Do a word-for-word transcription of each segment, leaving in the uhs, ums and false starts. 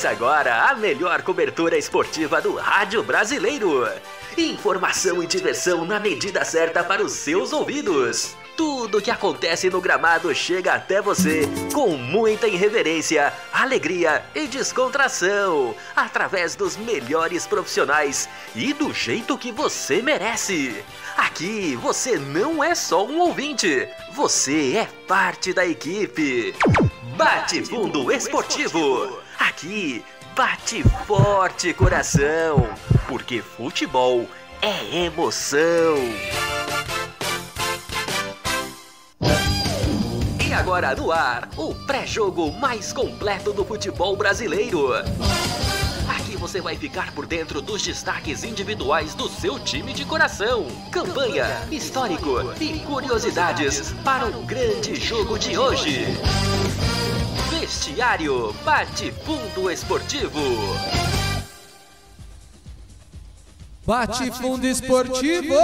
Começa agora a melhor cobertura esportiva do rádio brasileiro. Informação e diversão na medida certa para os seus ouvidos. Tudo o que acontece no gramado chega até você com muita irreverência, alegria e descontração, através dos melhores profissionais e do jeito que você merece. Aqui você não é só um ouvinte, você é parte da equipe. Bate-Fundo Esportivo. Aqui bate forte, coração, porque futebol é emoção. E agora no ar, o pré-jogo mais completo do futebol brasileiro. Aqui você vai ficar por dentro dos destaques individuais do seu time de coração. Campanha, histórico e curiosidades para o grande jogo de hoje. Vestiário Bate-Fundo Esportivo. Bate-Fundo Esportivo.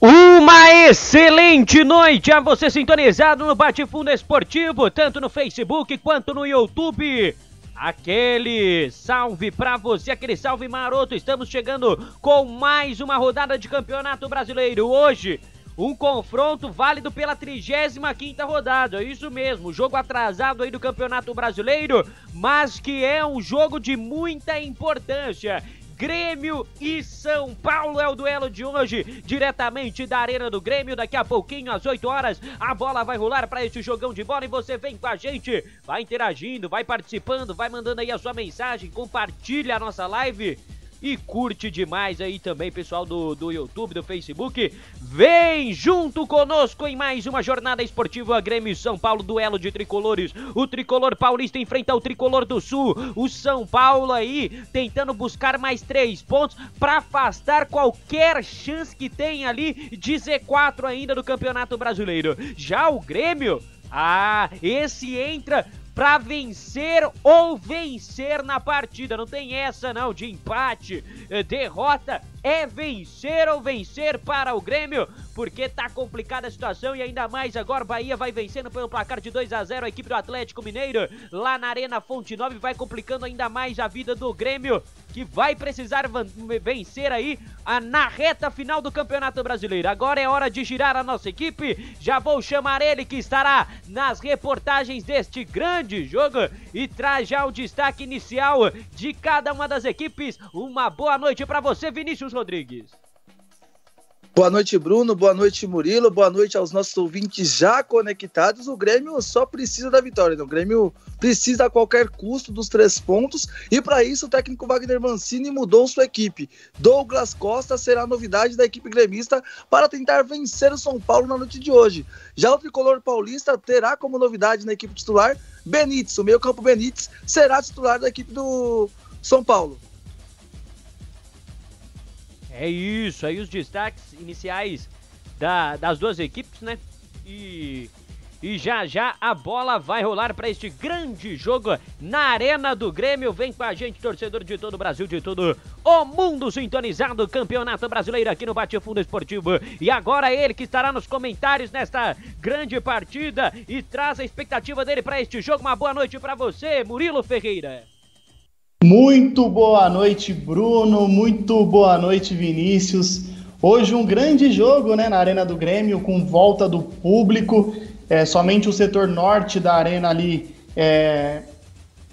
Uma excelente noite a você sintonizado no Bate-Fundo Esportivo, tanto no Facebook quanto no YouTube. Aquele salve pra você, aquele salve maroto. Estamos chegando com mais uma rodada de Campeonato Brasileiro. Hoje, um confronto válido pela trigésima quinta rodada, é isso mesmo, jogo atrasado aí do Campeonato Brasileiro, mas que é um jogo de muita importância. Grêmio e São Paulo é o duelo de hoje, diretamente da Arena do Grêmio. Daqui a pouquinho, às oito horas, a bola vai rolar para este jogão de bola e você vem com a gente, vai interagindo, vai participando, vai mandando aí a sua mensagem, compartilha a nossa live e curte demais aí também, pessoal do, do YouTube, do Facebook. Vem junto conosco em mais uma jornada esportiva. Grêmio e São Paulo, duelo de tricolores. O tricolor paulista enfrenta o tricolor do sul. O São Paulo aí tentando buscar mais três pontos para afastar qualquer chance que tem ali de Z quatro ainda do Campeonato Brasileiro. Já o Grêmio, ah, esse entra pra vencer ou vencer na partida, não tem essa não de empate, derrota, é vencer ou vencer para o Grêmio, porque tá complicada a situação e ainda mais agora. Bahia vai vencendo pelo placar de dois a zero a equipe do Atlético Mineiro, lá na Arena Fonte Nova, vai complicando ainda mais a vida do Grêmio, que vai precisar vencer aí a, na reta final do Campeonato Brasileiro. Agora é hora de girar a nossa equipe, já vou chamar ele que estará nas reportagens deste grande jogo e traz já o destaque inicial de cada uma das equipes. Uma boa noite para você, Vinícius Rodrigues. Boa noite, Bruno, boa noite, Murilo, boa noite aos nossos ouvintes já conectados. O Grêmio só precisa da vitória, né? O Grêmio precisa a qualquer custo dos três pontos e para isso o técnico Wagner Mancini mudou sua equipe. Douglas Costa será a novidade da equipe gremista para tentar vencer o São Paulo na noite de hoje. Já o tricolor paulista terá como novidade na equipe titular Benítez. O meio-campo Benítez será titular da equipe do São Paulo. É isso, aí os destaques iniciais da, das duas equipes, né? E, e já já a bola vai rolar para este grande jogo na Arena do Grêmio. Vem com a gente, torcedor de todo o Brasil, de todo o mundo sintonizado. Campeonato Brasileiro aqui no Bate-Fundo Esportivo. E agora ele que estará nos comentários nesta grande partida e traz a expectativa dele para este jogo. Uma boa noite para você, Murilo Ferreira. Muito boa noite, Bruno, muito boa noite, Vinícius. Hoje um grande jogo, né, na Arena do Grêmio, com volta do público, é, somente o setor norte da arena ali é,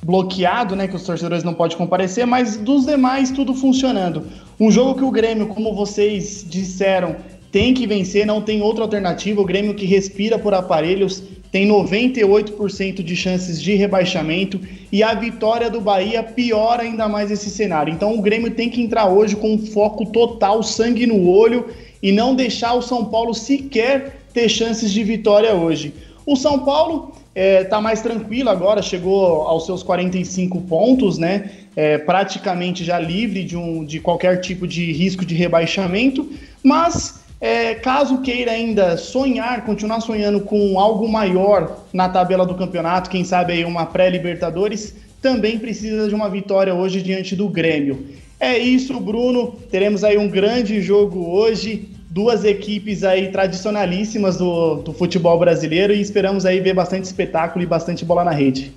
bloqueado, né, que os torcedores não podem comparecer, mas dos demais tudo funcionando. Um jogo que o Grêmio, como vocês disseram, tem que vencer, não tem outra alternativa. O Grêmio que respira por aparelhos, tem noventa e oito por cento de chances de rebaixamento e a vitória do Bahia piora ainda mais esse cenário. Então o Grêmio tem que entrar hoje com um foco total, sangue no olho e não deixar o São Paulo sequer ter chances de vitória hoje. O São Paulo está é, mais tranquilo agora, chegou aos seus quarenta e cinco pontos, né? É, praticamente já livre de, um, de qualquer tipo de risco de rebaixamento, mas... É, caso queira ainda sonhar, continuar sonhando com algo maior na tabela do campeonato, quem sabe aí uma pré-Libertadores, também precisa de uma vitória hoje diante do Grêmio. É isso, Bruno, teremos aí um grande jogo hoje, duas equipes aí tradicionalíssimas do, do futebol brasileiro e esperamos aí ver bastante espetáculo e bastante bola na rede.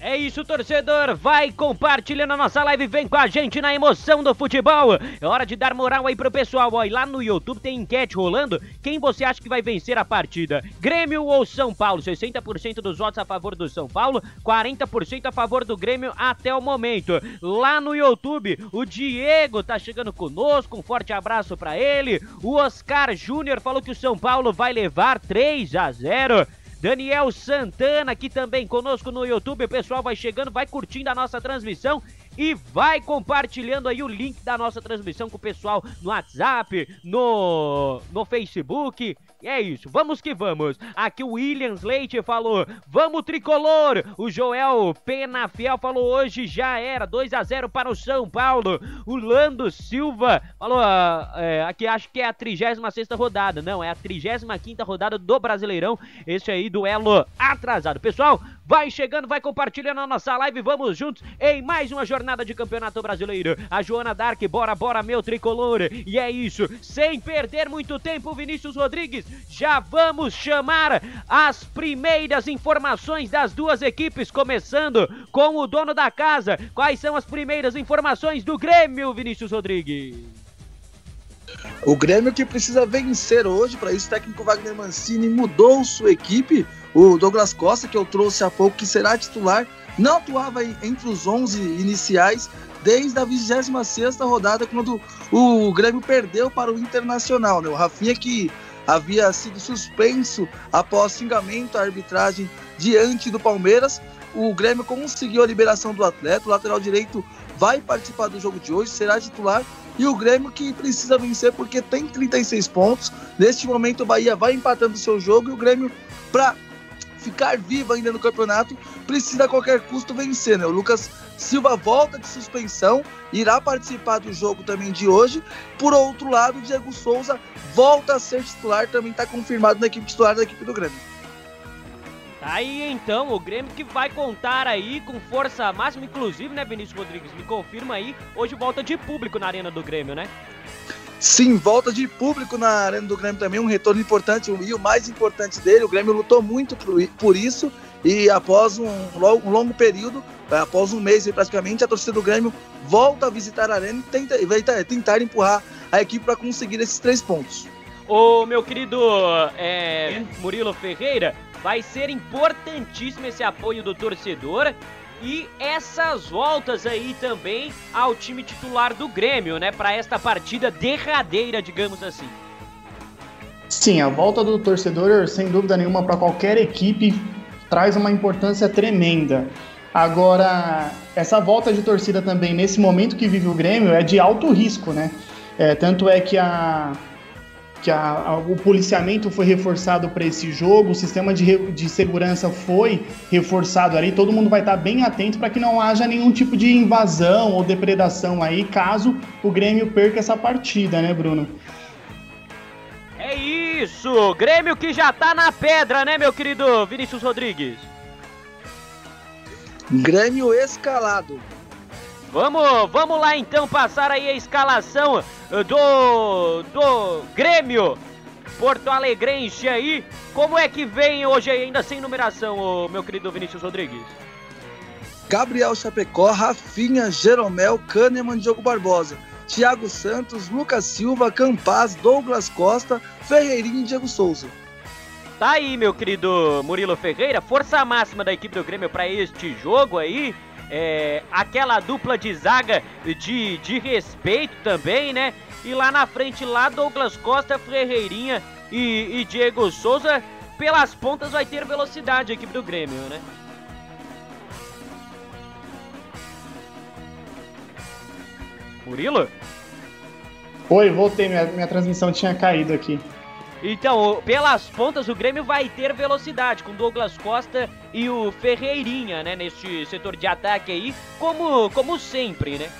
É isso, torcedor, vai compartilhando a nossa live, vem com a gente na emoção do futebol. É hora de dar moral aí pro pessoal, ó, e lá no YouTube tem enquete rolando, quem você acha que vai vencer a partida, Grêmio ou São Paulo? sessenta por cento dos votos a favor do São Paulo, quarenta por cento a favor do Grêmio até o momento. Lá no YouTube, o Diego tá chegando conosco, um forte abraço pra ele, o Oscar Júnior falou que o São Paulo vai levar três a zero. Daniel Santana aqui também conosco no YouTube, o pessoal vai chegando, vai curtindo a nossa transmissão e vai compartilhando aí o link da nossa transmissão com o pessoal no WhatsApp, no, no Facebook, e é isso, vamos que vamos. Aqui o Williams Leite falou, vamos tricolor, o Joel Penafiel falou, hoje já era, dois a zero para o São Paulo. O Lando Silva falou, ah, é, aqui acho que é a trigésima sexta rodada, não, é a trigésima quinta rodada do Brasileirão, esse aí duelo atrasado. Pessoal, vai chegando, vai compartilhando a nossa live, vamos juntos em mais uma jornada Nada de Campeonato Brasileiro. A Joana Dark, bora, bora, meu tricolor. E é isso, sem perder muito tempo, Vinícius Rodrigues, já vamos chamar as primeiras informações das duas equipes, começando com o dono da casa. Quais são as primeiras informações do Grêmio, Vinícius Rodrigues? O Grêmio que precisa vencer hoje, para isso o técnico Wagner Mancini mudou sua equipe. O Douglas Costa, que eu trouxe há pouco, que será titular, não atuava entre os onze iniciais desde a vigésima sexta rodada, quando o Grêmio perdeu para o Internacional, né? O Rafinha, que havia sido suspenso após xingamento à arbitragem diante do Palmeiras, o Grêmio conseguiu a liberação do atleta, o lateral direito vai participar do jogo de hoje, será titular, e o Grêmio que precisa vencer porque tem trinta e seis pontos, neste momento o Bahia vai empatando o seu jogo e o Grêmio, para ficar vivo ainda no campeonato, precisa a qualquer custo vencer, né? O Lucas Silva volta de suspensão, irá participar do jogo também de hoje. Por outro lado, o Diego Souza volta a ser titular, também está confirmado na equipe titular da equipe do Grêmio. Tá aí então, o Grêmio que vai contar aí com força máxima, inclusive, né, Vinícius Rodrigues, me confirma aí, hoje volta de público na Arena do Grêmio, né? Sim, volta de público na Arena do Grêmio também, um retorno importante, e o mais importante dele, o Grêmio lutou muito por isso, e após um longo, um longo período, após um mês praticamente, a torcida do Grêmio volta a visitar a Arena e tenta, vai tentar empurrar a equipe para conseguir esses três pontos. Ô meu querido é, Murilo Ferreira, vai ser importantíssimo esse apoio do torcedor, e essas voltas aí também ao time titular do Grêmio, né? Para esta partida derradeira, digamos assim. Sim, a volta do torcedor, sem dúvida nenhuma, para qualquer equipe, traz uma importância tremenda. Agora, essa volta de torcida também, nesse momento que vive o Grêmio, é de alto risco, né? É, tanto é que a... que a, a, o policiamento foi reforçado para esse jogo, o sistema de, re, de segurança foi reforçado ali, todo mundo vai estar bem atento para que não haja nenhum tipo de invasão ou depredação aí, caso o Grêmio perca essa partida, né, Bruno? É isso, Grêmio que já tá na pedra, né, meu querido Vinícius Rodrigues? Grêmio escalado. Vamos, vamos lá então passar aí a escalação do, do Grêmio Porto Alegrense aí. Como é que vem hoje ainda sem numeração, meu querido Vinícius Rodrigues? Gabriel Chapecó, Rafinha, Geromel, Kannemann, Diogo Barbosa, Thiago Santos, Lucas Silva, Campaz, Douglas Costa, Ferreirinha e Diego Souza. Tá aí, meu querido Murilo Ferreira, força máxima da equipe do Grêmio para este jogo aí. É, aquela dupla de zaga de, de respeito também, né? E lá na frente, lá Douglas Costa, Ferreirinha e, e Diego Souza. Pelas pontas vai ter velocidade a equipe do Grêmio, né? Murilo? Oi, voltei, minha, minha transmissão tinha caído aqui. Então, pelas pontas o Grêmio vai ter velocidade com Douglas Costa e o Ferreirinha, né, neste setor de ataque aí, como, como sempre, né?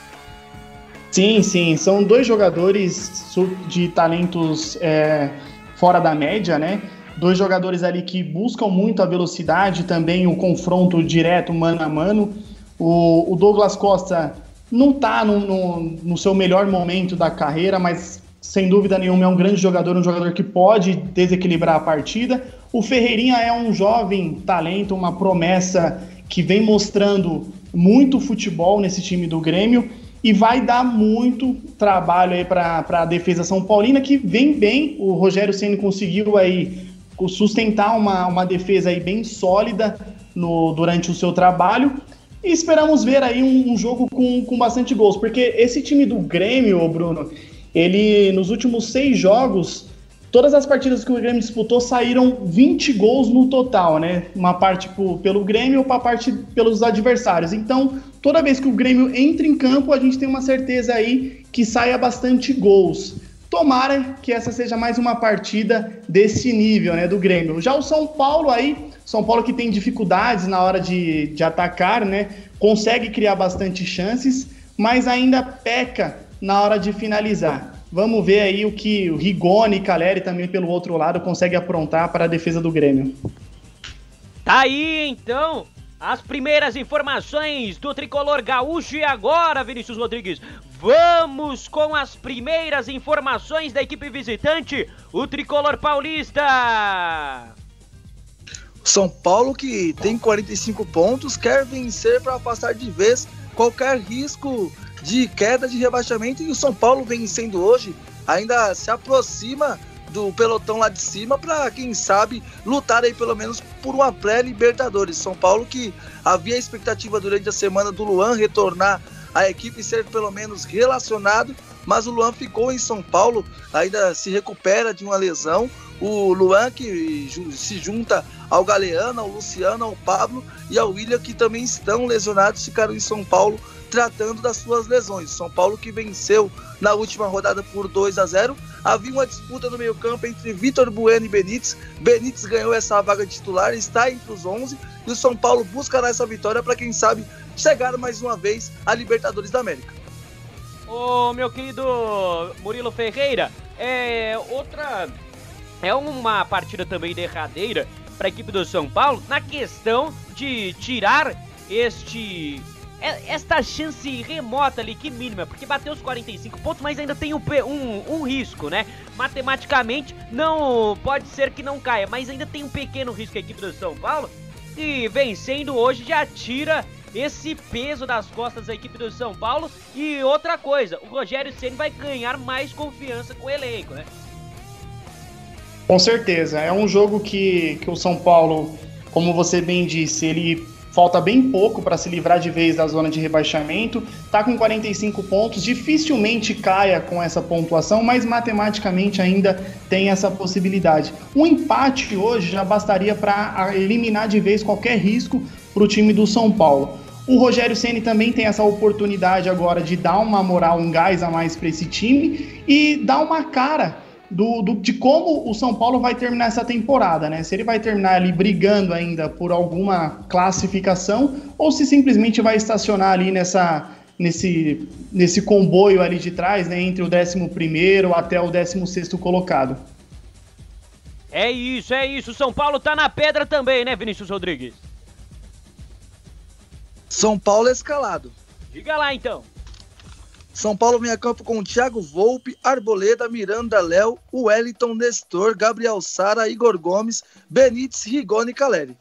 Sim, sim, são dois jogadores de talentos é, fora da média, né? Dois jogadores ali que buscam muito a velocidade, também o confronto direto, mano a mano. O, o Douglas Costa não tá no, no, no seu melhor momento da carreira, mas sem dúvida nenhuma, é um grande jogador, um jogador que pode desequilibrar a partida. O Ferreirinha é um jovem talento, uma promessa que vem mostrando muito futebol nesse time do Grêmio e vai dar muito trabalho aí para a defesa São Paulina, que vem bem. O Rogério Ceni conseguiu aí sustentar uma, uma defesa aí bem sólida no, durante o seu trabalho. E esperamos ver aí um, um jogo com, com bastante gols, porque esse time do Grêmio, Bruno, ele nos últimos seis jogos, todas as partidas que o Grêmio disputou saíram vinte gols no total, né? Uma parte por, pelo Grêmio, outra parte pelos adversários. Então, toda vez que o Grêmio entra em campo, a gente tem uma certeza aí que saia bastante gols. Tomara que essa seja mais uma partida desse nível, né, do Grêmio. Já o São Paulo aí, São Paulo que tem dificuldades na hora de, de atacar, né, consegue criar bastante chances, mas ainda peca na hora de finalizar. Vamos ver aí o que o Rigoni e Calleri também pelo outro lado consegue aprontar para a defesa do Grêmio. Tá aí então as primeiras informações do tricolor gaúcho. E agora, Vinícius Rodrigues, vamos com as primeiras informações da equipe visitante, o tricolor paulista. São Paulo, que tem quarenta e cinco pontos, quer vencer para passar de vez qualquer risco de queda de rebaixamento, e o São Paulo vencendo hoje ainda se aproxima do pelotão lá de cima para, quem sabe, lutar aí pelo menos por uma pré-Libertadores. São Paulo, que havia a expectativa durante a semana do Luan retornar à equipe e ser pelo menos relacionado, mas o Luan ficou em São Paulo, ainda se recupera de uma lesão. O Luan, que se junta ao Galeano, ao Luciano, ao Pablo e ao William, que também estão lesionados, ficaram em São Paulo tratando das suas lesões. São Paulo, que venceu na última rodada por dois a zero. Havia uma disputa no meio-campo entre Vitor Bueno e Benítez. Benítez ganhou essa vaga titular, está entre os onze, e o São Paulo buscará essa vitória para, quem sabe, chegar mais uma vez à Libertadores da América. Ô, meu querido Murilo Ferreira, é outra... é uma partida também derradeira para a equipe do São Paulo na questão de tirar este... esta chance remota ali, que mínima, porque bateu os quarenta e cinco pontos, mas ainda tem um, um, um risco, né? Matematicamente, não pode ser que não caia, mas ainda tem um pequeno risco a equipe do São Paulo, e vencendo hoje já tira esse peso das costas da equipe do São Paulo. E outra coisa, o Rogério Ceni vai ganhar mais confiança com o elenco, né? Com certeza, é um jogo que, que o São Paulo, como você bem disse, ele... falta bem pouco para se livrar de vez da zona de rebaixamento. Está com quarenta e cinco pontos, dificilmente caia com essa pontuação, mas matematicamente ainda tem essa possibilidade. Um empate hoje já bastaria para eliminar de vez qualquer risco para o time do São Paulo. O Rogério Ceni também tem essa oportunidade agora de dar uma moral, um gás a mais para esse time e dar uma cara Do, do, de como o São Paulo vai terminar essa temporada, né? Se ele vai terminar ali brigando ainda por alguma classificação ou se simplesmente vai estacionar ali nessa, nesse, nesse comboio ali de trás, né? Entre o décimo primeiro até o décimo sexto colocado. É isso, é isso. São Paulo tá na pedra também, né, Vinícius Rodrigues? São Paulo escalado. Diga lá, então. São Paulo vem a campo com Thiago Volpi, Arboleda, Miranda, Léo, Wellington, Nestor, Gabriel Sara, Igor Gomes, Benítez, Rigoni e Calleri.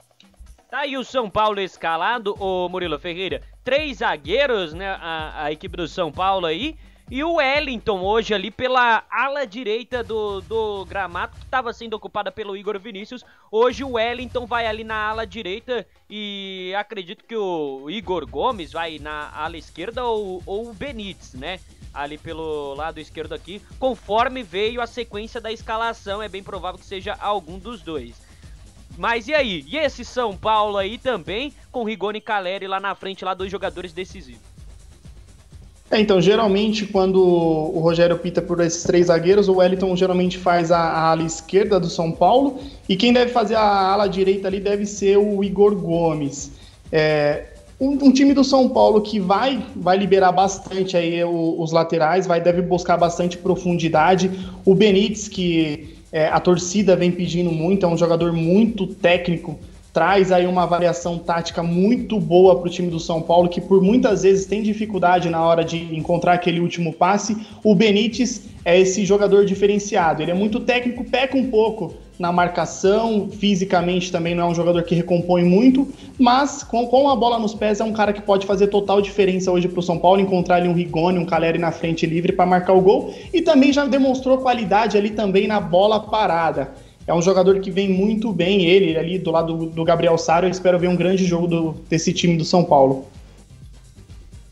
Tá aí o São Paulo escalado, o Murilo Ferreira. Três zagueiros, né, a, a equipe do São Paulo aí. E o Wellington hoje ali pela ala direita do, do gramado, que estava sendo ocupada pelo Igor Vinícius. Hoje o Wellington vai ali na ala direita e acredito que o Igor Gomes vai na ala esquerda ou, ou o Benítez, né? Ali pelo lado esquerdo aqui, conforme veio a sequência da escalação, é bem provável que seja algum dos dois. Mas e aí? E esse São Paulo aí também, com Rigoni e Calleri lá na frente, lá dois jogadores decisivos. É, então, geralmente, quando o Rogério opta por esses três zagueiros, o Wellington geralmente faz a, a ala esquerda do São Paulo, e quem deve fazer a ala direita ali deve ser o Igor Gomes. É, um, um time do São Paulo que vai, vai liberar bastante aí o, os laterais, vai, deve buscar bastante profundidade. O Benítez, que é, a torcida vem pedindo muito, é um jogador muito técnico, traz aí uma variação tática muito boa para o time do São Paulo, que por muitas vezes tem dificuldade na hora de encontrar aquele último passe. O Benítez é esse jogador diferenciado, ele é muito técnico, peca um pouco na marcação, fisicamente também não é um jogador que recompõe muito, mas com, com a bola nos pés é um cara que pode fazer total diferença hoje para o São Paulo, encontrar ali um Rigoni, um Calleri na frente livre para marcar o gol, e também já demonstrou qualidade ali também na bola parada. É um jogador que vem muito bem, ele ali do lado do, do Gabriel Sara, eu espero ver um grande jogo do, desse time do São Paulo.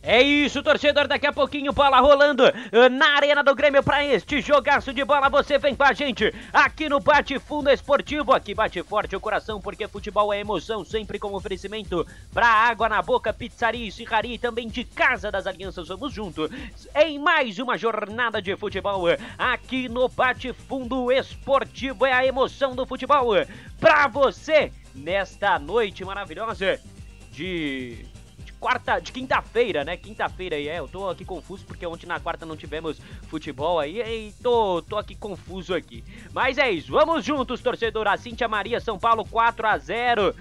É isso, torcedor, daqui a pouquinho bola rolando na Arena do Grêmio para este jogaço de bola. Você vem com a gente aqui no Bate-Fundo Esportivo, aqui bate forte o coração porque futebol é emoção, sempre com oferecimento para Água na Boca, Pizzaria e Serraria e também de Casa das Alianças. Vamos junto em mais uma jornada de futebol aqui no Bate-Fundo Esportivo, é a emoção do futebol para você nesta noite maravilhosa de... Quarta, de quinta-feira, né? Quinta-feira aí, é, eu tô aqui confuso porque ontem na quarta não tivemos futebol aí e tô, tô aqui confuso aqui. Mas é isso, vamos juntos, torcedor. A Cíntia Maria, São Paulo quatro a zero.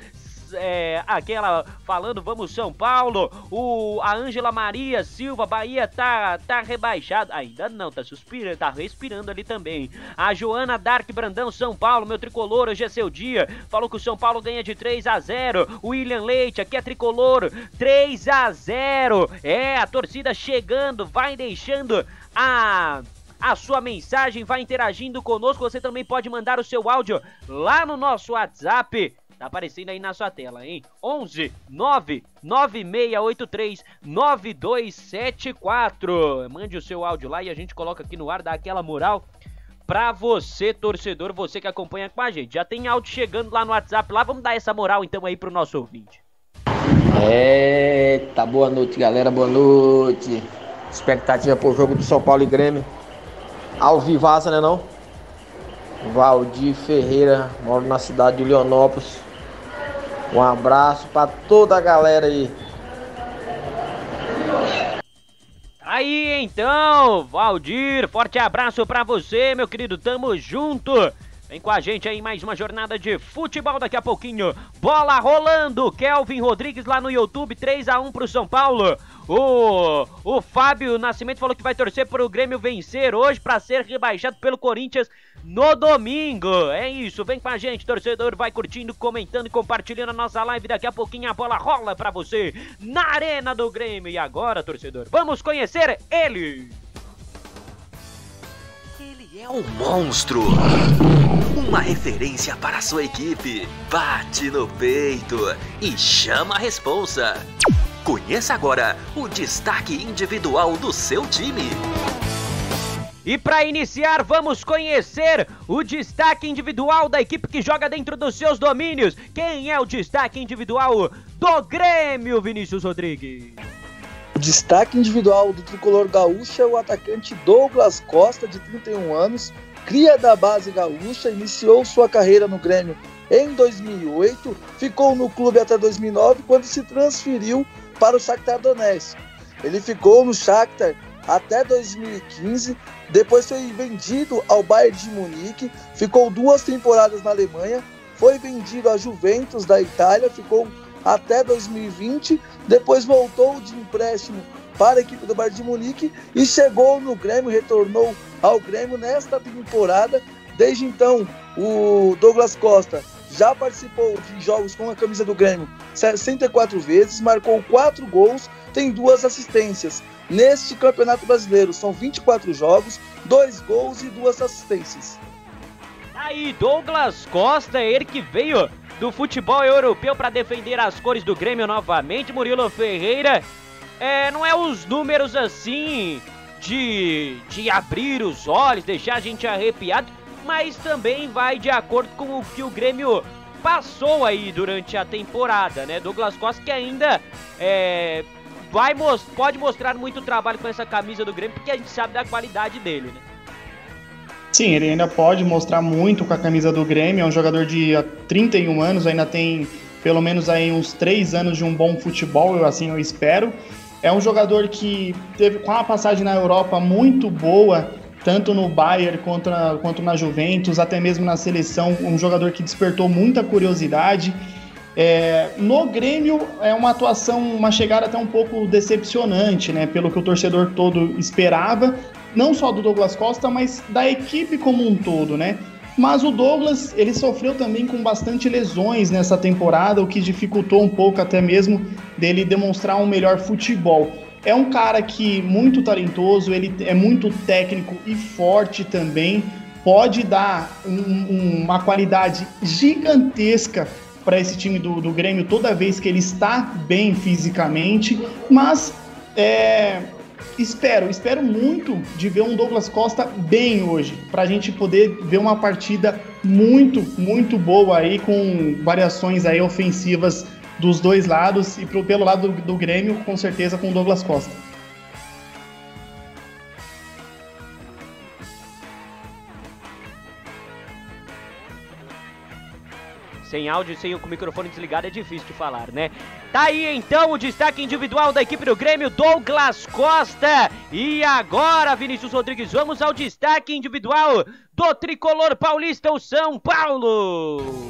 É, aquela falando, vamos São Paulo. O, a Ângela Maria Silva, Bahia tá, tá rebaixada. Ainda não, tá suspirando, tá respirando ali também. A Joana Dark Brandão, São Paulo, meu tricolor, hoje é seu dia. Falou que o São Paulo ganha de três a zero. O William Leite, aqui é tricolor, três a zero. É, a torcida chegando, vai deixando a... a sua mensagem, vai interagindo conosco. Você também pode mandar o seu áudio lá no nosso WhatsApp. Tá aparecendo aí na sua tela, hein? onze nove nove seis oito três nove dois sete quatro. Mande o seu áudio lá e a gente coloca aqui no ar, dá aquela moral pra você, torcedor, você que acompanha com a gente. Já tem áudio chegando lá no WhatsApp, lá vamos dar essa moral então aí pro nosso ouvinte. Eita, boa noite, galera, boa noite. Expectativa pro jogo do São Paulo e Grêmio. Ao vivaça, né não? Valdir Ferreira, moro na cidade de Leonópolis. Um abraço pra toda a galera aí. Aí então, Valdir, forte abraço pra você, meu querido, tamo junto. Vem com a gente aí mais uma jornada de futebol daqui a pouquinho. Bola rolando, Kelvin Rodrigues lá no YouTube, três a um pro São Paulo. O, o Fábio Nascimento falou que vai torcer para o Grêmio vencer hoje para ser rebaixado pelo Corinthians no domingo. É isso, vem com a gente, torcedor, vai curtindo, comentando e compartilhando a nossa live. Daqui a pouquinho a bola rola para você na Arena do Grêmio. E agora, torcedor, vamos conhecer ele. Ele é um monstro, uma referência para a sua equipe. Bate no peito e chama a responsa. Conheça agora o destaque individual do seu time. E para iniciar, vamos conhecer o destaque individual da equipe que joga dentro dos seus domínios. Quem é o destaque individual do Grêmio, Vinícius Rodrigues? O destaque individual do tricolor gaúcho é o atacante Douglas Costa, de trinta e um anos, cria da base gaúcha, iniciou sua carreira no Grêmio em dois mil e oito, ficou no clube até dois mil e nove, quando se transferiu para o Shakhtar Donetsk. Ele ficou no Shakhtar até dois mil e quinze, depois foi vendido ao Bayern de Munique, ficou duas temporadas na Alemanha, foi vendido à Juventus da Itália, ficou até dois mil e vinte, depois voltou de empréstimo para a equipe do Bayern de Munique e chegou no Grêmio, retornou ao Grêmio nesta temporada. Desde então, o Douglas Costa já participou de jogos com a camisa do Grêmio sessenta e quatro vezes, marcou quatro gols, tem duas assistências. Neste Campeonato Brasileiro, são vinte e quatro jogos, dois gols e duas assistências. Aí, Douglas Costa, ele que veio do futebol europeu para defender as cores do Grêmio novamente, Murilo Ferreira. É, não é os números assim de, de abrir os olhos, deixar a gente arrepiado, mas também vai de acordo com o que o Grêmio passou aí durante a temporada, né? Douglas Costa que ainda é, vai most- pode mostrar muito trabalho com essa camisa do Grêmio, porque a gente sabe da qualidade dele, né? Sim, ele ainda pode mostrar muito com a camisa do Grêmio, é um jogador de trinta e um anos, ainda tem pelo menos aí uns três anos de um bom futebol, eu, assim eu espero. É um jogador que teve com uma passagem na Europa muito boa, tanto no Bayern quanto na, quanto na Juventus, até mesmo na seleção, um jogador que despertou muita curiosidade. É, no Grêmio é uma atuação, uma chegada até um pouco decepcionante, né, pelo que o torcedor todo esperava, não só do Douglas Costa, mas da equipe como um todo, né? Mas o Douglas, ele sofreu também com bastante lesões nessa temporada, o que dificultou um pouco até mesmo dele demonstrar um melhor futebol. É um cara que muito talentoso, ele é muito técnico e forte também, pode dar um, uma qualidade gigantesca para esse time do, do Grêmio toda vez que ele está bem fisicamente, mas é, espero, espero muito de ver um Douglas Costa bem hoje, para a gente poder ver uma partida muito, muito boa aí, com variações aí ofensivas dos dois lados, e pro, pelo lado do, do Grêmio, com certeza, com o Douglas Costa. Sem áudio, sem o microfone desligado é difícil de falar, né? Tá aí então o destaque individual da equipe do Grêmio, Douglas Costa. E agora, Vinícius Rodrigues, vamos ao destaque individual do tricolor paulista, o São Paulo.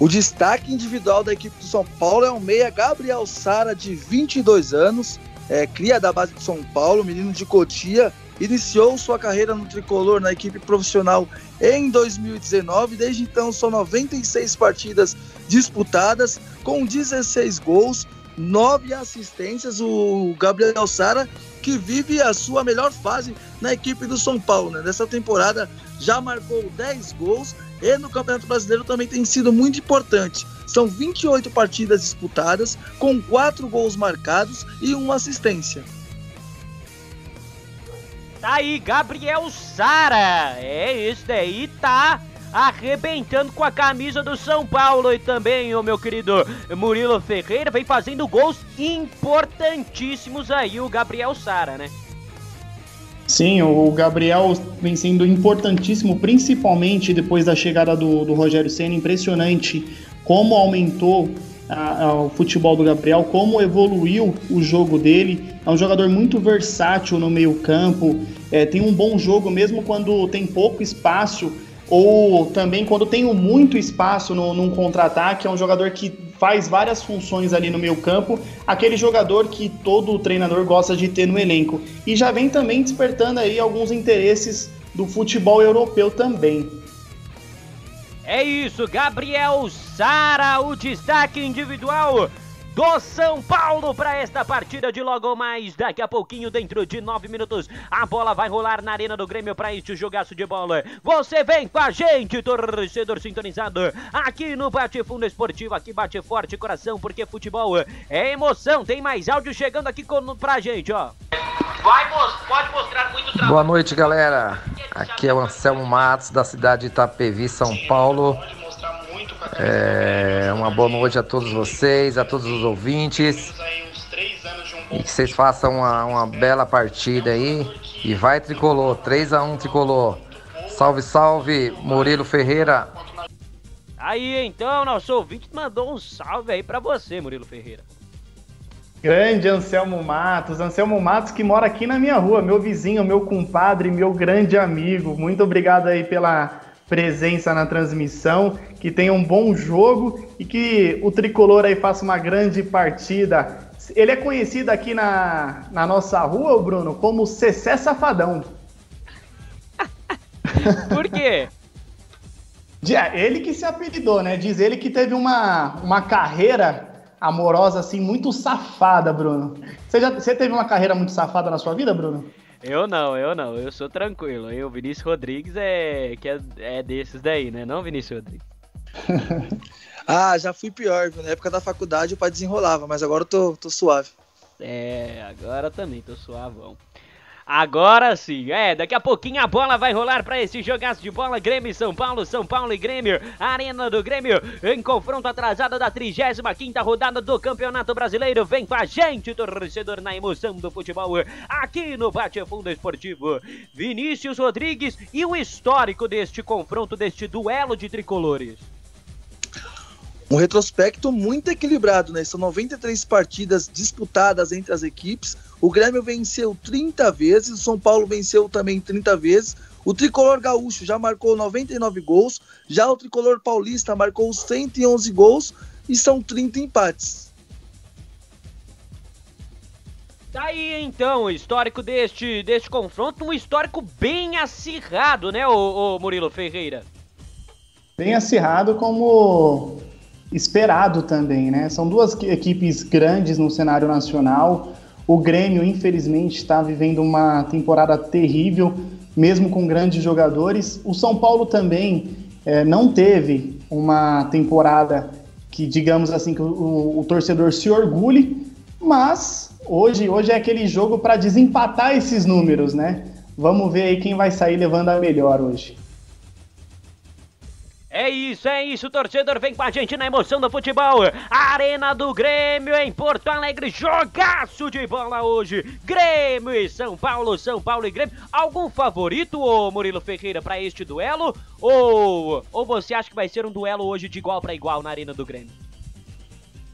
O destaque individual da equipe do São Paulo é o meia Gabriel Sara, de vinte e dois anos, é, cria da base do São Paulo, menino de Cotia, iniciou sua carreira no tricolor na equipe profissional em dois mil e dezenove, desde então são noventa e seis partidas disputadas, com dezesseis gols, nove assistências, o Gabriel Sara, que vive a sua melhor fase na equipe do São Paulo, né? Nessa temporada já marcou dez gols, e no Campeonato Brasileiro também tem sido muito importante. São vinte e oito partidas disputadas, com quatro gols marcados e uma assistência. Tá aí, Gabriel Sara. É, isso daí tá arrebentando com a camisa do São Paulo. E também o meu querido Murilo Ferreira vem fazendo gols importantíssimos aí, o Gabriel Sara, né? Sim, o Gabriel vem sendo importantíssimo, principalmente depois da chegada do, do Rogério Ceni. Impressionante como aumentou a, a, o futebol do Gabriel, como evoluiu o jogo dele. É um jogador muito versátil no meio campo, é, tem um bom jogo mesmo quando tem pouco espaço, ou também quando tem muito espaço no, num contra-ataque. É um jogador que faz várias funções ali no meio campo, aquele jogador que todo treinador gosta de ter no elenco. E já vem também despertando aí alguns interesses do futebol europeu também. É isso, Gabriel Sara, o destaque individual do São Paulo para esta partida de logo mais daqui a pouquinho, dentro de nove minutos. A bola vai rolar na Arena do Grêmio para este jogaço de bola. Você vem com a gente, torcedor sintonizado, aqui no Bate-Fundo Esportivo, aqui bate forte coração, porque futebol é emoção. Tem mais áudio chegando aqui com, pra gente, ó. Vai, pode mostrar muito trabalho. Boa noite, galera. Aqui é o Anselmo Matos, da cidade de Itapevi, São Paulo. É, uma boa noite a todos vocês, a todos os ouvintes, e que vocês façam uma, uma bela partida aí, e vai tricolor, três a um tricolor, salve, salve, Murilo Ferreira. Aí então, nosso ouvinte mandou um salve aí pra você, Murilo Ferreira. Grande Anselmo Matos, Anselmo Matos que mora aqui na minha rua, meu vizinho, meu compadre, meu grande amigo, muito obrigado aí pela presença na transmissão, que tenha um bom jogo e que o tricolor aí faça uma grande partida. Ele é conhecido aqui na, na nossa rua, Bruno, como Cessé Safadão. Por quê? Ele que se apelidou, né? Diz ele que teve uma, uma carreira amorosa assim muito safada, Bruno. Você, já, você teve uma carreira muito safada na sua vida, Bruno? Eu não, eu não, eu sou tranquilo. E o Vinícius Rodrigues é, que é, é desses daí, né? Não, Vinícius Rodrigues? Ah, já fui pior, viu? Na época da faculdade o pai desenrolava, mas agora eu tô, tô suave. É, agora também tô suavão. Agora sim, é, daqui a pouquinho a bola vai rolar para esse jogaço de bola, Grêmio e São Paulo, São Paulo e Grêmio, Arena do Grêmio, em confronto atrasado da trigésima quinta rodada do Campeonato Brasileiro. Vem com a gente, torcedor, na emoção do futebol, aqui no Bate-Fundo Esportivo. Vinícius Rodrigues, e o histórico deste confronto, deste duelo de tricolores? Um retrospecto muito equilibrado, né? São noventa e três partidas disputadas entre as equipes. O Grêmio venceu trinta vezes, o São Paulo venceu também trinta vezes. O tricolor gaúcho já marcou noventa e nove gols, já o tricolor paulista marcou cento e onze gols e são trinta empates. Tá aí então o histórico deste, deste confronto, um histórico bem acirrado, né, ô, ô Murilo Ferreira? Bem acirrado como esperado também, né? São duas equipes grandes no cenário nacional. O Grêmio, infelizmente, está vivendo uma temporada terrível, mesmo com grandes jogadores. O São Paulo também é, não teve uma temporada que, digamos assim, que o, o, o torcedor se orgulhe, mas hoje, hoje é aquele jogo para desempatar esses números, né? Vamos ver aí quem vai sair levando a melhor hoje. É isso, é isso, torcedor, vem com a gente na emoção do futebol. Arena do Grêmio em Porto Alegre, jogaço de bola hoje. Grêmio e São Paulo, São Paulo e Grêmio. Algum favorito, ô Murilo Ferreira, para este duelo? Ou, ou você acha que vai ser um duelo hoje de igual para igual na Arena do Grêmio?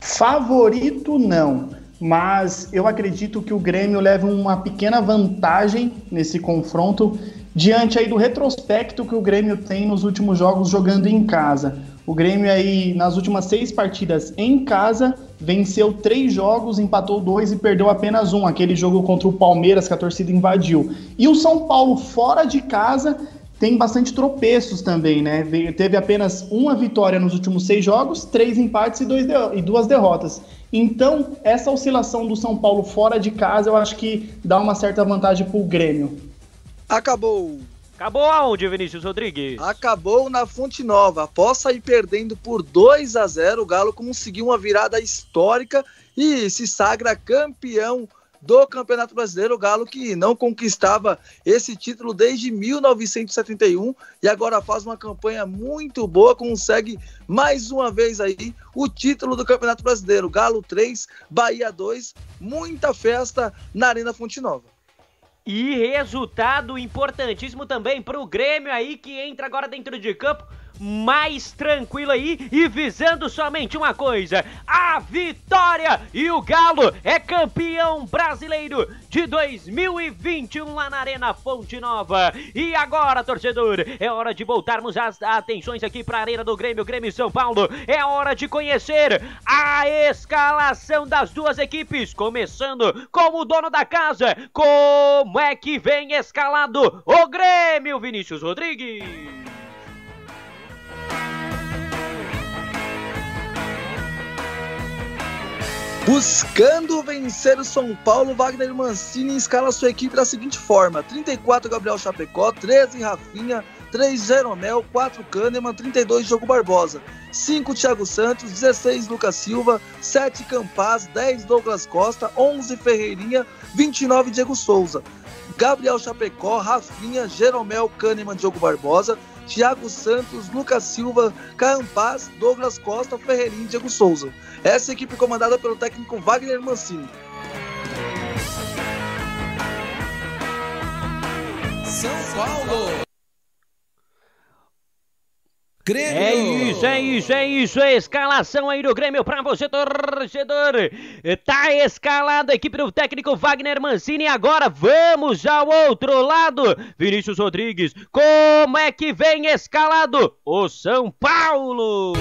Favorito não, mas eu acredito que o Grêmio leva uma pequena vantagem nesse confronto, diante aí do retrospecto que o Grêmio tem nos últimos jogos jogando em casa. O Grêmio aí, nas últimas seis partidas em casa, venceu três jogos, empatou dois e perdeu apenas um, aquele jogo contra o Palmeiras que a torcida invadiu. E o São Paulo, fora de casa, tem bastante tropeços também, né? Teve apenas uma vitória nos últimos seis jogos, três empates e, dois de... e duas derrotas. Então, essa oscilação do São Paulo fora de casa, eu acho que dá uma certa vantagem pro Grêmio. Acabou. Acabou aonde, Vinícius Rodrigues? Acabou na Fonte Nova. Após sair perdendo por dois a zero, o Galo conseguiu uma virada histórica e se sagra campeão do Campeonato Brasileiro. O Galo que não conquistava esse título desde mil novecentos e setenta e um e agora faz uma campanha muito boa, consegue mais uma vez aí o título do Campeonato Brasileiro. Galo três, Bahia dois, muita festa na Arena Fonte Nova. E resultado importantíssimo também para o Grêmio aí, que entra agora dentro de campo mais tranquilo aí e visando somente uma coisa, a vitória, e o Galo é campeão brasileiro de dois mil e vinte e um lá na Arena Fonte Nova. E agora, torcedor, é hora de voltarmos as atenções aqui para a Arena do Grêmio, Grêmio e São Paulo. É hora de conhecer a escalação das duas equipes, começando com o dono da casa. Como é que vem escalado o Grêmio, Vinícius Rodrigues? Buscando vencer o São Paulo, Wagner Mancini escala sua equipe da seguinte forma: trinta e quatro Gabriel Chapecó, treze Rafinha, três Geromel, quatro Kannemann, trinta e dois Diogo Barbosa, cinco Thiago Santos, dezesseis Lucas Silva, sete Campaz, dez Douglas Costa, onze Ferreirinha, vinte e nove Diego Souza, Gabriel Chapecó, Rafinha, Geromel, Kannemann, Diogo Barbosa, Thiago Santos, Lucas Silva, Campaz, Douglas Costa, Ferreirinha e Diego Souza. Essa equipe comandada pelo técnico Wagner Mancini. São Paulo. Grêmio. É isso, é isso, é isso, a escalação aí do Grêmio pra você, torcedor. Tá escalada a equipe do técnico Wagner Mancini. Agora vamos ao outro lado. Vinícius Rodrigues, como é que vem escalado o São Paulo?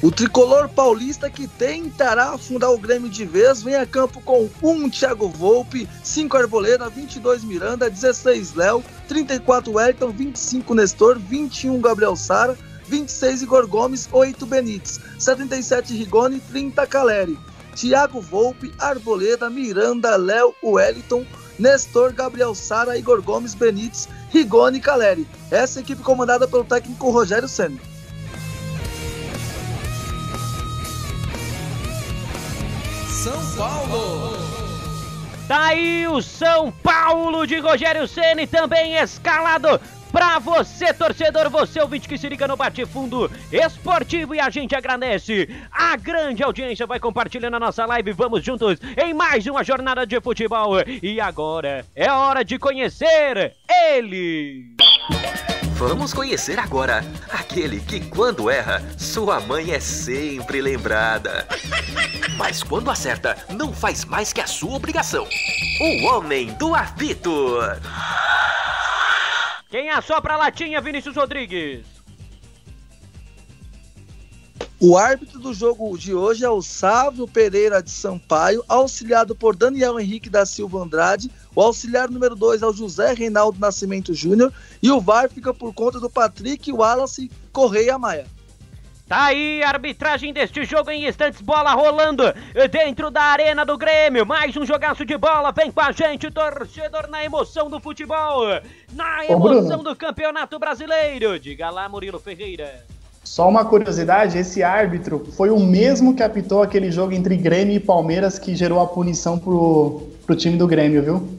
O tricolor paulista, que tentará afundar o Grêmio de vez, vem a campo com um Thiago Volpi, cinco Arboleda, vinte e dois Miranda, dezesseis Léo, trinta e quatro Wellington, vinte e cinco Nestor, vinte e um Gabriel Sara, vinte e seis Igor Gomes, oito Benítez, setenta e sete Rigoni, trinta Calleri, Thiago Volpi, Arboleda, Miranda, Léo, Wellington, Nestor, Gabriel Sara, Igor Gomes, Benítez, Rigoni e Calleri. Essa equipe comandada pelo técnico Rogério Ceni. São Paulo. Tá aí o São Paulo de Rogério Ceni também escalado pra você, torcedor, você ouvinte que se liga no Bate-Fundo Esportivo, e a gente agradece a grande audiência, vai compartilhando a nossa live, vamos juntos em mais uma jornada de futebol. E agora é hora de conhecer ele. Vamos conhecer agora aquele que, quando erra, sua mãe é sempre lembrada. mas quando acerta, não faz mais que a sua obrigação. O homem do apito. Quem assopra a latinha, Vinícius Rodrigues? O árbitro do jogo de hoje é o Sávio Pereira de Sampaio, auxiliado por Daniel Henrique da Silva Andrade. O auxiliar número dois é o José Reinaldo Nascimento Júnior. E o V A R fica por conta do Patrick Wallace Correia Maia. Tá aí a arbitragem deste jogo em instantes, bola rolando dentro da Arena do Grêmio, mais um jogaço de bola, vem com a gente, torcedor, na emoção do futebol, na emoção do Campeonato Brasileiro. Diga lá, Murilo Ferreira. Só uma curiosidade, esse árbitro foi o mesmo que apitou aquele jogo entre Grêmio e Palmeiras que gerou a punição pro, pro time do Grêmio, viu?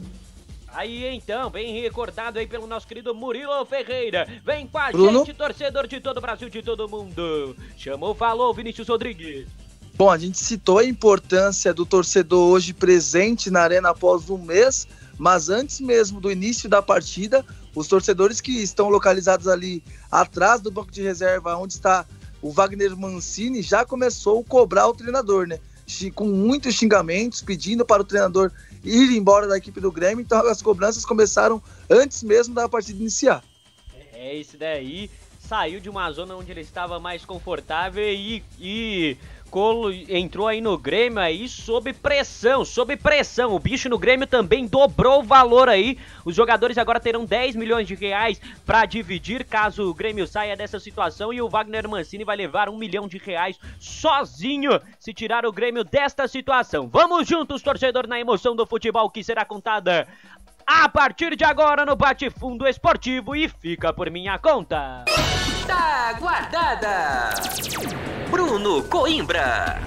Aí então, bem recordado aí pelo nosso querido Murilo Ferreira. Vem com a Bruno. gente, torcedor de todo o Brasil, de todo mundo. Chamou, falou, Vinícius Rodrigues. Bom, a gente citou a importância do torcedor hoje presente na arena após um mês, mas antes mesmo do início da partida, os torcedores que estão localizados ali atrás do banco de reserva, onde está o Wagner Mancini, já começou a cobrar o treinador, né? Com muitos xingamentos, pedindo para o treinador ir embora da equipe do Grêmio. Então as cobranças começaram antes mesmo da partida iniciar. É, esse daí saiu de uma zona onde ele estava mais confortável e, e colo, entrou aí no Grêmio aí sob pressão, sob pressão. O bicho no Grêmio também dobrou o valor aí. Os jogadores agora terão dez milhões de reais para dividir caso o Grêmio saia dessa situação, e o Wagner Mancini vai levar um milhão de reais sozinho se tirar o Grêmio desta situação. Vamos juntos, torcedor, na emoção do futebol que será contada a partir de agora no Bate-Fundo Esportivo e fica por minha conta. Tá guardada. Bruno Coimbra.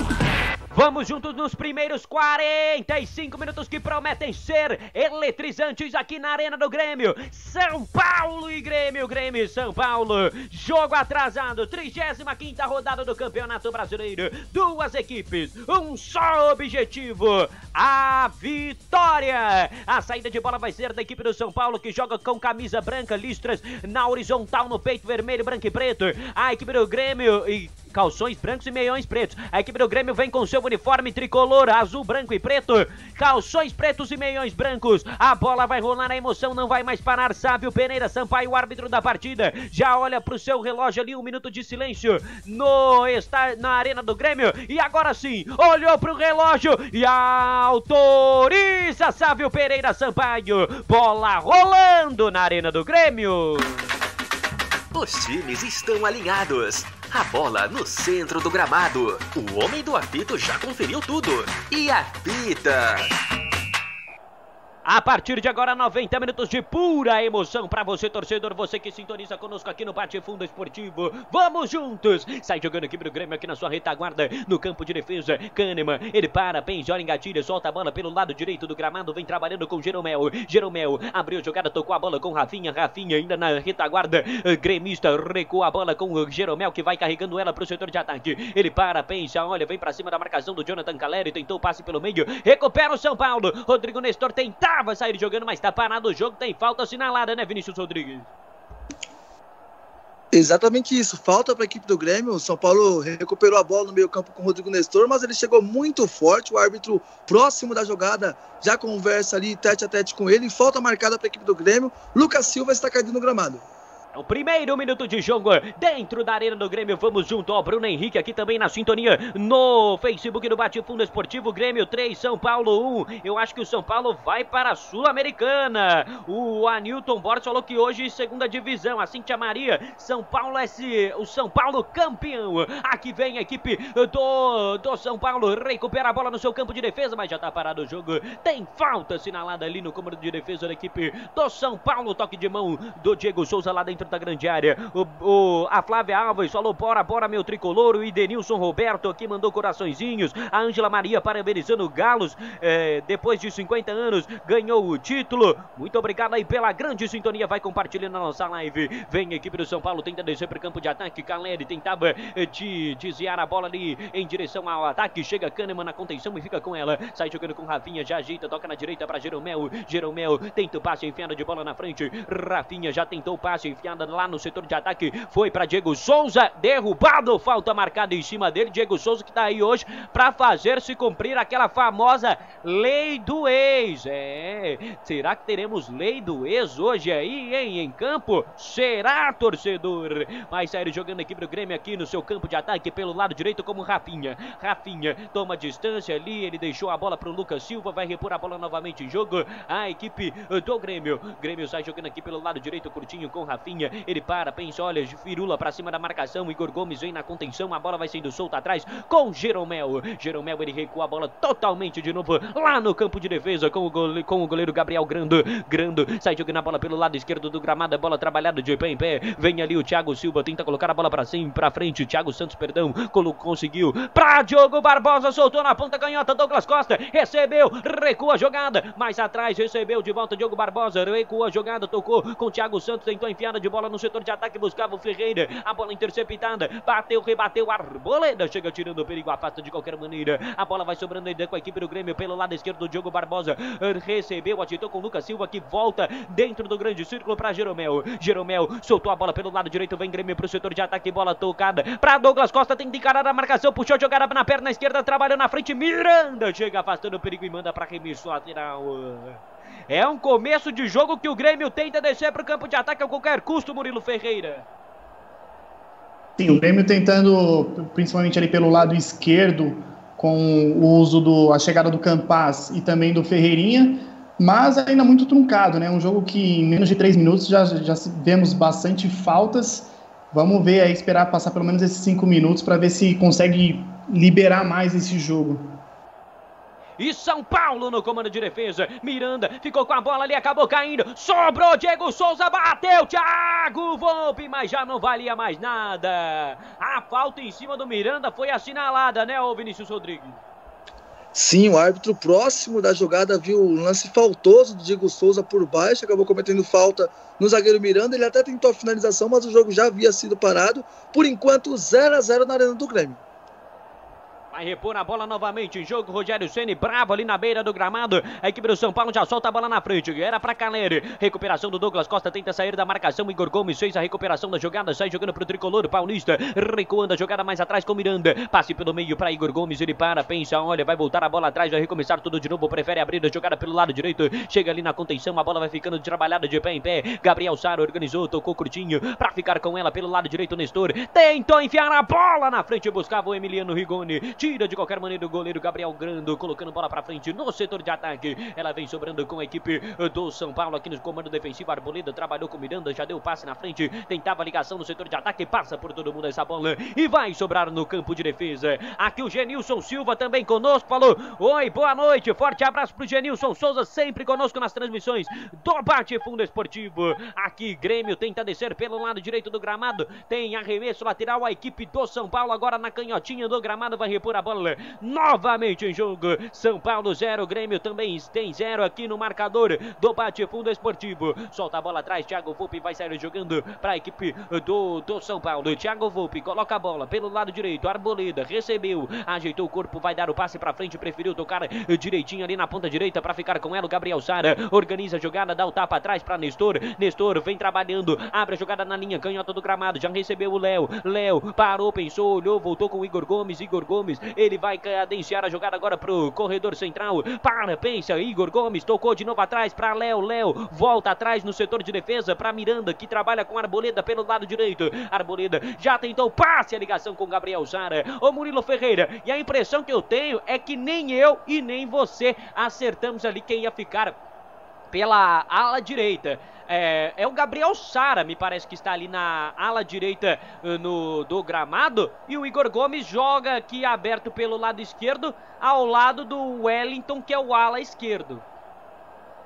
Vamos juntos nos primeiros quarenta e cinco minutos que prometem ser eletrizantes aqui na Arena do Grêmio. São Paulo e Grêmio, Grêmio e São Paulo. Jogo atrasado, trigésima quinta rodada do Campeonato Brasileiro. Duas equipes, um só objetivo, a vitória. A saída de bola vai ser da equipe do São Paulo, que joga com camisa branca, listras na horizontal, no peito vermelho, branco e preto. A equipe do Grêmio e calções brancos e meiões pretos. A equipe do Grêmio vem com seu uniforme tricolor, azul, branco e preto, calções pretos e meiões brancos. A bola vai rolar, a emoção não vai mais parar. Sávio Pereira Sampaio, o árbitro da partida, já olha pro seu relógio ali, um minuto de silêncio no, está, na Arena do Grêmio, e agora sim, olhou pro relógio e autoriza Sávio Pereira Sampaio. Bola rolando na Arena do Grêmio. Os times estão alinhados. A bola no centro do gramado. O homem do apito já conferiu tudo. E apita. A partir de agora, noventa minutos de pura emoção pra você, torcedor, você que sintoniza conosco aqui no Bate-Fundo Esportivo. Vamos juntos! Sai jogando aqui pro Grêmio, aqui na sua retaguarda, no campo de defesa. Kannemann, ele para, bem, joga, engatilha, solta a bola pelo lado direito do gramado, vem trabalhando com Geromel. Geromel abriu a jogada, tocou a bola com Rafinha. Rafinha ainda na retaguarda gremista, recua a bola com o Geromel, que vai carregando ela pro setor de ataque. Ele para, pensa, olha, vem pra cima da marcação do Jonathan Calleri, tentou o passe pelo meio, recupera o São Paulo. Rodrigo Nestor tenta vai sair jogando, mas tá parado o jogo, tem falta assinalada, né, Vinícius Rodrigues? Exatamente isso, falta para a equipe do Grêmio. O São Paulo recuperou a bola no meio campo com o Rodrigo Nestor, mas ele chegou muito forte, o árbitro próximo da jogada já conversa ali, tete a tete com ele, falta marcada para a equipe do Grêmio. Lucas Silva está caído no gramado. O primeiro minuto de jogo dentro da Arena do Grêmio. Vamos junto, ó, Bruno Henrique aqui também na sintonia no Facebook do Bate-Fundo Esportivo. Grêmio três, São Paulo um. Eu acho que o São Paulo vai para a Sul-Americana. O Anilton Borges falou que hoje segunda divisão, a Cíntia Maria, São Paulo S, o São Paulo campeão. Aqui vem a equipe do, do São Paulo, recupera a bola no seu campo de defesa, mas já tá parado o jogo. Tem falta assinalada ali no comando de defesa da equipe do São Paulo. Toque de mão do Diego Souza lá dentro da grande área. O, o, a Flávia Alves falou, bora, bora meu tricolor. O Idenilson Roberto aqui mandou coraçõezinhos. A Ângela Maria parabenizando o Galos, é, depois de cinquenta anos ganhou o título. Muito obrigado aí pela grande sintonia, vai compartilhando a nossa live. Vem a equipe do São Paulo, tenta descer para o campo de ataque. Calleri tentava de desviar a bola ali em direção ao ataque, chega Kannemann na contenção e fica com ela, sai jogando com Rafinha, já ajeita, toca na direita para Geromel. Geromel tenta o passe enfiado de bola na frente, Rafinha já tentou o passe enfiado Miranda lá no setor de ataque, foi para Diego Souza, derrubado, falta marcada em cima dele, Diego Souza que está aí hoje para fazer se cumprir aquela famosa lei do ex. É, será que teremos lei do ex hoje aí, hein, em campo? Será, torcedor? Vai sair jogando aqui para o Grêmio aqui no seu campo de ataque pelo lado direito como Rafinha. Rafinha toma distância ali, ele deixou a bola para o Lucas Silva, vai repor a bola novamente em jogo a equipe do Grêmio. Grêmio sai jogando aqui pelo lado direito, curtinho com Rafinha, ele para, pensa, olha, firula para cima da marcação, Igor Gomes vem na contenção, a bola vai sendo solta atrás com Geromel. Geromel, ele recua a bola totalmente de novo lá no campo de defesa com o goleiro, com o goleiro Gabriel Grando. Grando sai jogando a bola pelo lado esquerdo do gramado, a bola trabalhada de pé em pé, vem ali o Thiago Silva, tenta colocar a bola para cima, para frente, o Thiago Santos, perdão, conseguiu, para Diogo Barbosa, soltou na ponta canhota, Douglas Costa recebeu, recua a jogada, mais atrás recebeu de volta Diogo Barbosa, recua a jogada, tocou com o Thiago Santos, tentou enfiada de bola no setor de ataque, buscava o Ferreira, a bola interceptada, bateu, rebateu, Arboleda chega tirando o perigo, afasta de qualquer maneira, a bola vai sobrando ainda com a equipe do Grêmio, pelo lado esquerdo do Diogo Barbosa, recebeu, atirou com o Lucas Silva, que volta dentro do grande círculo para Geromel, Geromel soltou a bola pelo lado direito, vem Grêmio para o setor de ataque, bola tocada para Douglas Costa, tem de encarar a marcação, puxou, jogada na perna esquerda, trabalhou na frente, Miranda chega afastando o perigo e manda para arremesso lateral. É um começo de jogo que o Grêmio tenta descer para o campo de ataque a qualquer custo, Murilo Ferreira. Sim, o Grêmio tentando, principalmente ali pelo lado esquerdo, com o uso do, a chegada do Campaz e também do Ferreirinha, mas ainda muito truncado, né? Um jogo que em menos de três minutos já, já vemos bastante faltas. Vamos ver aí, esperar passar pelo menos esses cinco minutos para ver se consegue liberar mais esse jogo. E São Paulo no comando de defesa, Miranda ficou com a bola ali, acabou caindo, sobrou Diego Souza, bateu Thiago Volpi, mas já não valia mais nada. A falta em cima do Miranda foi assinalada, né, ô Vinícius Rodrigues? Sim, o árbitro próximo da jogada viu um lance faltoso do Diego Souza por baixo, acabou cometendo falta no zagueiro Miranda, ele até tentou a finalização, mas o jogo já havia sido parado, por enquanto zero a zero na Arena do Grêmio. Vai repor a bola novamente em jogo, Rogério Ceni bravo ali na beira do gramado, a equipe do São Paulo já solta a bola na frente, era para Calleri, recuperação do Douglas Costa, tenta sair da marcação, Igor Gomes fez a recuperação da jogada, sai jogando pro tricolor paulista, recuando a jogada mais atrás com Miranda, passe pelo meio para Igor Gomes, ele para, pensa, olha, vai voltar a bola atrás, vai recomeçar tudo de novo, prefere abrir a jogada pelo lado direito, chega ali na contenção, a bola vai ficando trabalhada de pé em pé, Gabriel Sara organizou, tocou curtinho, para ficar com ela pelo lado direito, Nestor, tentou enfiar a bola na frente, buscava o Emiliano Rigoni, tira de qualquer maneira o goleiro Gabriel Grando, colocando bola pra frente no setor de ataque. Ela vem sobrando com a equipe do São Paulo aqui no comando defensivo. Arboleda trabalhou com Miranda, já deu passe na frente, tentava ligação no setor de ataque, passa por todo mundo essa bola e vai sobrar no campo de defesa. Aqui o Genilson Silva também conosco, falou, oi, boa noite, forte abraço pro Genilson Souza, sempre conosco nas transmissões do Bate-Fundo Esportivo. Aqui Grêmio tenta descer pelo lado direito do gramado, tem arremesso lateral, a equipe do São Paulo agora na canhotinha do gramado, vai repor a bola novamente em jogo. São Paulo zero, Grêmio também tem zero aqui no marcador do Bate-Fundo Esportivo. Solta a bola atrás, Thiago Volpi vai sair jogando para a equipe do, do São Paulo. Thiago Volpi coloca a bola pelo lado direito, Arboleda recebeu, ajeitou o corpo, vai dar o passe para frente, preferiu tocar direitinho ali na ponta direita para ficar com ela o Gabriel Sara, organiza a jogada, dá o tapa atrás para Nestor, Nestor vem trabalhando, abre a jogada na linha canhota do gramado, já recebeu o Léo, Léo parou, pensou, olhou, voltou com o Igor Gomes, Igor Gomes ele vai cadenciar a jogada agora pro corredor central, para, pensa, Igor Gomes tocou de novo atrás para Léo, Léo volta atrás no setor de defesa para Miranda, que trabalha com Arboleda pelo lado direito, Arboleda já tentou passe, a ligação com Gabriel Sara, ô Murilo Ferreira, e a impressão que eu tenho é que nem eu e nem você acertamos ali quem ia ficar pela ala direita, é, é o Gabriel Sara, me parece que está ali na ala direita no, do gramado, e o Igor Gomes joga aqui aberto pelo lado esquerdo, ao lado do Wellington, que é o ala esquerdo.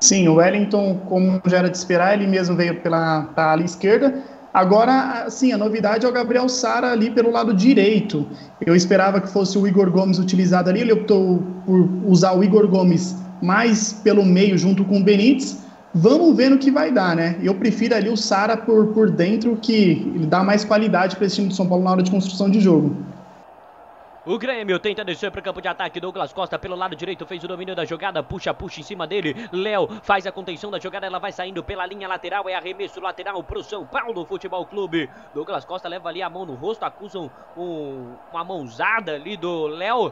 Sim, o Wellington, como já era de esperar, ele mesmo veio pela ala esquerda. Agora, sim, a novidade é o Gabriel Sara ali pelo lado direito. Eu esperava que fosse o Igor Gomes utilizado ali, ele optou por usar o Igor Gomes mais pelo meio junto com o Benítez. Vamos ver no que vai dar, né? Eu prefiro ali o Sara por, por dentro, que ele dá mais qualidade para esse time do São Paulo na hora de construção de jogo. O Grêmio tenta descer para o campo de ataque. Douglas Costa pelo lado direito fez o domínio da jogada. Puxa, puxa em cima dele. Léo faz a contenção da jogada. Ela vai saindo pela linha lateral. É arremesso lateral para o São Paulo Futebol Clube. Douglas Costa leva ali a mão no rosto. Acusam um, uma mãozada ali do Léo.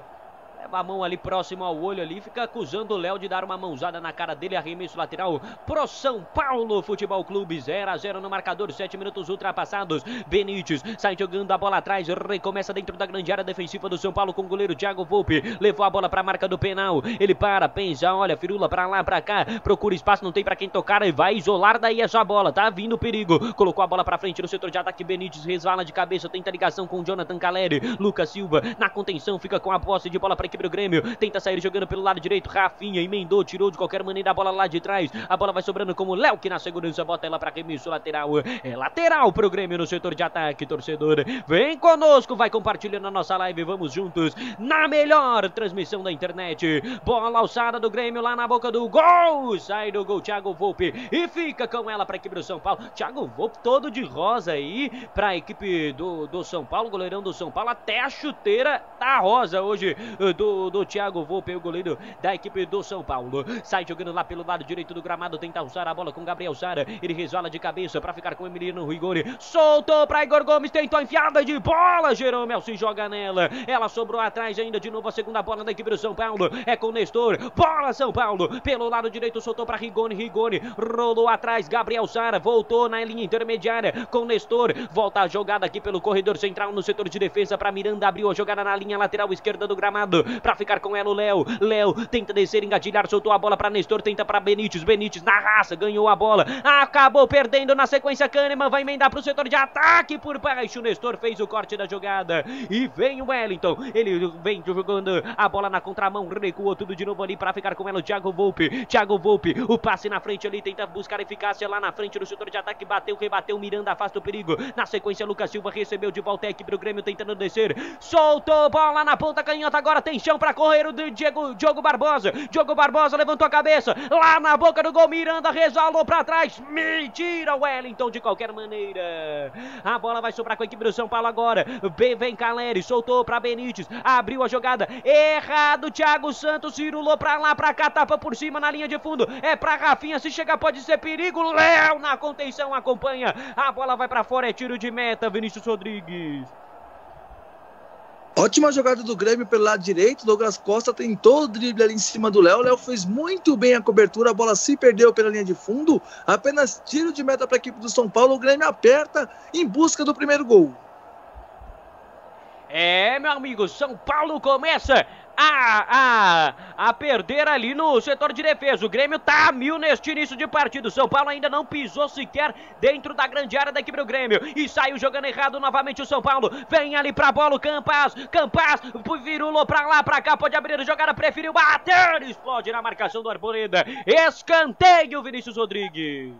Leva a mão ali próximo ao olho ali, fica acusando o Léo de dar uma mãozada na cara dele. Arremesso lateral pro São Paulo Futebol Clube, zero a zero no marcador, sete minutos ultrapassados. Benítez sai jogando a bola atrás, recomeça dentro da grande área defensiva do São Paulo com o goleiro Thiago Volpi. Levou a bola para a marca do penal, ele para, pensa, olha, firula para lá, para cá, procura espaço, não tem para quem tocar, e vai isolar daí essa bola, tá vindo o perigo. Colocou a bola para frente no setor de ataque, Benítez resvala de cabeça, tenta ligação com o Jonathan Calleri. Lucas Silva na contenção, fica com a posse de bola para do Grêmio, tenta sair jogando pelo lado direito. Rafinha emendou, tirou de qualquer maneira a bola lá de trás, a bola vai sobrando como Léo, que na segurança bota ela para arremesso lateral. É lateral pro Grêmio no setor de ataque. Torcedor, vem conosco, vai compartilhando a nossa live, vamos juntos na melhor transmissão da internet. Bola alçada do Grêmio lá na boca do gol, sai do gol Thiago Volpi e fica com ela para a equipe do São Paulo. Thiago Volpi todo de rosa aí para a equipe do, do São Paulo, goleirão do São Paulo, até a chuteira tá rosa hoje do Do, do Thiago Volpi, o goleiro da equipe do São Paulo. Sai jogando lá pelo lado direito do gramado, tenta usar a bola com Gabriel Sara, ele resvala de cabeça para ficar com o Emiliano Rigoni, soltou para Igor Gomes, tentou enfiada de bola, Geromel se joga nela, ela sobrou atrás ainda, de novo a segunda bola da equipe do São Paulo, é com Nestor, bola São Paulo, pelo lado direito soltou para Rigoni, Rigoni rolou atrás, Gabriel Sara voltou na linha intermediária com Nestor, volta a jogada aqui pelo corredor central no setor de defesa para Miranda, abriu a jogada na linha lateral esquerda do gramado, pra ficar com ela o Léo, Léo tenta descer, engatilhar, soltou a bola pra Nestor, tenta pra Benítez, Benítez na raça, ganhou a bola, acabou perdendo na sequência. Kannemann vai emendar pro setor de ataque por baixo, Nestor fez o corte da jogada e vem o Wellington, ele vem jogando a bola na contramão, recuou tudo de novo ali pra ficar com ela o Thiago Volpi, Thiago Volpi, o passe na frente ali, tenta buscar eficácia lá na frente do setor de ataque, bateu, rebateu, Miranda afasta o perigo, na sequência Lucas Silva recebeu de volta aqui pro Grêmio tentando descer, soltou bola na ponta canhota, agora tem chão para correr o Diego, Diogo Barbosa. Diogo Barbosa levantou a cabeça lá na boca do gol. Miranda resvalou para trás. Mentira, Wellington de qualquer maneira. A bola vai sobrar com a equipe do São Paulo agora. Vem Calleri, soltou para Benítez. Abriu a jogada. Errado, Thiago Santos cirulou para lá, para cá, tapa por cima na linha de fundo. É para Rafinha, se chegar pode ser perigo. Léo na contenção acompanha. A bola vai para fora, é tiro de meta, Vinícius Rodrigues. Ótima jogada do Grêmio pelo lado direito, Douglas Costa tentou o drible ali em cima do Léo, Léo fez muito bem a cobertura, a bola se perdeu pela linha de fundo, apenas tiro de meta para a equipe do São Paulo, o Grêmio aperta em busca do primeiro gol. É, meu amigo, São Paulo começa a, a, a perder ali no setor de defesa. O Grêmio tá a mil neste início de partido. São Paulo ainda não pisou sequer dentro da grande área da equipe do Grêmio. E saiu jogando errado novamente o São Paulo. Vem ali pra bola o Campaz. Campaz virulou pra lá, pra cá. Pode abrir a jogada, preferiu bater. Explode na marcação do Arboleda. Escanteio, Vinícius Rodrigues.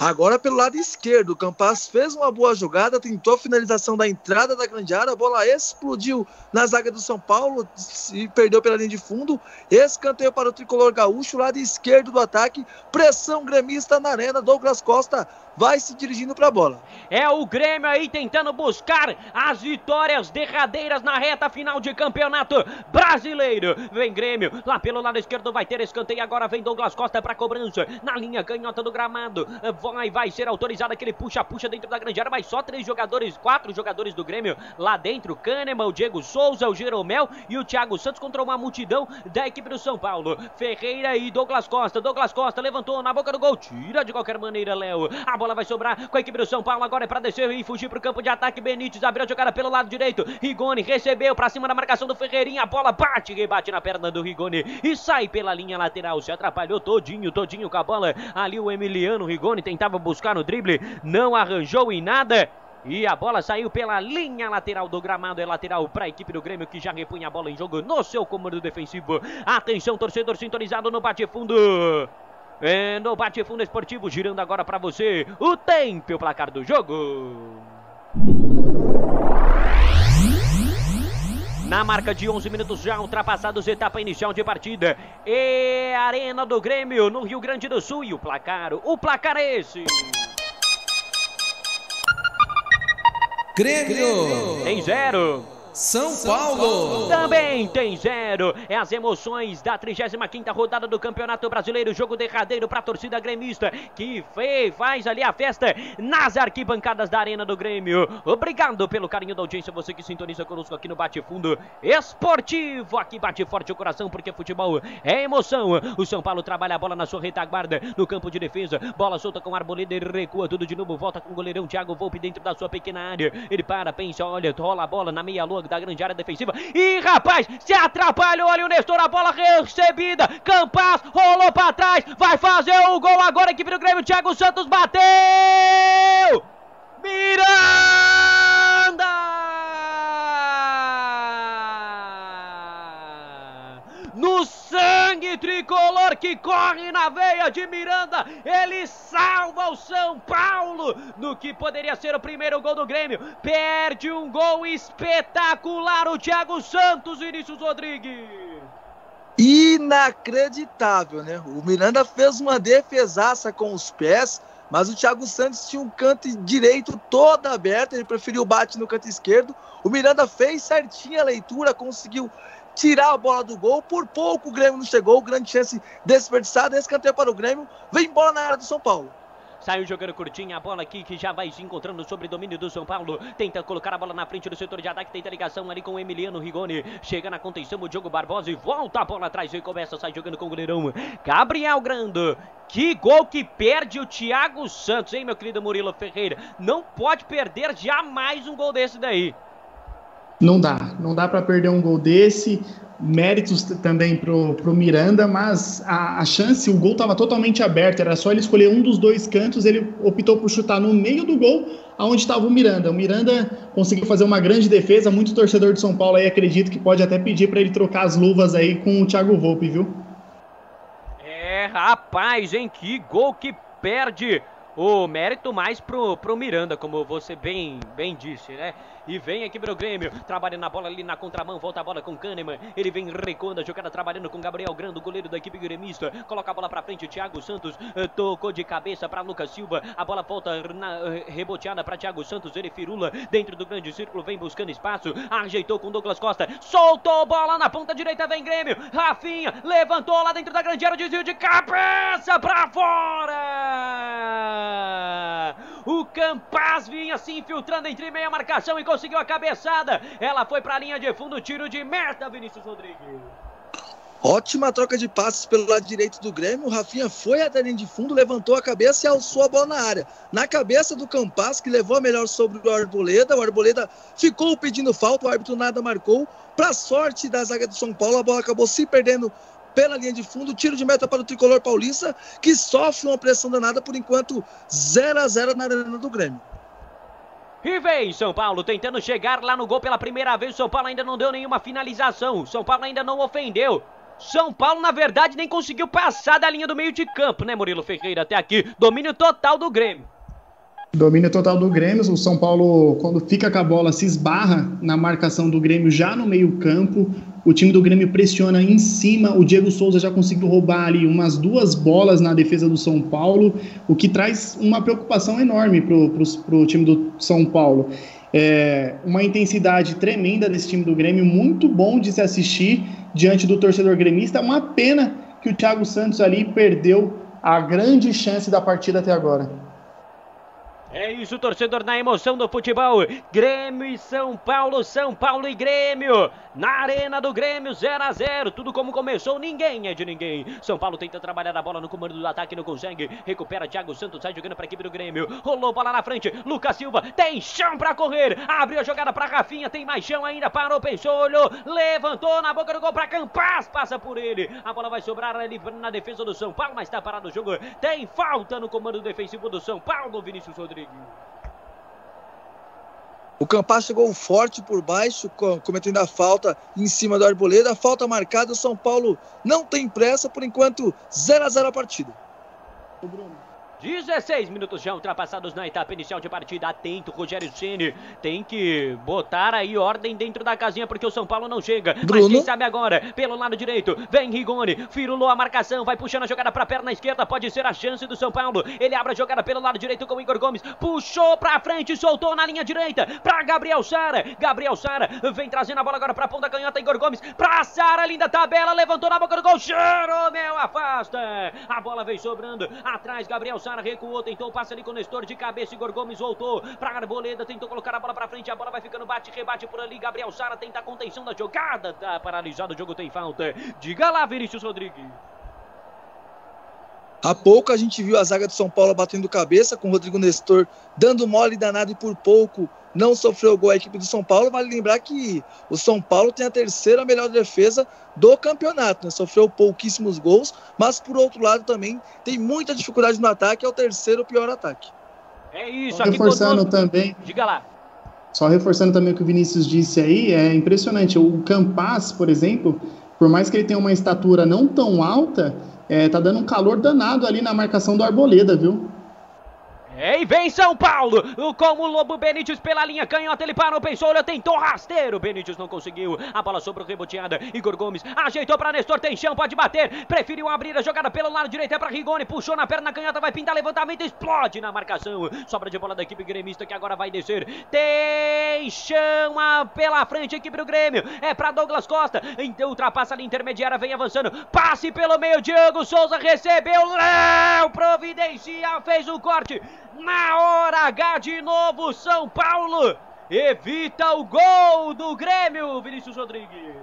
Agora pelo lado esquerdo, o Campaz fez uma boa jogada, tentou a finalização da entrada da grande área, a bola explodiu na zaga do São Paulo e perdeu pela linha de fundo. Escanteio para o tricolor gaúcho, lado esquerdo do ataque, pressão gremista na arena, Douglas Costa vai se dirigindo para a bola. É o Grêmio aí tentando buscar as vitórias derradeiras na reta final de campeonato brasileiro. Vem Grêmio, lá pelo lado esquerdo vai ter escanteio, agora vem Douglas Costa para cobrança, na linha canhota do gramado. Vai, vai ser autorizado aquele puxa-puxa dentro da grande área, mas só três jogadores, quatro jogadores do Grêmio lá dentro, Kannemann, o Diego Souza, o Geromel e o Thiago Santos contra uma multidão da equipe do São Paulo. Ferreira e Douglas Costa, Douglas Costa levantou na boca do gol, tira de qualquer maneira Léo, a bola vai sobrar com a equipe do São Paulo, agora é pra descer e fugir pro campo de ataque, Benítez abriu a jogada pelo lado direito, Rigoni recebeu pra cima da marcação do Ferreirinha, a bola bate, rebate na perna do Rigoni e sai pela linha lateral, se atrapalhou todinho, todinho com a bola, ali o Emiliano Rigoni tem tentava buscar no drible, não arranjou em nada. E a bola saiu pela linha lateral do gramado, é lateral para a equipe do Grêmio que já repunha a bola em jogo no seu comando defensivo. Atenção, torcedor sintonizado no bate-fundo. É no bate-fundo esportivo, girando agora para você o tempo e o placar do jogo. Na marca de onze minutos já ultrapassados, etapa inicial de partida. E Arena do Grêmio, no Rio Grande do Sul. E o placar, o placar é esse. Grêmio tem zero. São Paulo também tem zero. É as emoções da trigésima quinta rodada do Campeonato Brasileiro, jogo derradeiro para a torcida gremista, que fez, faz ali a festa nas arquibancadas da Arena do Grêmio. Obrigado pelo carinho da audiência, você que sintoniza conosco aqui no Bate-Fundo Esportivo. Aqui bate forte o coração, porque futebol é emoção. O São Paulo trabalha a bola na sua retaguarda, no campo de defesa, bola solta com Arboleda, ele recua tudo de novo, volta com o goleirão Thiago Volpi dentro da sua pequena área. Ele para, pensa, olha, rola a bola na meia lua da grande área defensiva, e rapaz, se atrapalhou ali o Nestor, a bola recebida, Campaz rolou para trás, vai fazer o gol agora, equipe do Grêmio, Thiago Santos bateu, Miranda! No sangue tricolor que corre na veia de Miranda, ele salva o São Paulo no que poderia ser o primeiro gol do Grêmio. Perde um gol espetacular o Thiago Santos, Vinícius Rodrigues. Inacreditável, né? O Miranda fez uma defesaça com os pés, mas o Thiago Santos tinha um canto direito todo aberto, ele preferiu o bate no canto esquerdo. O Miranda fez certinha a leitura, conseguiu tirar a bola do gol, por pouco o Grêmio não chegou, grande chance desperdiçada, escanteio para o Grêmio, vem bola na área do São Paulo. Saiu jogando curtinha, a bola aqui que já vai se encontrando sobre domínio do São Paulo. Tenta colocar a bola na frente do setor de ataque, tenta ligação ali com o Emiliano Rigoni. Chega na contenção o Diogo Barbosa e volta a bola atrás e começa a sair jogando com o goleirão Gabriel Grando. Que gol que perde o Thiago Santos, hein, meu querido Murilo Ferreira? Não pode perder jamais um gol desse daí. Não dá, não dá para perder um gol desse, méritos também pro, pro Miranda, mas a, a chance, o gol estava totalmente aberto, era só ele escolher um dos dois cantos, ele optou por chutar no meio do gol, aonde estava o Miranda. O Miranda conseguiu fazer uma grande defesa, muito torcedor de São Paulo aí acredito que pode até pedir para ele trocar as luvas aí com o Thiago Volpi, viu? É, rapaz, hein, que gol que perde! O mérito mais pro, pro Miranda, como você bem, bem disse, né? E vem aqui pro Grêmio, trabalhando a bola ali na contramão, volta a bola com Kannemann, ele vem recuando a jogada, trabalhando com Gabriel Grando, goleiro da equipe gremista, coloca a bola pra frente, Thiago Santos tocou de cabeça pra Lucas Silva, a bola volta na, reboteada pra Thiago Santos, ele firula dentro do grande círculo, vem buscando espaço, ajeitou com Douglas Costa, soltou bola na ponta direita, vem Grêmio, Rafinha levantou lá dentro da grande área, desvio de cabeça pra fora! O Campaz vinha se infiltrando entre meia marcação e conseguiu a cabeçada. Ela foi para a linha de fundo, tiro de meta, Vinícius Rodrigues. Ótima troca de passes pelo lado direito do Grêmio. O Rafinha foi até a linha de fundo, levantou a cabeça e alçou a bola na área. Na cabeça do Campaz, que levou a melhor sobre o Arboleda. O Arboleda ficou pedindo falta, o árbitro nada marcou. Para sorte da zaga do São Paulo, a bola acabou se perdendo pela linha de fundo, tiro de meta para o tricolor paulista, que sofre uma pressão danada, por enquanto zero a zero na Arena do Grêmio. E vem São Paulo tentando chegar lá no gol pela primeira vez, São Paulo ainda não deu nenhuma finalização, São Paulo ainda não ofendeu, São Paulo na verdade nem conseguiu passar da linha do meio de campo, né, Murilo Ferreira? Até aqui, domínio total do Grêmio. Domínio total do Grêmio, o São Paulo quando fica com a bola se esbarra na marcação do Grêmio já no meio campo, o time do Grêmio pressiona em cima, o Diego Souza já conseguiu roubar ali umas duas bolas na defesa do São Paulo, o que traz uma preocupação enorme para o time do São Paulo. É, uma intensidade tremenda desse time do Grêmio, muito bom de se assistir diante do torcedor gremista, uma pena que o Thiago Santos ali perdeu a grande chance da partida até agora. É isso, torcedor, na emoção do futebol, Grêmio e São Paulo, São Paulo e Grêmio, na Arena do Grêmio, zero a zero, tudo como começou, ninguém é de ninguém, São Paulo tenta trabalhar a bola no comando do ataque, não consegue, recupera Thiago Santos, sai jogando para a equipe do Grêmio, rolou bola na frente, Lucas Silva tem chão para correr, abriu a jogada para Rafinha, tem mais chão ainda, parou, pensou, olhou, levantou na boca do gol para Campaz, passa por ele, a bola vai sobrar ali na defesa do São Paulo, mas está parado o jogo, tem falta no comando defensivo do São Paulo, Vinícius Rodrigues. O Campaz chegou forte por baixo, cometendo a falta em cima do Arboleda, a falta marcada, o São Paulo não tem pressa, por enquanto zero a zero a partida. dezesseis minutos já ultrapassados na etapa inicial de partida. Atento, Rogério Ceni. Tem que botar aí ordem dentro da casinha, porque o São Paulo não chega. Bruno. Mas quem sabe agora, pelo lado direito, vem Rigoni. Firulou a marcação, vai puxando a jogada para a perna esquerda. Pode ser a chance do São Paulo. Ele abre a jogada pelo lado direito com o Igor Gomes. Puxou para frente, soltou na linha direita para Gabriel Sara. Gabriel Sara vem trazendo a bola agora para a ponta canhota. Igor Gomes para Sara. Linda tabela, levantou na boca do gol. Geromel afasta. A bola vem sobrando atrás. Gabriel Sara recuou, tentou, passa ali com o Nestor de cabeça. Igor Gomes voltou pra Arboleda, tentou colocar a bola pra frente, a bola vai ficando, bate, rebate por ali. Gabriel Sara tenta a contenção da jogada, tá paralisado, o jogo tem falta. Diga lá, Vinícius Rodrigues. Há pouco a gente viu a zaga do São Paulo batendo cabeça com o Rodrigo Nestor dando mole danado e por pouco não sofreu gol a equipe do São Paulo. Vale lembrar que o São Paulo tem a terceira melhor defesa do campeonato, né? Sofreu pouquíssimos gols, mas por outro lado também tem muita dificuldade no ataque, é o terceiro pior ataque. É isso, só aqui reforçando conosco também. Diga lá. Só reforçando também o que o Vinícius disse aí, é impressionante. O Campaz, por exemplo, por mais que ele tenha uma estatura não tão alta, é, tá dando um calor danado ali na marcação do Arboleda, viu? E vem São Paulo, com o Lobo Benítez pela linha canhota, ele parou, pensou, olha, tentou rasteiro, Benítez não conseguiu, a bola sobrou reboteada, Igor Gomes ajeitou para Nestor, tem chão, pode bater, preferiu abrir a jogada pelo lado direito, é para Rigoni, puxou na perna canhota, vai pintar, levantamento, explode na marcação, sobra de bola da equipe gremista que agora vai descer, tem chão pela frente, equipe do Grêmio, é para Douglas Costa, então ultrapassa a intermediária, vem avançando, passe pelo meio, Diego Souza recebeu, Léo providencia, fez o corte. Na hora H de novo, São Paulo evita o gol do Grêmio, Vinícius Rodrigues.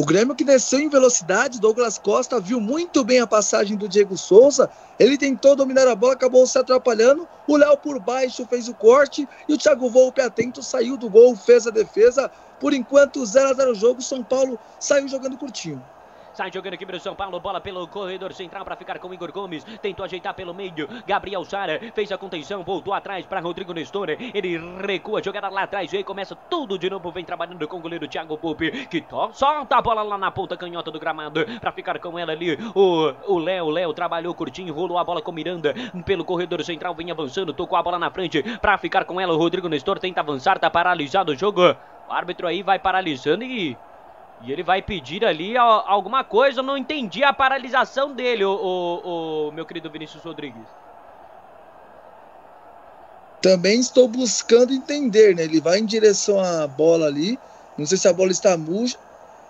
O Grêmio que desceu em velocidade, Douglas Costa viu muito bem a passagem do Diego Souza, ele tentou dominar a bola, acabou se atrapalhando, o Léo por baixo fez o corte e o Thiago Volpi atento saiu do gol, fez a defesa, por enquanto zero a zero o jogo, São Paulo saiu jogando curtinho. Sai jogando aqui para o São Paulo, bola pelo corredor central para ficar com o Igor Gomes, tentou ajeitar pelo meio, Gabriel Sara fez a contenção, voltou atrás para Rodrigo Nestor, ele recua, jogada lá atrás, e aí começa tudo de novo, vem trabalhando com o goleiro Thiago Volpi, que to solta a bola lá na ponta canhota do gramado, para ficar com ela ali, o Léo, Léo trabalhou curtinho, rolou a bola com Miranda, pelo corredor central, vem avançando, tocou a bola na frente, para ficar com ela, o Rodrigo Nestor tenta avançar, tá paralisado o jogo, o árbitro aí vai paralisando e... E ele vai pedir ali alguma coisa, eu não entendi a paralisação dele, o, o, o meu querido Vinícius Rodrigues. Também estou buscando entender, né? Ele vai em direção à bola ali, não sei se a bola está murcha.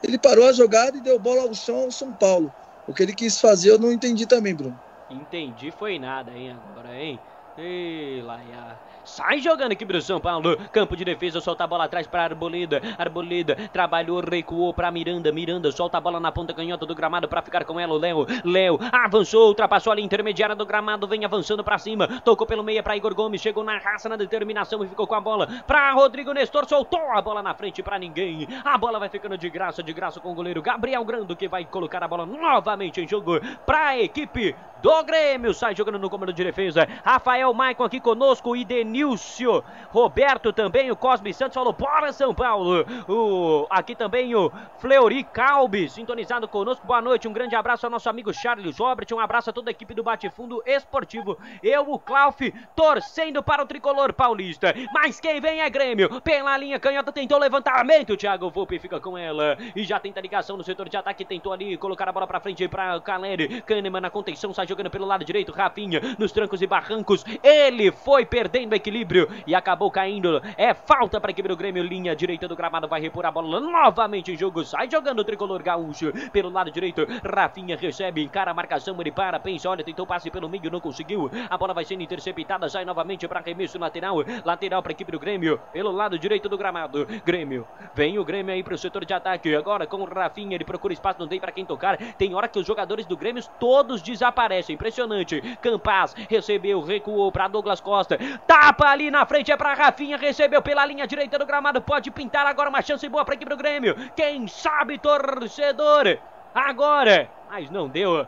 Ele parou a jogada e deu bola ao chão ao São Paulo. O que ele quis fazer eu não entendi também, Bruno. Entendi foi nada, hein, agora, hein? Ei, Laia. Sai jogando aqui para o São Paulo, campo de defesa, solta a bola atrás para Arboleda, Arboleda trabalhou, recuou para Miranda, Miranda solta a bola na ponta canhota do gramado para ficar com ela, o Léo, Léo avançou, ultrapassou ali a intermediária do gramado, vem avançando para cima, tocou pelo meio para Igor Gomes, chegou na raça, na determinação e ficou com a bola para Rodrigo Nestor, soltou a bola na frente para ninguém, a bola vai ficando de graça, de graça com o goleiro Gabriel Grando, que vai colocar a bola novamente em jogo para a equipe do Grêmio, sai jogando no comando de defesa, Rafael Maicon aqui conosco e Denilson Nilcio, Roberto também, o Cosme Santos falou, bora São Paulo, o, aqui também o Fleury Calbi, sintonizado conosco, boa noite, um grande abraço ao nosso amigo Charles Robert, um abraço a toda a equipe do Bate-Fundo Esportivo, eu, o Clauf, torcendo para o tricolor paulista, mas quem vem é Grêmio, pela linha canhota, tentou levantamento, o Thiago Volpi fica com ela, e já tenta ligação no setor de ataque, tentou ali, colocar a bola para frente para Calleri, Kannemann na contenção, sai jogando pelo lado direito, Rafinha, nos trancos e barrancos, ele foi perdendo a equilíbrio e acabou caindo. É falta para a equipe do Grêmio. Linha direita do gramado vai repor a bola novamente em jogo. Sai jogando o tricolor gaúcho pelo lado direito. Rafinha recebe, encara a marcação. Ele para, pensa, olha, tentou passe pelo meio, não conseguiu. A bola vai sendo interceptada. Sai novamente para arremesso lateral. Lateral para a equipe do Grêmio pelo lado direito do gramado. Grêmio vem o Grêmio aí para o setor de ataque. Agora com o Rafinha, ele procura espaço, não tem para quem tocar. Tem hora que os jogadores do Grêmio todos desaparecem. Impressionante. Campaz recebeu, recuou para Douglas Costa. Tá ali na frente, é pra Rafinha, recebeu pela linha direita do gramado, pode pintar agora uma chance boa pra equipe do Grêmio, quem sabe torcedor, agora, mas não deu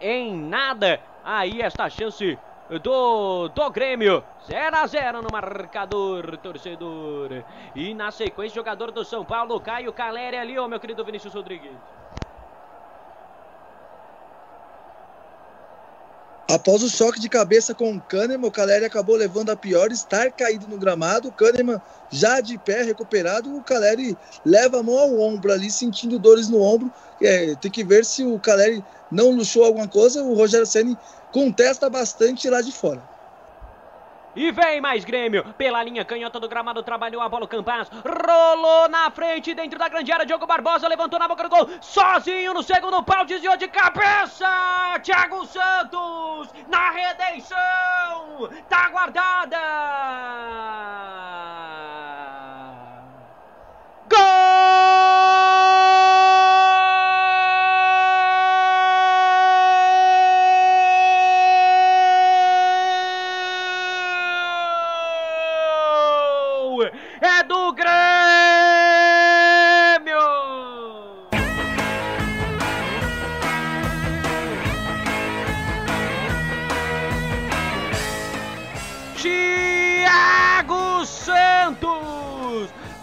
em nada, aí esta chance do, do Grêmio, zero a zero no marcador, torcedor, e na sequência jogador do São Paulo, Caio Calleri ali, ó, meu querido Vinícius Rodrigues. Após o choque de cabeça com o Kannemann, o Calleri acabou levando a pior, estar caído no gramado. O Kannemann já de pé, recuperado, o Calleri leva a mão ao ombro ali, sentindo dores no ombro. É, tem que ver se o Calleri não luxou alguma coisa. O Rogério Ceni contesta bastante lá de fora. E vem mais Grêmio, pela linha canhota do gramado, trabalhou a bola o Campaz, rolou na frente, dentro da grande área, Diogo Barbosa levantou na boca do gol, sozinho no segundo pau, desviou de cabeça, Thiago Santos, na redenção, tá guardada, gol! É do Grêmio! Thiago Santos!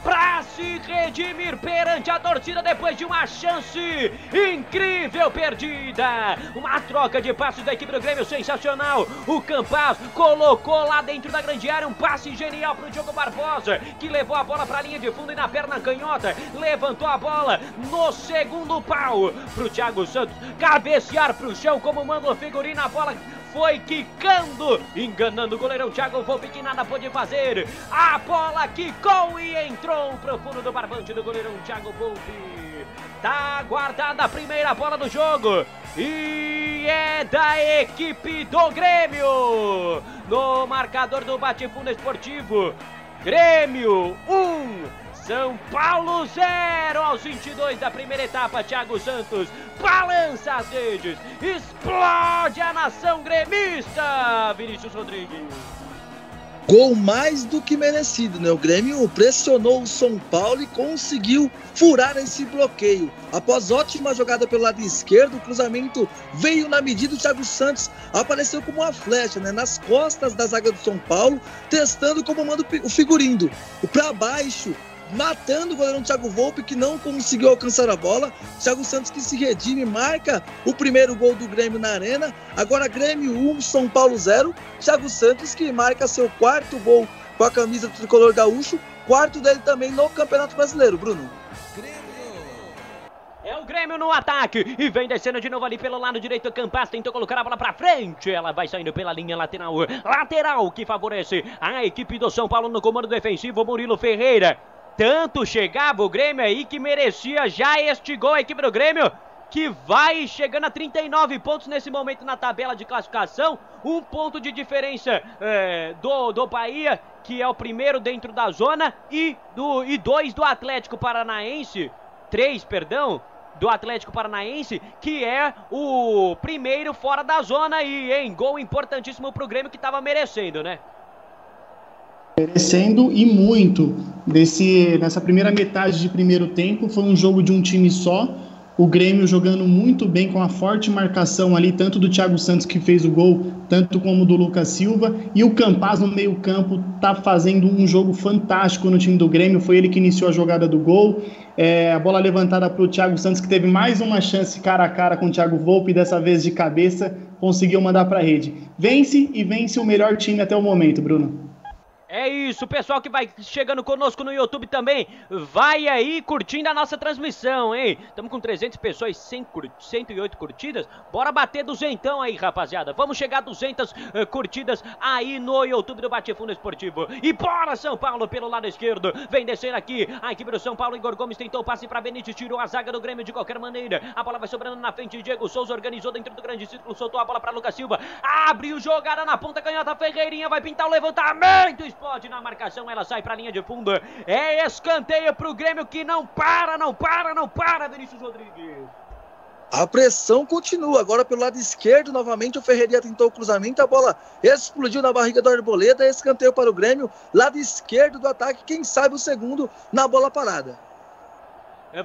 Pra se redimir perante a torcida depois de uma chance incrível perdida. Uma troca de passes da equipe do Grêmio sensacional. O Campaz colocou lá dentro da grande área um passe genial para o Diogo Barbosa, que levou a bola para a linha de fundo e na perna canhota levantou a bola no segundo pau para o Thiago Santos cabecear para o chão como manda o figurino. A bola foi quicando, enganando o goleirão Thiago Volpi, que nada pôde fazer. A bola quicou e entrou pro fundo do barbante do goleirão Thiago Volpi. Tá guardada a primeira bola do jogo e é da equipe do Grêmio. No marcador do Bate-Fundo Esportivo, Grêmio um, São Paulo zero aos vinte e dois da primeira etapa. Thiago Santos balança as redes, explode a nação gremista, Vinícius Rodrigues. Gol mais do que merecido, né? O Grêmio pressionou o São Paulo e conseguiu furar esse bloqueio. Após ótima jogada pelo lado esquerdo, o cruzamento veio na medida, o Thiago Santos apareceu como uma flecha, né, nas costas da zaga do São Paulo, testando como manda o figurino. Para baixo, matando o goleirão Thiago Volpi, que não conseguiu alcançar a bola. Thiago Santos, que se redime, marca o primeiro gol do Grêmio na Arena. Agora Grêmio um, São Paulo zero. Thiago Santos, que marca seu quarto gol com a camisa do tricolor gaúcho, quarto dele também no Campeonato Brasileiro, Bruno. É o Grêmio no ataque e vem descendo de novo ali pelo lado direito. Campaz tentou colocar a bola pra frente, ela vai saindo pela linha lateral, lateral que favorece a equipe do São Paulo no comando defensivo, Murilo Ferreira. Tanto chegava o Grêmio aí que merecia já este gol a equipe do Grêmio, que vai chegando a trinta e nove pontos nesse momento na tabela de classificação. Um ponto de diferença é, do, do Bahia, que é o primeiro dentro da zona, e, do, e dois do Atlético Paranaense, três, perdão, do Atlético Paranaense, que é o primeiro fora da zona. E em gol importantíssimo pro Grêmio, que tava merecendo, né? Merecendo e muito. Desse, nessa primeira metade de primeiro tempo, foi um jogo de um time só. O Grêmio jogando muito bem, com a forte marcação ali, tanto do Thiago Santos, que fez o gol, tanto como do Lucas Silva. E o Campaz no meio campo tá fazendo um jogo fantástico no time do Grêmio. Foi ele que iniciou a jogada do gol. É, a bola levantada para o Thiago Santos, que teve mais uma chance cara a cara com o Thiago Volpi, dessa vez de cabeça, conseguiu mandar para a rede. Vence e vence o melhor time até o momento, Bruno. É isso, pessoal que vai chegando conosco no YouTube também, vai aí curtindo a nossa transmissão, hein? Estamos com trezentas pessoas, cem, cento e oito curtidas, bora bater duzentão aí, rapaziada. Vamos chegar a duzentas uh, curtidas aí no YouTube do Bate-Fundo Esportivo. E bora São Paulo pelo lado esquerdo, vem descendo aqui a equipe do São Paulo. Igor Gomes tentou o passe para Benítez, tirou a zaga do Grêmio de qualquer maneira. A bola vai sobrando na frente, Diego Souza organizou dentro do grande círculo, soltou a bola para Lucas Silva, abriu jogada na ponta canhota, Ferreirinha vai pintar o levantamento, explode na marcação, ela sai pra linha de fundo. É escanteio pro Grêmio, que não para, não para, não para, Vinícius Rodrigues. A pressão continua, agora pelo lado esquerdo novamente o Ferreirinha tentou o cruzamento, a bola explodiu na barriga do Arboleda, escanteio para o Grêmio, lado esquerdo do ataque, quem sabe o segundo na bola parada.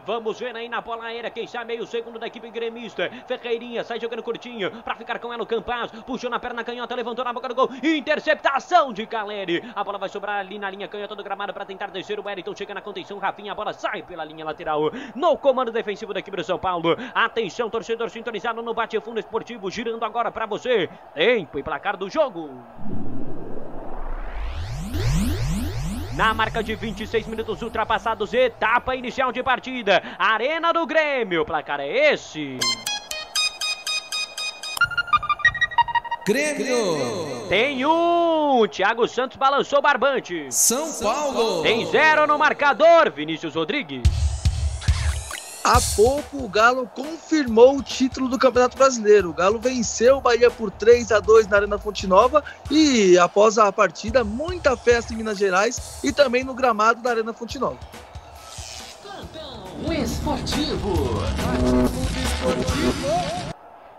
Vamos ver aí na bola aérea, quem sai meio segundo da equipe gremista. Ferreirinha sai jogando curtinho pra ficar com ela o Campaz. Puxou na perna canhota, levantou na boca do gol. Interceptação de Calleri. A bola vai sobrar ali na linha canhota do gramado pra tentar descer. O Wellington chega na contenção. Rafinha, a bola sai pela linha lateral. No comando defensivo da equipe do São Paulo. Atenção, torcedor sintonizado no Bate-Fundo Esportivo. Girando agora pra você. Tempo e placar do jogo. Na marca de vinte e seis minutos ultrapassados, etapa inicial de partida, Arena do Grêmio, o placar é esse. Grêmio tem um, Thiago Santos balançou o barbante. São Paulo tem zero no marcador, Vinícius Rodrigues. Há pouco o Galo confirmou o título do Campeonato Brasileiro. O Galo venceu o Bahia por três a dois na Arena Fonte Nova e, após a partida, muita festa em Minas Gerais e também no gramado da Arena Fonte Nova. Plantão Esportivo.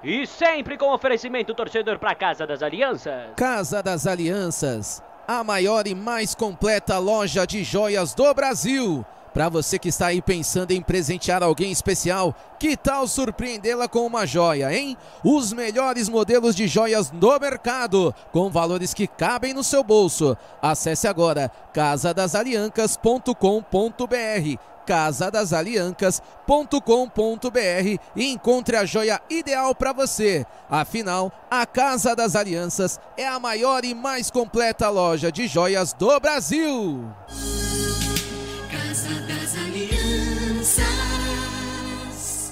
E sempre com oferecimento torcedor para a Casa das Alianças. Casa das Alianças, a maior e mais completa loja de joias do Brasil. Para você que está aí pensando em presentear alguém especial, que tal surpreendê-la com uma joia, hein? Os melhores modelos de joias no mercado, com valores que cabem no seu bolso. Acesse agora casa das aliancas ponto com ponto br, casa das aliancas ponto com ponto br e encontre a joia ideal para você. Afinal, a Casa das Alianças é a maior e mais completa loja de joias do Brasil.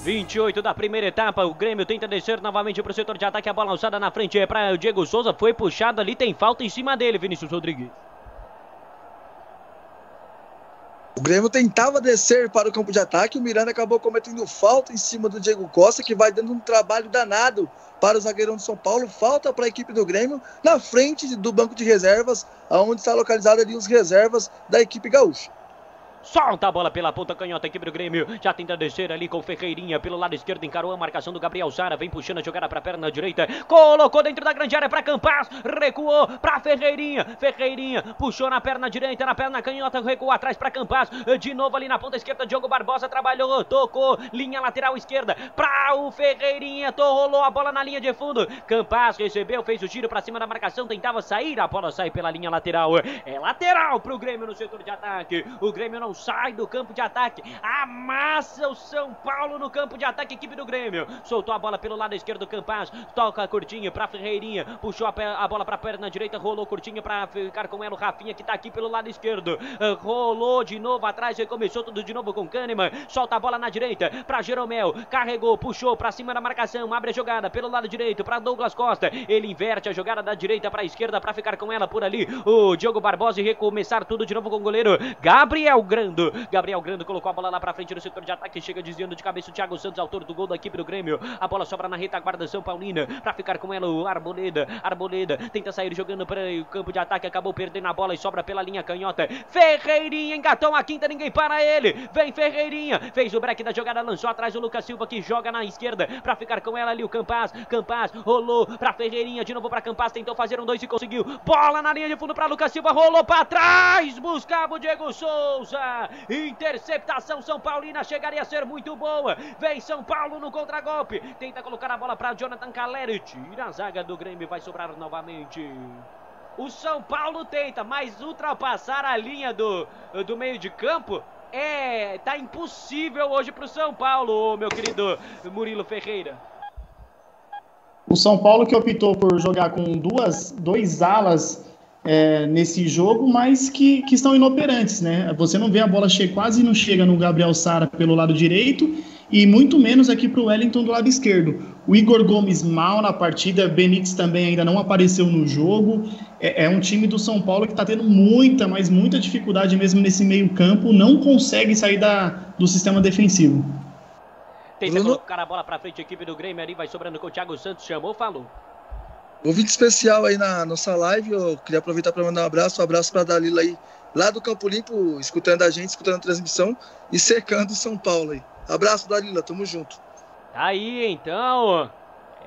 vinte e oito da primeira etapa, o Grêmio tenta descer novamente para o setor de ataque, a bola alçada na frente é para o Diego Souza, foi puxado ali, tem falta em cima dele, Vinícius Rodrigues. O Grêmio tentava descer para o campo de ataque, o Miranda acabou cometendo falta em cima do Diego Costa, que vai dando um trabalho danado para o zagueirão de São Paulo, falta para a equipe do Grêmio, na frente do banco de reservas, onde está localizado ali os reservas da equipe gaúcha. Solta a bola pela ponta canhota, equipe do Grêmio. Já tenta descer ali com o Ferreirinha. Pelo lado esquerdo encarou a marcação do Gabriel Sara. Vem puxando a jogada para a perna direita. Colocou dentro da grande área para Campaz. Recuou para Ferreirinha. Ferreirinha puxou na perna direita, na perna canhota. Recuou atrás para Campaz. De novo ali na ponta esquerda, Diogo Barbosa trabalhou, tocou. Linha lateral esquerda para o Ferreirinha. Rolou a bola na linha de fundo. Campaz recebeu, fez o giro para cima da marcação. Tentava sair, a bola sai pela linha lateral. É lateral para o Grêmio no setor de ataque. O Grêmio não sai do campo de ataque, amassa o São Paulo no campo de ataque, equipe do Grêmio, soltou a bola pelo lado esquerdo do Campaz, toca curtinho pra Ferreirinha, puxou a, a bola pra perna direita, rolou curtinho pra ficar com ela o Rafinha, que tá aqui pelo lado esquerdo, rolou de novo atrás, recomeçou tudo de novo com Kannemann, solta a bola na direita, pra Geromel, carregou, puxou pra cima da marcação, abre a jogada pelo lado direito pra Douglas Costa, ele inverte a jogada da direita pra esquerda pra ficar com ela por ali, o Diogo Barbosa e recomeçar tudo de novo com o goleiro Gabriel Grando. Gabriel Grando colocou a bola lá pra frente no setor de ataque, chega desviando de cabeça o Thiago Santos, autor do gol da equipe do Grêmio. A bola sobra na retaguarda São Paulina, pra ficar com ela o Arboleda. Arboleda tenta sair jogando para o campo de ataque, acabou perdendo a bola e sobra pela linha canhota. Ferreirinha engatou a quinta, ninguém para ele. Vem Ferreirinha, fez o break da jogada, lançou atrás o Lucas Silva, que joga na esquerda, pra ficar com ela ali o Campaz. Campaz rolou pra Ferreirinha, de novo pra Campaz, tentou fazer um dois e conseguiu. Bola na linha de fundo pra Lucas Silva, rolou pra trás, buscava o Diego Souza. Interceptação São Paulina, chegaria a ser muito boa. Vem São Paulo no contragolpe, tenta colocar a bola para Jonathan Calleri, tira a zaga do Grêmio, vai sobrar novamente. O São Paulo tenta, mas ultrapassar a linha do, do meio de campo é, tá impossível hoje pro São Paulo, meu querido Murilo Ferreira. O São Paulo que optou por jogar com duas, dois alas É, nesse jogo, mas que, que estão inoperantes, né? Você não vê a bola che- quase não chega no Gabriel Sara pelo lado direito e muito menos aqui para o Wellington do lado esquerdo. O Igor Gomes mal na partida, Benítez também ainda não apareceu no jogo. É, é um time do São Paulo que está tendo muita, mas muita dificuldade mesmo nesse meio campo, não consegue sair da, do sistema defensivo. Tenta colocar a bola para frente, a equipe do Grêmio ali vai sobrando com o Thiago Santos, chamou, falou. Um vídeo especial aí na nossa live, eu queria aproveitar para mandar um abraço, um abraço para a Dalila aí, lá do Campo Limpo, escutando a gente, escutando a transmissão e secando São Paulo aí. Abraço, Dalila, tamo junto. Aí, então,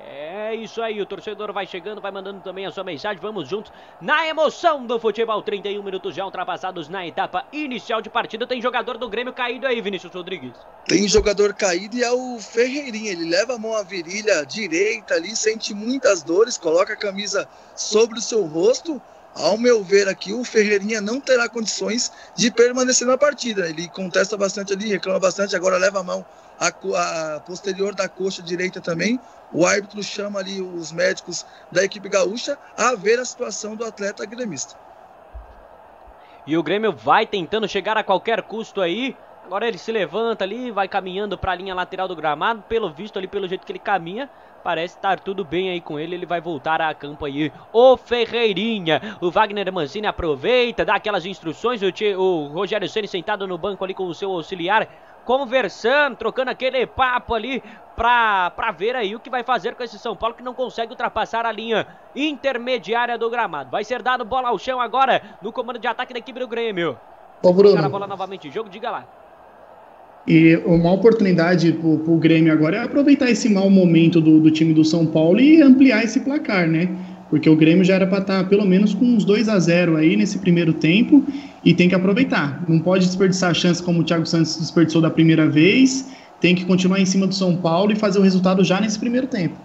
É isso aí, o torcedor vai chegando, vai mandando também a sua mensagem, vamos juntos na emoção do futebol. Trinta e um minutos já ultrapassados na etapa inicial de partida, tem jogador do Grêmio caído aí, Vinícius Rodrigues. Tem jogador caído e é o Ferreirinha, ele leva a mão à virilha direita ali, sente muitas dores, coloca a camisa sobre o seu rosto. Ao meu ver aqui, o Ferreirinha não terá condições de permanecer na partida. Ele contesta bastante ali, reclama bastante, agora leva a mão a, a posterior da coxa direita também. O árbitro chama ali os médicos da equipe gaúcha a ver a situação do atleta gremista. E o Grêmio vai tentando chegar a qualquer custo aí. Agora ele se levanta ali, vai caminhando para a linha lateral do gramado. Pelo visto ali, pelo jeito que ele caminha, parece estar tudo bem aí com ele. Ele vai voltar a campo aí, o Ferreirinha. O Wagner Mancini aproveita, dá aquelas instruções. O, Tio, o Rogério Ceni sentado no banco ali com o seu auxiliar, conversando, trocando aquele papo ali para para ver aí o que vai fazer com esse São Paulo que não consegue ultrapassar a linha intermediária do gramado. Vai ser dado bola ao chão agora no comando de ataque da equipe do Grêmio. Ô Bruno, a bola novamente, jogo, diga lá. E uma oportunidade para o Grêmio agora é aproveitar esse mau momento do, do time do São Paulo e ampliar esse placar, né? Porque o Grêmio já era para estar pelo menos com uns dois a zero aí nesse primeiro tempo e tem que aproveitar. Não pode desperdiçar a chance como o Thiago Santos desperdiçou da primeira vez, tem que continuar em cima do São Paulo e fazer o resultado já nesse primeiro tempo.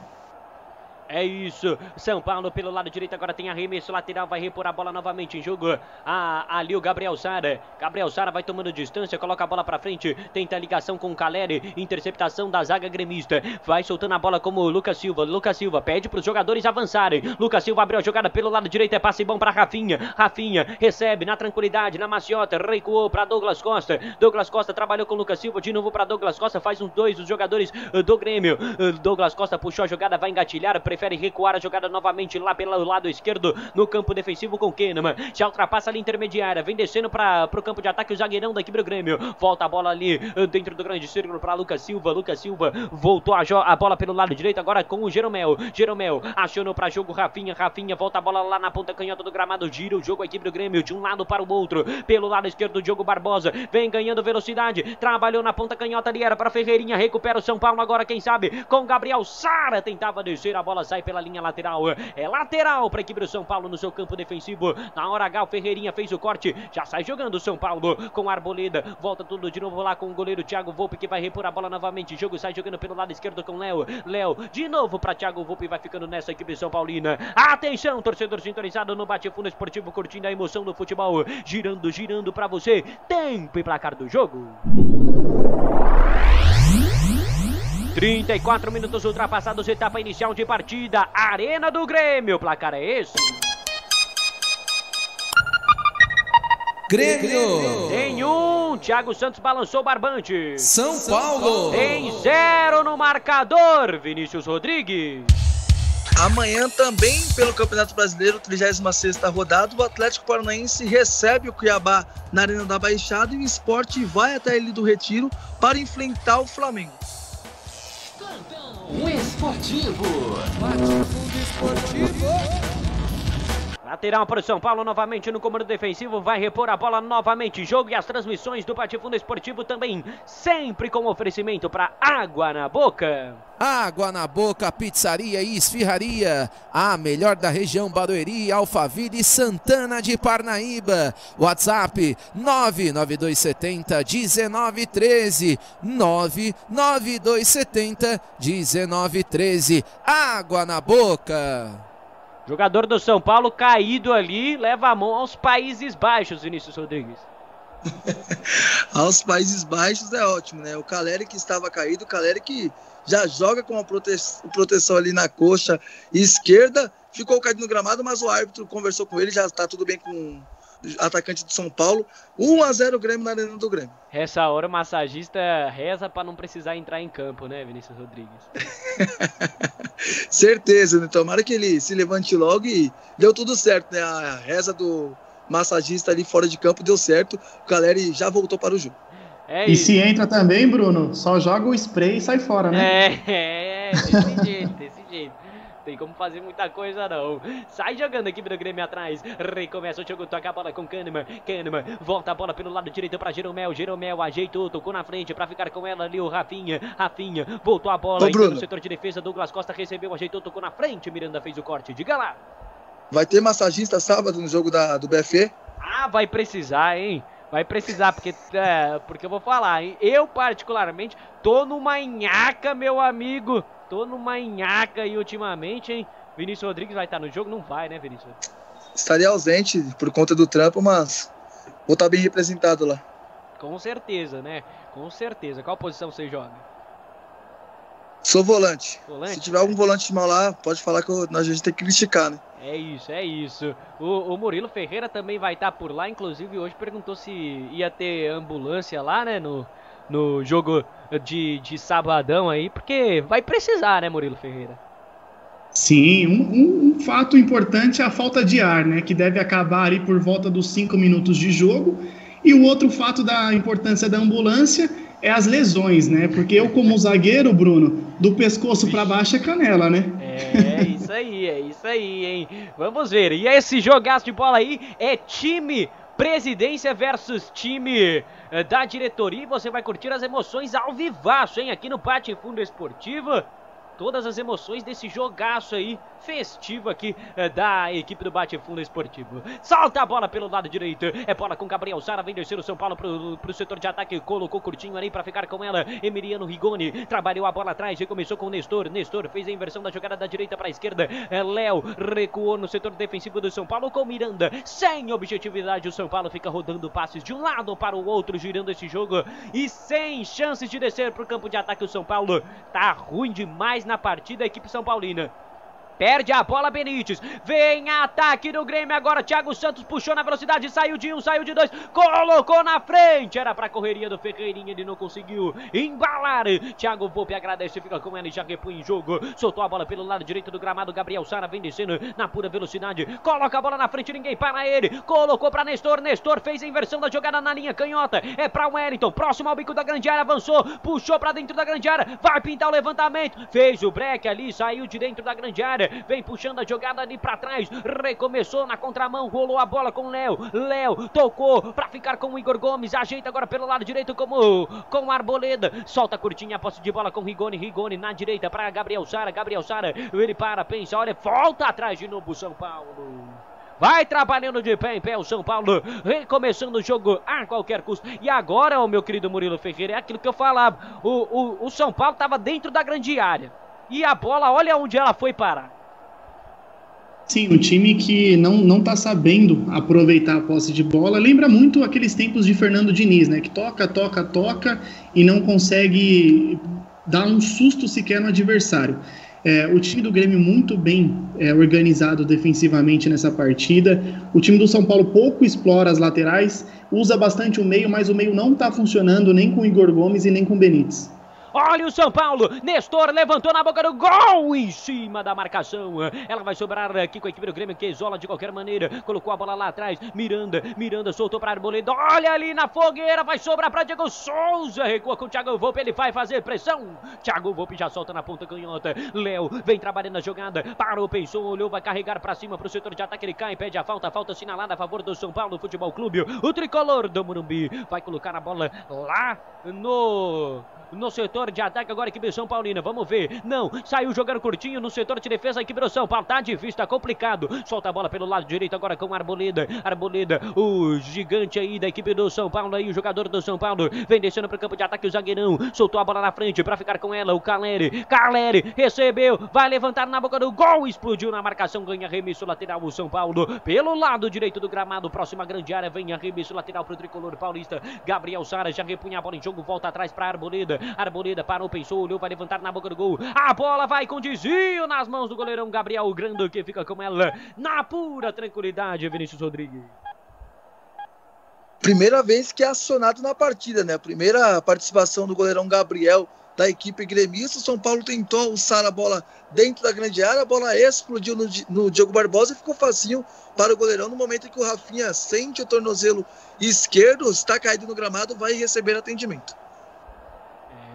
É isso, São Paulo pelo lado direito, agora tem arremesso lateral, vai repor a bola novamente em jogo, ah, ali o Gabriel Sara, Gabriel Sara vai tomando distância, coloca a bola pra frente, tenta a ligação com o Calleri, interceptação da zaga gremista, vai soltando a bola como o Lucas Silva, Lucas Silva pede pros jogadores avançarem, Lucas Silva abriu a jogada pelo lado direito, é passe bom pra Rafinha, Rafinha recebe na tranquilidade, na maciota, recuou pra Douglas Costa, Douglas Costa trabalhou com o Lucas Silva, de novo pra Douglas Costa, faz uns dois os jogadores do Grêmio, Douglas Costa puxou a jogada, vai engatilhar, prefere Prefere recuar a jogada novamente lá pelo lado esquerdo no campo defensivo com Kannemann. Já ultrapassa ali intermediária. Vem descendo para o campo de ataque o zagueirão da equipe do Grêmio. Volta a bola ali dentro do grande círculo para Lucas Silva. Lucas Silva voltou a, a bola pelo lado direito agora com o Geromel. Geromel acionou para jogo Rafinha. Rafinha volta a bola lá na ponta canhota do gramado. Gira o jogo a equipe do Grêmio de um lado para o outro. Pelo lado esquerdo o Diogo Barbosa vem ganhando velocidade. Trabalhou na ponta canhota ali. Era para Ferreirinha. Recupera o São Paulo agora, quem sabe, com Gabriel Sara. Tentava descer a bola. Sai pela linha lateral, é lateral para a equipe do São Paulo no seu campo defensivo. Na hora H, o Ferreirinha fez o corte, já sai jogando o São Paulo com Arboleda, volta tudo de novo lá com o goleiro Thiago Volpi, que vai repor a bola novamente. Jogo sai jogando pelo lado esquerdo com Léo, Léo de novo para Thiago Volpi, vai ficando nessa equipe São Paulina. Atenção, torcedor sintonizado no Bate-Fundo Esportivo, curtindo a emoção do futebol, girando, girando para você. Tempo e placar do jogo. trinta e quatro minutos ultrapassados, etapa inicial de partida, Arena do Grêmio, o placar é esse. Grêmio! Tem um, Thiago Santos balançou o barbante. São Paulo! Tem zero no marcador, Vinícius Rodrigues. Amanhã também, pelo Campeonato Brasileiro, trigésima sexta rodada, o Atlético Paranaense recebe o Cuiabá na Arena da Baixada e o Sport vai até ele do Retiro para enfrentar o Flamengo. Um esportivo. Bate-Fundo Esportivo. Lateral para o São Paulo novamente no comando defensivo. Vai repor a bola novamente. Jogo e as transmissões do Bate-Fundo Esportivo também. Sempre com oferecimento para Água na Boca. Água na Boca, pizzaria e esfirraria, a melhor da região, Barueri, Alphaville e Santana de Parnaíba. WhatsApp nove nove dois sete zero um nove um três, nove nove dois sete zero um nove um três. Água na Boca. Jogador do São Paulo caído ali, leva a mão aos Países Baixos, Vinícius Rodrigues. Aos Países Baixos é ótimo, né? O Calleri que estava caído, o Calleri que já joga com uma prote... proteção ali na coxa esquerda, ficou caído no gramado, mas o árbitro conversou com ele, já está tudo bem com o atacante do São Paulo. Um a zero Grêmio na Arena do Grêmio. Essa hora o massagista reza para não precisar entrar em campo, né, Vinícius Rodrigues? Certeza, né? Tomara que ele se levante logo e deu tudo certo, né? A reza do massagista ali fora de campo deu certo, o Calleri já voltou para o jogo. É e isso. Se entra também, Bruno, só joga o spray e sai fora, né? É, é, é desse jeito, desse jeito. tem como fazer muita coisa não. Sai jogando aqui pro Grêmio atrás. Recomeça o jogo, toca a bola com Kannemann. Kannemann volta a bola pelo lado direito para Geromel. Geromel ajeitou, tocou na frente para ficar com ela ali o Rafinha. Rafinha voltou a bola aí no setor de defesa. Douglas Costa recebeu, ajeitou, tocou na frente. Miranda fez o corte. Diga lá. Vai ter massagista sábado no jogo da, do B F E? Ah, vai precisar, hein? Vai precisar, porque, é, porque eu vou falar, hein? Eu, particularmente, tô numa nhaca, meu amigo. Tô numa nhaca aí ultimamente, hein? Vinícius Rodrigues vai estar no jogo? Não vai, né, Vinícius? Estaria ausente por conta do trampo, mas vou estar bem representado lá. Com certeza, né? Com certeza. Qual posição você joga? Sou volante. Volante? Se tiver algum volante mal lá, pode falar que eu, a gente tem que criticar, né? É isso, é isso. O, o Murilo Ferreira também vai estar por lá, inclusive hoje perguntou se ia ter ambulância lá, né, no, no jogo de, de sabadão aí, porque vai precisar, né, Murilo Ferreira? Sim, um, um, um fato importante é a falta de ar, né, que deve acabar ali por volta dos cinco minutos de jogo, e o outro fato da importância da ambulância é as lesões, né, porque eu como zagueiro, Bruno, do pescoço para baixo é canela, né? É isso aí, é isso aí, hein? Vamos ver, e esse jogaço de bola aí é time presidência versus time da diretoria, e você vai curtir as emoções ao vivaço, hein, aqui no Bate-Fundo Esportivo. Todas as emoções desse jogaço aí, festivo aqui da equipe do Bate-Fundo Esportivo. Solta a bola pelo lado direito. É bola com Gabriel Sara, vem descer o São Paulo pro, pro setor de ataque. Colocou curtinho ali pra ficar com ela. Emiliano Rigoni trabalhou a bola atrás. Recomeçou com o Nestor. Nestor fez a inversão da jogada da direita pra esquerda. Léo recuou no setor defensivo do São Paulo com Miranda. Sem objetividade, o São Paulo fica rodando passes de um lado para o outro, girando esse jogo. E sem chances de descer pro campo de ataque, o São Paulo tá ruim demais na na partida, a equipe São Paulina. Perde a bola, Benítez. Vem ataque do Grêmio agora. Thiago Santos puxou na velocidade, saiu de um, saiu de dois, colocou na frente. Era pra correria do Ferreirinha, ele não conseguiu embalar. Thiago Volpi agradece, fica com ela e já repõe em jogo. Soltou a bola pelo lado direito do gramado. Gabriel Sara vem descendo na pura velocidade. Coloca a bola na frente, ninguém para ele. Colocou pra Nestor. Nestor fez a inversão da jogada na linha canhota. É pra Wellington, próximo ao bico da grande área. Avançou, puxou pra dentro da grande área. Vai pintar o levantamento. Fez o break ali, saiu de dentro da grande área. Vem puxando a jogada ali pra trás. Recomeçou na contramão. Rolou a bola com o Léo. Léo tocou pra ficar com o Igor Gomes. Ajeita agora pelo lado direito como, com o Arboleda. Solta curtinha a posse de bola com Rigoni. Rigoni na direita pra Gabriel Sara. Gabriel Sara. Ele para, pensa, olha. Volta atrás de novo o São Paulo. Vai trabalhando de pé em pé o São Paulo. Recomeçando o jogo a qualquer custo. E agora, o meu querido Murilo Ferreira, é aquilo que eu falava. O, o, o São Paulo tava dentro da grande área. E a bola, olha onde ela foi parar. Sim, o time que não, não tá sabendo aproveitar a posse de bola, lembra muito aqueles tempos de Fernando Diniz, né? Que toca, toca, toca e não consegue dar um susto sequer no adversário. É, o time do Grêmio muito bem é, organizado defensivamente nessa partida. O time do São Paulo pouco explora as laterais, usa bastante o meio, mas o meio não tá funcionando nem com o Igor Gomes e nem com o Benítez. Olha o São Paulo, Nestor levantou na boca do gol, em cima da marcação. Ela vai sobrar aqui com a equipe do Grêmio, que isola de qualquer maneira. Colocou a bola lá atrás, Miranda, Miranda soltou para Arboleda. Olha ali na fogueira, vai sobrar para Diego Souza. Recua com o Thiago Volpi, ele vai fazer pressão. Thiago Volpi já solta na ponta canhota. Léo vem trabalhando a jogada, parou, pensou, olhou, vai carregar para cima para o setor de ataque. Ele cai, pede a falta, falta assinalada a favor do São Paulo Futebol Clube. O tricolor do Morumbi vai colocar a bola lá no... No setor de ataque agora, equipe do São Paulina. Vamos ver. Não. Saiu jogando curtinho no setor de defesa. Equipe do São Paulo. Tá difícil, tá complicado. Solta a bola pelo lado direito agora com Arboleda. Arboleda, o gigante aí da equipe do São Paulo. Aí o jogador do São Paulo vem descendo pro campo de ataque. O zagueirão soltou a bola na frente pra ficar com ela. O Calleri. Calleri recebeu. Vai levantar na boca do gol. Explodiu na marcação. Ganha arremesso lateral o São Paulo. Pelo lado direito do gramado. Próxima grande área. Vem arremesso lateral pro tricolor paulista. Gabriel Sara já repunha a bola em jogo. Volta atrás pra Arboleda. Arboleda parou, pensou, olhou, vai levantar na boca do gol. A bola vai com desvio nas mãos do goleirão Gabriel Grande, que fica com ela na pura tranquilidade, Vinícius Rodrigues. Primeira vez que é acionado na partida, né? Primeira participação do goleirão Gabriel da equipe gremista. São Paulo tentou usar a bola dentro da grande área, a bola explodiu no, no Diogo Barbosa e ficou facinho para o goleirão no momento em que o Rafinha sente o tornozelo esquerdo, está caído no gramado, vai receber atendimento.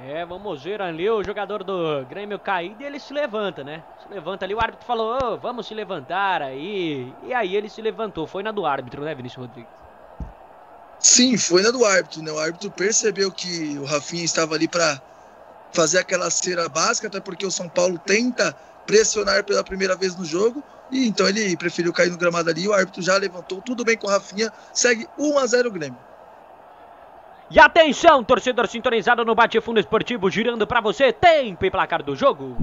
É, vamos ver ali o jogador do Grêmio caído e ele se levanta, né? Se levanta ali, o árbitro falou, oh, vamos se levantar aí. E aí ele se levantou, foi na do árbitro, né, Vinícius Rodrigues? Sim, foi na do árbitro, né? O árbitro percebeu que o Rafinha estava ali para fazer aquela cera básica, até porque o São Paulo tenta pressionar pela primeira vez no jogo. E então ele preferiu cair no gramado ali, o árbitro já levantou, tudo bem com o Rafinha, segue um a zero o Grêmio. E atenção, torcedor sintonizado no Bate-Fundo Esportivo, girando pra você, tempo e placar do jogo.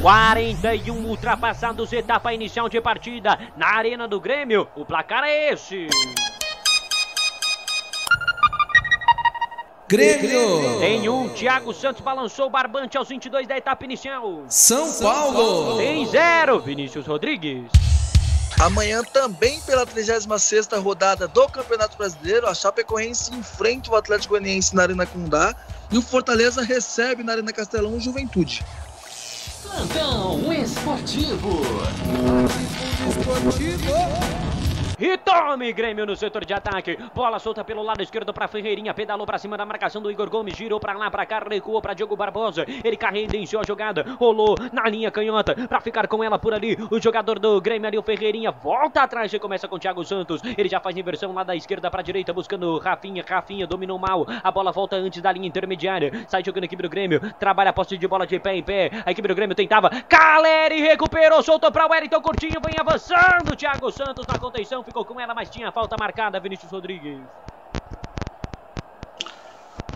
quarenta e um ultrapassados, etapa inicial de partida, na Arena do Grêmio, o placar é esse. Grêmio! Tem um, Thiago Santos balançou o barbante aos vinte e dois da etapa inicial. São Paulo! Tem zero, Vinícius Rodrigues. Amanhã também pela trigésima sexta rodada do Campeonato Brasileiro, a Chapecoense enfrenta o Atlético Goianiense na Arena Condá e o Fortaleza recebe na Arena Castelão o Juventude. Plantão Esportivo. Esportivo. E tome Grêmio no setor de ataque. Bola solta pelo lado esquerdo para Ferreirinha. Pedalou para cima da marcação do Igor Gomes. Girou para lá, para cá. Recuou para Diogo Barbosa. Ele cadenciou a jogada. Rolou na linha canhota para ficar com ela por ali. O jogador do Grêmio ali, o Ferreirinha, volta atrás e começa com o Thiago Santos. Ele já faz inversão lá da esquerda para a direita, buscando Rafinha. Rafinha dominou mal. A bola volta antes da linha intermediária. Sai jogando a equipe do Grêmio. Trabalha a posse de bola de pé em pé. A equipe do Grêmio tentava. Calleri recuperou. Soltou para o Wellington curtinho. Vem avançando. Thiago Santos na contenção. Ficou com ela, mas tinha falta marcada, Vinícius Rodrigues.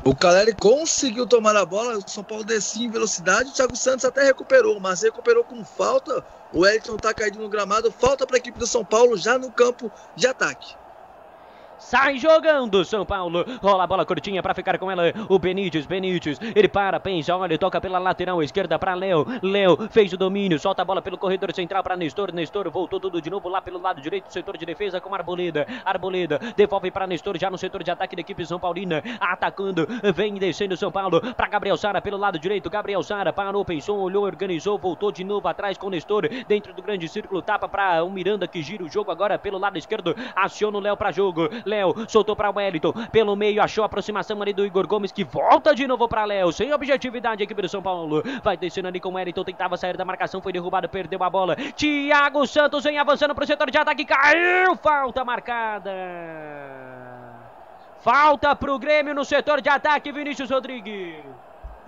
O Calleri conseguiu tomar a bola, o São Paulo descia em velocidade, o Thiago Santos até recuperou, mas recuperou com falta. O Wellington está caído no gramado, falta para a equipe do São Paulo já no campo de ataque. Sai jogando São Paulo, rola a bola curtinha para ficar com ela o Benítez, Benítez, ele para, pensa, olha, toca pela lateral esquerda para Léo, Léo fez o domínio, solta a bola pelo corredor central para Nestor, Nestor voltou tudo de novo lá pelo lado direito do setor de defesa com Arboleda, Arboleda devolve para Nestor já no setor de ataque da equipe São Paulina, atacando, vem descendo São Paulo para Gabriel Sara pelo lado direito, Gabriel Sara parou, pensou, olhou, organizou, voltou de novo atrás com Nestor, dentro do grande círculo, tapa para o Miranda que gira o jogo agora pelo lado esquerdo, aciona o Léo para jogo, Léo soltou para o Wellington, pelo meio achou a aproximação ali do Igor Gomes que volta de novo para Léo, sem objetividade a equipe do São Paulo, vai descendo ali com o Wellington, tentava sair da marcação, foi derrubado, perdeu a bola, Thiago Santos vem avançando para o setor de ataque, caiu, falta marcada, falta para o Grêmio no setor de ataque, Vinícius Rodrigues.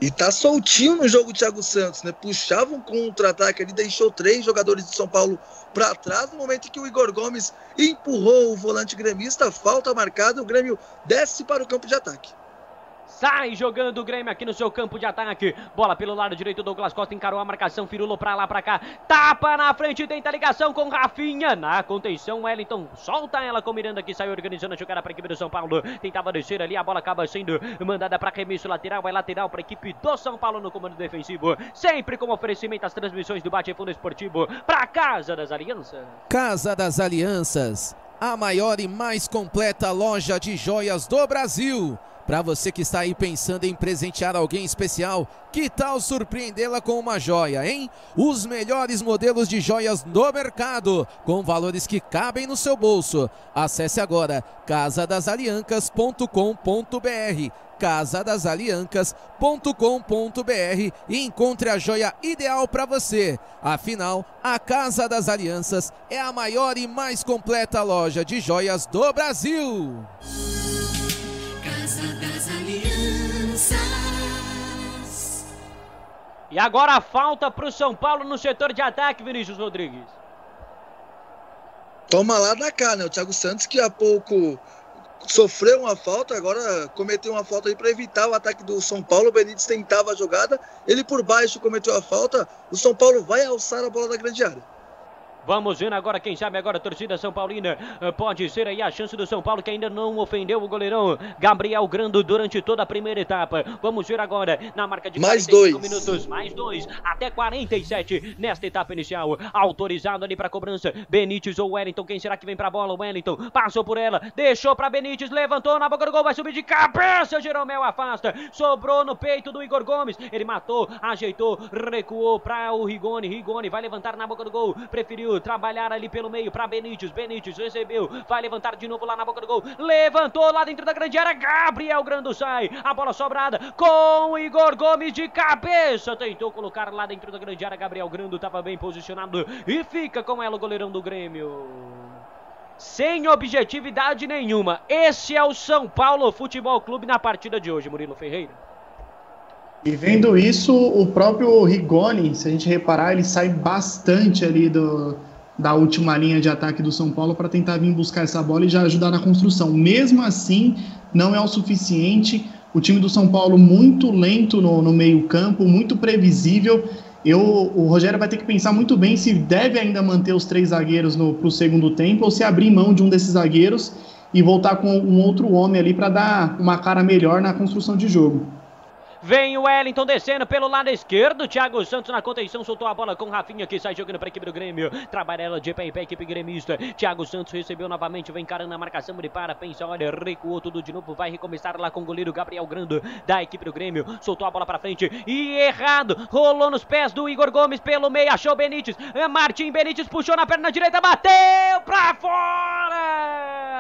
E tá soltinho no jogo o Thiago Santos, né? Puxava um contra-ataque ali, deixou três jogadores de São Paulo para trás. No momento em que o Igor Gomes empurrou o volante gremista, falta marcada, o Grêmio desce para o campo de ataque. Sai jogando o Grêmio aqui no seu campo de ataque. Bola pelo lado direito, Douglas Costa encarou a marcação, firulou pra lá, pra cá. Tapa na frente, tenta ligação com Rafinha. Na contenção, Wellington solta ela com Miranda que saiu organizando a jogada pra equipe do São Paulo. Tentava descer ali, a bola acaba sendo mandada pra arremesso lateral. Vai lateral pra equipe do São Paulo no comando defensivo. Sempre com oferecimento às transmissões do Bate-Fundo Esportivo pra Casa das Alianças. Casa das Alianças, a maior e mais completa loja de joias do Brasil. Para você que está aí pensando em presentear alguém especial, que tal surpreendê-la com uma joia, hein? Os melhores modelos de joias do mercado, com valores que cabem no seu bolso. Acesse agora casa das aliancas ponto com ponto br, casa das aliancas ponto com ponto br e encontre a joia ideal para você. Afinal, a Casa das Alianças é a maior e mais completa loja de joias do Brasil. E agora falta para o São Paulo no setor de ataque, Vinícius Rodrigues. Toma lá da cá, né? O Thiago Santos que há pouco sofreu uma falta, agora cometeu uma falta aí para evitar o ataque do São Paulo. O Benítez tentava a jogada, ele por baixo cometeu a falta. O São Paulo vai alçar a bola da grande área. Vamos vendo agora, quem sabe agora a torcida São Paulina pode ser aí a chance do São Paulo que ainda não ofendeu o goleirão Gabriel Grando durante toda a primeira etapa. Vamos ver agora na marca de quarenta e cinco minutos, mais dois, até quarenta e sete nesta etapa inicial. Autorizado ali para cobrança, Benítez ou Wellington, quem será que vem para a bola? Wellington passou por ela, deixou para Benítez, levantou na boca do gol, vai subir de cabeça, Geromel afasta, sobrou no peito do Igor Gomes, ele matou, ajeitou, recuou para o Rigoni, Rigoni vai levantar na boca do gol, preferiu Thiago, trabalhar ali pelo meio para Benítez, Benítez recebeu, vai levantar de novo lá na boca do gol, levantou lá dentro da grande área, Gabriel Grando sai, a bola sobrada com Igor Gomes de cabeça, tentou colocar lá dentro da grande área, Gabriel Grando estava bem posicionado e fica com ela o goleirão do Grêmio. Sem objetividade nenhuma. Esse é o São Paulo Futebol Clube na partida de hoje, Murilo Ferreira. E vendo isso, o próprio Rigoni, se a gente reparar, ele sai bastante ali do, da última linha de ataque do São Paulo para tentar vir buscar essa bola e já ajudar na construção. Mesmo assim, não é o suficiente. O time do São Paulo muito lento no, no meio-campo, muito previsível. Eu, o Rogério vai ter que pensar muito bem se deve ainda manter os três zagueiros para o segundo tempo ou se abrir mão de um desses zagueiros e voltar com um outro homem ali para dar uma cara melhor na construção de jogo. Vem o Wellington descendo pelo lado esquerdo, Thiago Santos na contenção, soltou a bola com Rafinha, que sai jogando para a equipe do Grêmio, trabalha ela de pé em pé, equipe gremista, Thiago Santos recebeu novamente, vem encarando a marcação, ele para, pensa, olha, recuou tudo de novo, vai recomeçar lá com o goleiro Gabriel Grando, da equipe do Grêmio, soltou a bola para frente, e errado, rolou nos pés do Igor Gomes, pelo meio, achou Benítez, Martim Benítez puxou na perna direita, bateu para fora!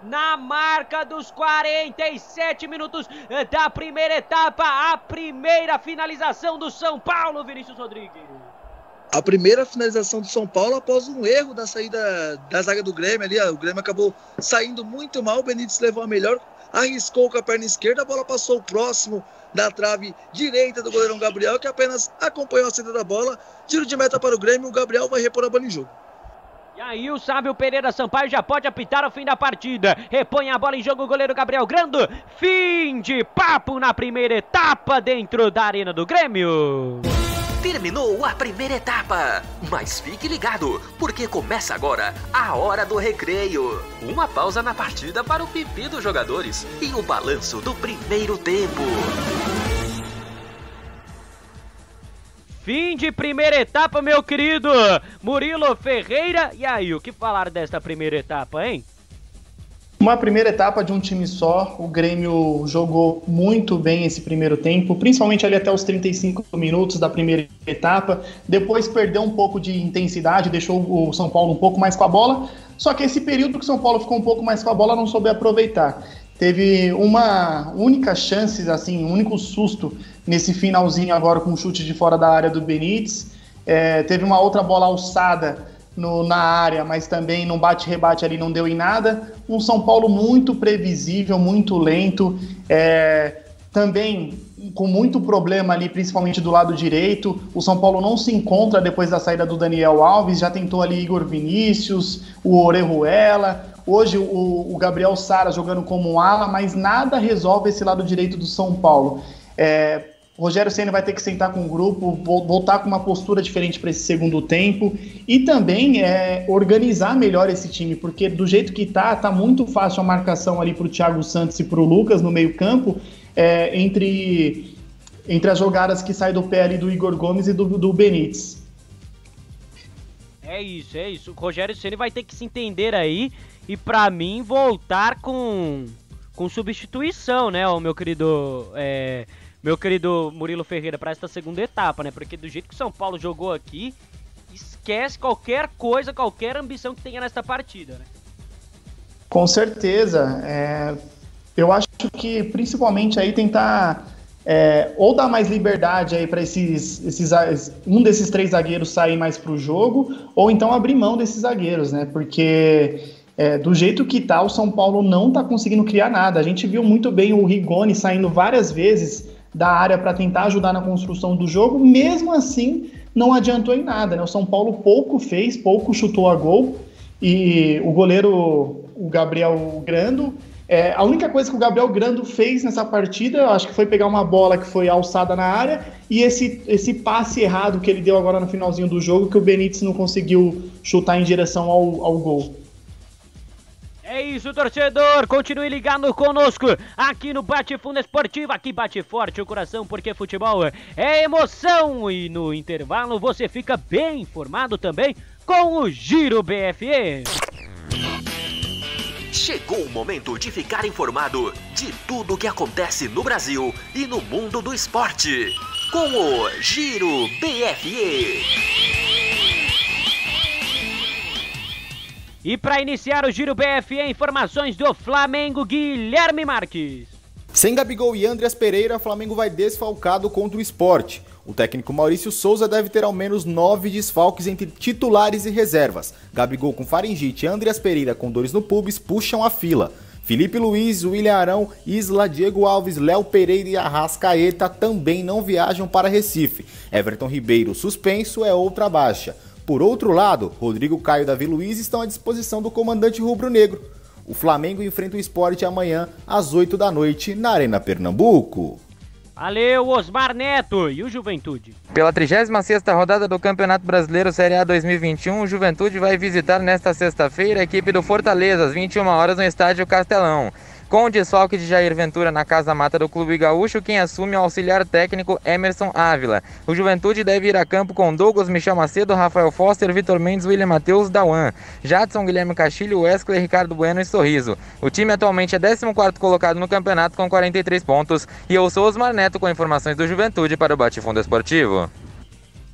Na marca dos quarenta e sete minutos da primeira etapa, a primeira finalização do São Paulo, Vinícius Rodrigues. A primeira finalização do São Paulo após um erro da saída da zaga do Grêmio ali, o Grêmio acabou saindo muito mal, o Benítez levou a melhor, arriscou com a perna esquerda, a bola passou próximo da trave direita do goleirão Gabriel, que apenas acompanhou a saída da bola, tiro de meta para o Grêmio, o Gabriel vai repor a bola em jogo. E aí o Sábio Pereira Sampaio já pode apitar o fim da partida. Repõe a bola em jogo o goleiro Gabriel Grando. Fim de papo na primeira etapa dentro da Arena do Grêmio. Terminou a primeira etapa, mas fique ligado, porque começa agora a hora do recreio. Uma pausa na partida para o pipi dos jogadores e o balanço do primeiro tempo. Fim de primeira etapa, meu querido Murilo Ferreira. E aí, o que falar desta primeira etapa, hein? Uma primeira etapa de um time só. O Grêmio jogou muito bem esse primeiro tempo, principalmente ali até os trinta e cinco minutos da primeira etapa. Depois perdeu um pouco de intensidade, deixou o São Paulo um pouco mais com a bola. Só que esse período que o São Paulo ficou um pouco mais com a bola, não soube aproveitar. Teve uma única chance, assim, um único susto nesse finalzinho agora com um chute de fora da área do Benítez. É, teve uma outra bola alçada no, na área, mas também num bate-rebate ali não deu em nada. Um São Paulo muito previsível, muito lento, é, também com muito problema ali, principalmente do lado direito. O São Paulo não se encontra depois da saída do Daniel Alves, já tentou ali Igor Vinícius, o Orejuela... Hoje o Gabriel Sara jogando como um ala, mas nada resolve esse lado direito do São Paulo. É, Rogério Ceni vai ter que sentar com o grupo, voltar com uma postura diferente para esse segundo tempo e também é, organizar melhor esse time, porque do jeito que tá, tá muito fácil a marcação ali para o Thiago Santos e para o Lucas no meio-campo, é, entre, entre as jogadas que saem do pé ali do Igor Gomes e do, do Benítez. É isso, é isso. O Rogério Ceni vai ter que se entender aí e, pra mim, voltar com, com substituição, né, ó, meu querido, é, meu querido Murilo Ferreira, pra esta segunda etapa, né? Porque do jeito que o São Paulo jogou aqui, esquece qualquer coisa, qualquer ambição que tenha nesta partida, né? Com certeza. É, eu acho que, principalmente, aí tentar... É, ou dar mais liberdade aí para esses, esses, um desses três zagueiros sair mais para o jogo, ou então abrir mão desses zagueiros, né? Porque é, do jeito que tá, o São Paulo não tá conseguindo criar nada. A gente viu muito bem o Rigoni saindo várias vezes da área para tentar ajudar na construção do jogo, mesmo assim não adiantou em nada, né? O São Paulo pouco fez, pouco chutou a gol, e o goleiro, o Gabriel Grando, É, a única coisa que o Gabriel Grando fez nessa partida, eu acho que foi pegar uma bola que foi alçada na área e esse, esse passe errado que ele deu agora no finalzinho do jogo, que o Benítez não conseguiu chutar em direção ao, ao gol. É isso, torcedor, continue ligado conosco aqui no Bate-Fundo Esportivo, aqui bate forte o coração, porque futebol é emoção e no intervalo você fica bem informado também com o Giro B F E. Chegou o momento de ficar informado de tudo o que acontece no Brasil e no mundo do esporte, com o Giro B F E. E para iniciar o Giro B F, informações do Flamengo, Guilherme Marques. Sem Gabigol e Andreas Pereira, o Flamengo vai desfalcado contra o Sport. O técnico Maurício Souza deve ter ao menos nove desfalques entre titulares e reservas. Gabigol com faringite e Andreas Pereira com dores no pubis puxam a fila. Felipe Luiz, William Arão, Isla, Diego Alves, Léo Pereira e Arrascaeta também não viajam para Recife. Everton Ribeiro suspenso é outra baixa. Por outro lado, Rodrigo Caio e Davi Luiz estão à disposição do comandante rubro-negro. O Flamengo enfrenta o Sport amanhã às oito da noite na Arena Pernambuco. Valeu, Osmar Neto. E o Juventude? Pela trigésima sexta rodada do Campeonato Brasileiro Série A dois mil e vinte e um, o Juventude vai visitar nesta sexta-feira a equipe do Fortaleza, às vinte e uma horas, no Estádio Castelão. Com o desfalque de Jair Ventura na Casa Mata do Clube Gaúcho, quem assume é o auxiliar técnico Emerson Ávila. O Juventude deve ir a campo com Douglas, Michel Macedo, Rafael Foster, Vitor Mendes, William Matheus, Dauan, Jadson, Guilherme Castilho, Wesley, Ricardo Bueno e Sorriso. O time atualmente é décimo quarto colocado no campeonato com quarenta e três pontos. E eu sou Osmar Neto com informações do Juventude para o Bate-Fundo Esportivo.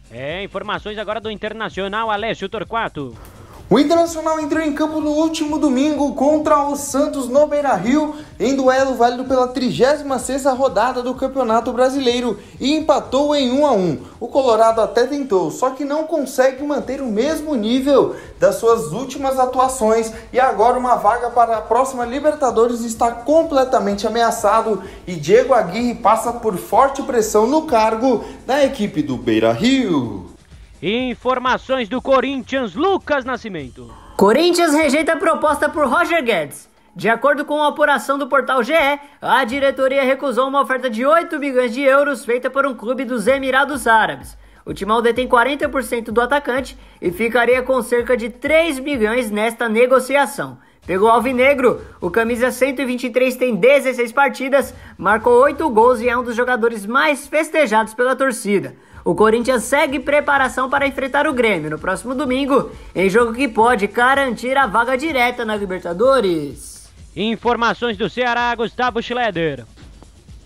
É, informações agora do Internacional, Alessio Torquato. O Internacional entrou em campo no último domingo contra o Santos no Beira-Rio em duelo válido pela trigésima sexta rodada do Campeonato Brasileiro e empatou em um a um. O Colorado até tentou, só que não consegue manter o mesmo nível das suas últimas atuações e agora uma vaga para a próxima Libertadores está completamente ameaçado e Diego Aguirre passa por forte pressão no cargo da equipe do Beira-Rio. Informações do Corinthians, Lucas Nascimento. Corinthians rejeita a proposta por Roger Guedes. De acordo com a apuração do portal G E, a diretoria recusou uma oferta de oito milhões de euros feita por um clube dos Emirados Árabes. O Timão detém quarenta por cento do atacante e ficaria com cerca de três bilhões nesta negociação. Pegou Alvinegro, o camisa cento e vinte e três tem dezesseis partidas, marcou oito gols e é um dos jogadores mais festejados pela torcida. O Corinthians segue preparação para enfrentar o Grêmio no próximo domingo, em jogo que pode garantir a vaga direta na Libertadores. Informações do Ceará, Gustavo Schleder.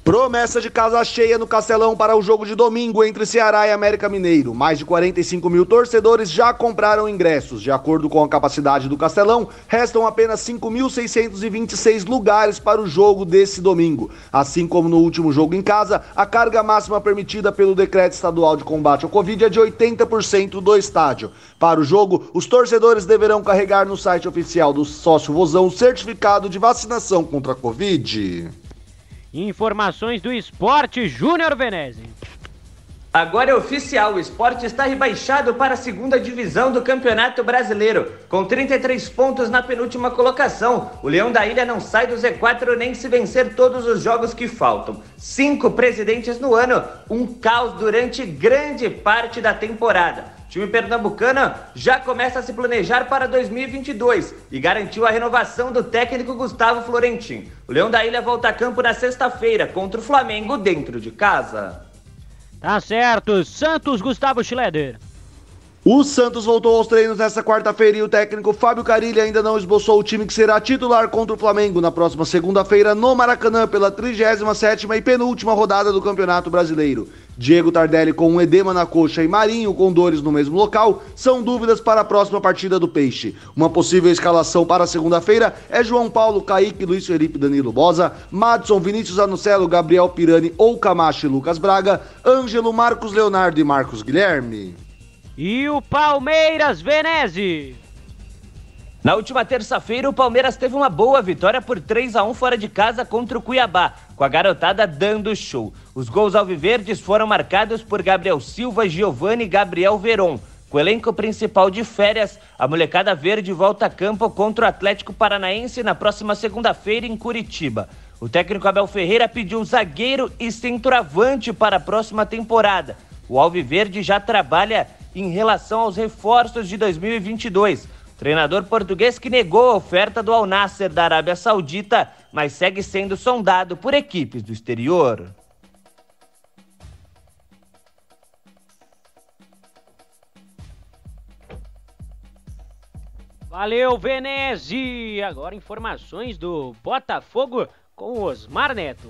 Promessa de casa cheia no Castelão para o jogo de domingo entre Ceará e América Mineiro. Mais de quarenta e cinco mil torcedores já compraram ingressos. De acordo com a capacidade do Castelão, restam apenas cinco mil seiscentos e vinte e seis lugares para o jogo desse domingo. Assim como no último jogo em casa, a carga máxima permitida pelo decreto estadual de combate ao Covid é de oitenta por cento do estádio. Para o jogo, os torcedores deverão carregar no site oficial do Sócio Vozão o certificado de vacinação contra a Covid. Informações do Esporte, Júnior Venezzi. Agora é oficial, o Esporte está rebaixado para a segunda divisão do Campeonato Brasileiro. Com trinta e três pontos na penúltima colocação, o Leão da Ilha não sai do Z quatro nem se vencer todos os jogos que faltam. Cinco presidentes no ano, um caos durante grande parte da temporada. O time pernambucano já começa a se planejar para dois mil e vinte e dois e garantiu a renovação do técnico Gustavo Florentin. O Leão da Ilha volta a campo na sexta-feira contra o Flamengo dentro de casa. Tá certo, Santos, Gustavo Schleder. O Santos voltou aos treinos nesta quarta-feira e o técnico Fábio Carille ainda não esboçou o time que será titular contra o Flamengo na próxima segunda-feira no Maracanã pela trigésima sétima e penúltima rodada do Campeonato Brasileiro. Diego Tardelli com um edema na coxa e Marinho com dores no mesmo local são dúvidas para a próxima partida do Peixe. Uma possível escalação para segunda-feira é João Paulo, Kaique, Luiz Felipe, Danilo Bosa, Madson, Vinícius Anocelo, Gabriel Pirani ou Camacho e Lucas Braga, Ângelo, Marcos Leonardo e Marcos Guilherme. E o Palmeiras, Venezzi. Na última terça-feira, o Palmeiras teve uma boa vitória por três a um fora de casa contra o Cuiabá, com a garotada dando show. Os gols alviverdes foram marcados por Gabriel Silva, Giovani e Gabriel Veron. Com o elenco principal de férias, a molecada verde volta a campo contra o Atlético Paranaense na próxima segunda-feira em Curitiba. O técnico Abel Ferreira pediu zagueiro e centroavante para a próxima temporada. O alviverde já trabalha em relação aos reforços de dois mil e vinte e dois. O treinador português que negou a oferta do Al Nassr da Arábia Saudita, mas segue sendo sondado por equipes do exterior. Valeu, Venezzi! Agora informações do Botafogo com Osmar Neto.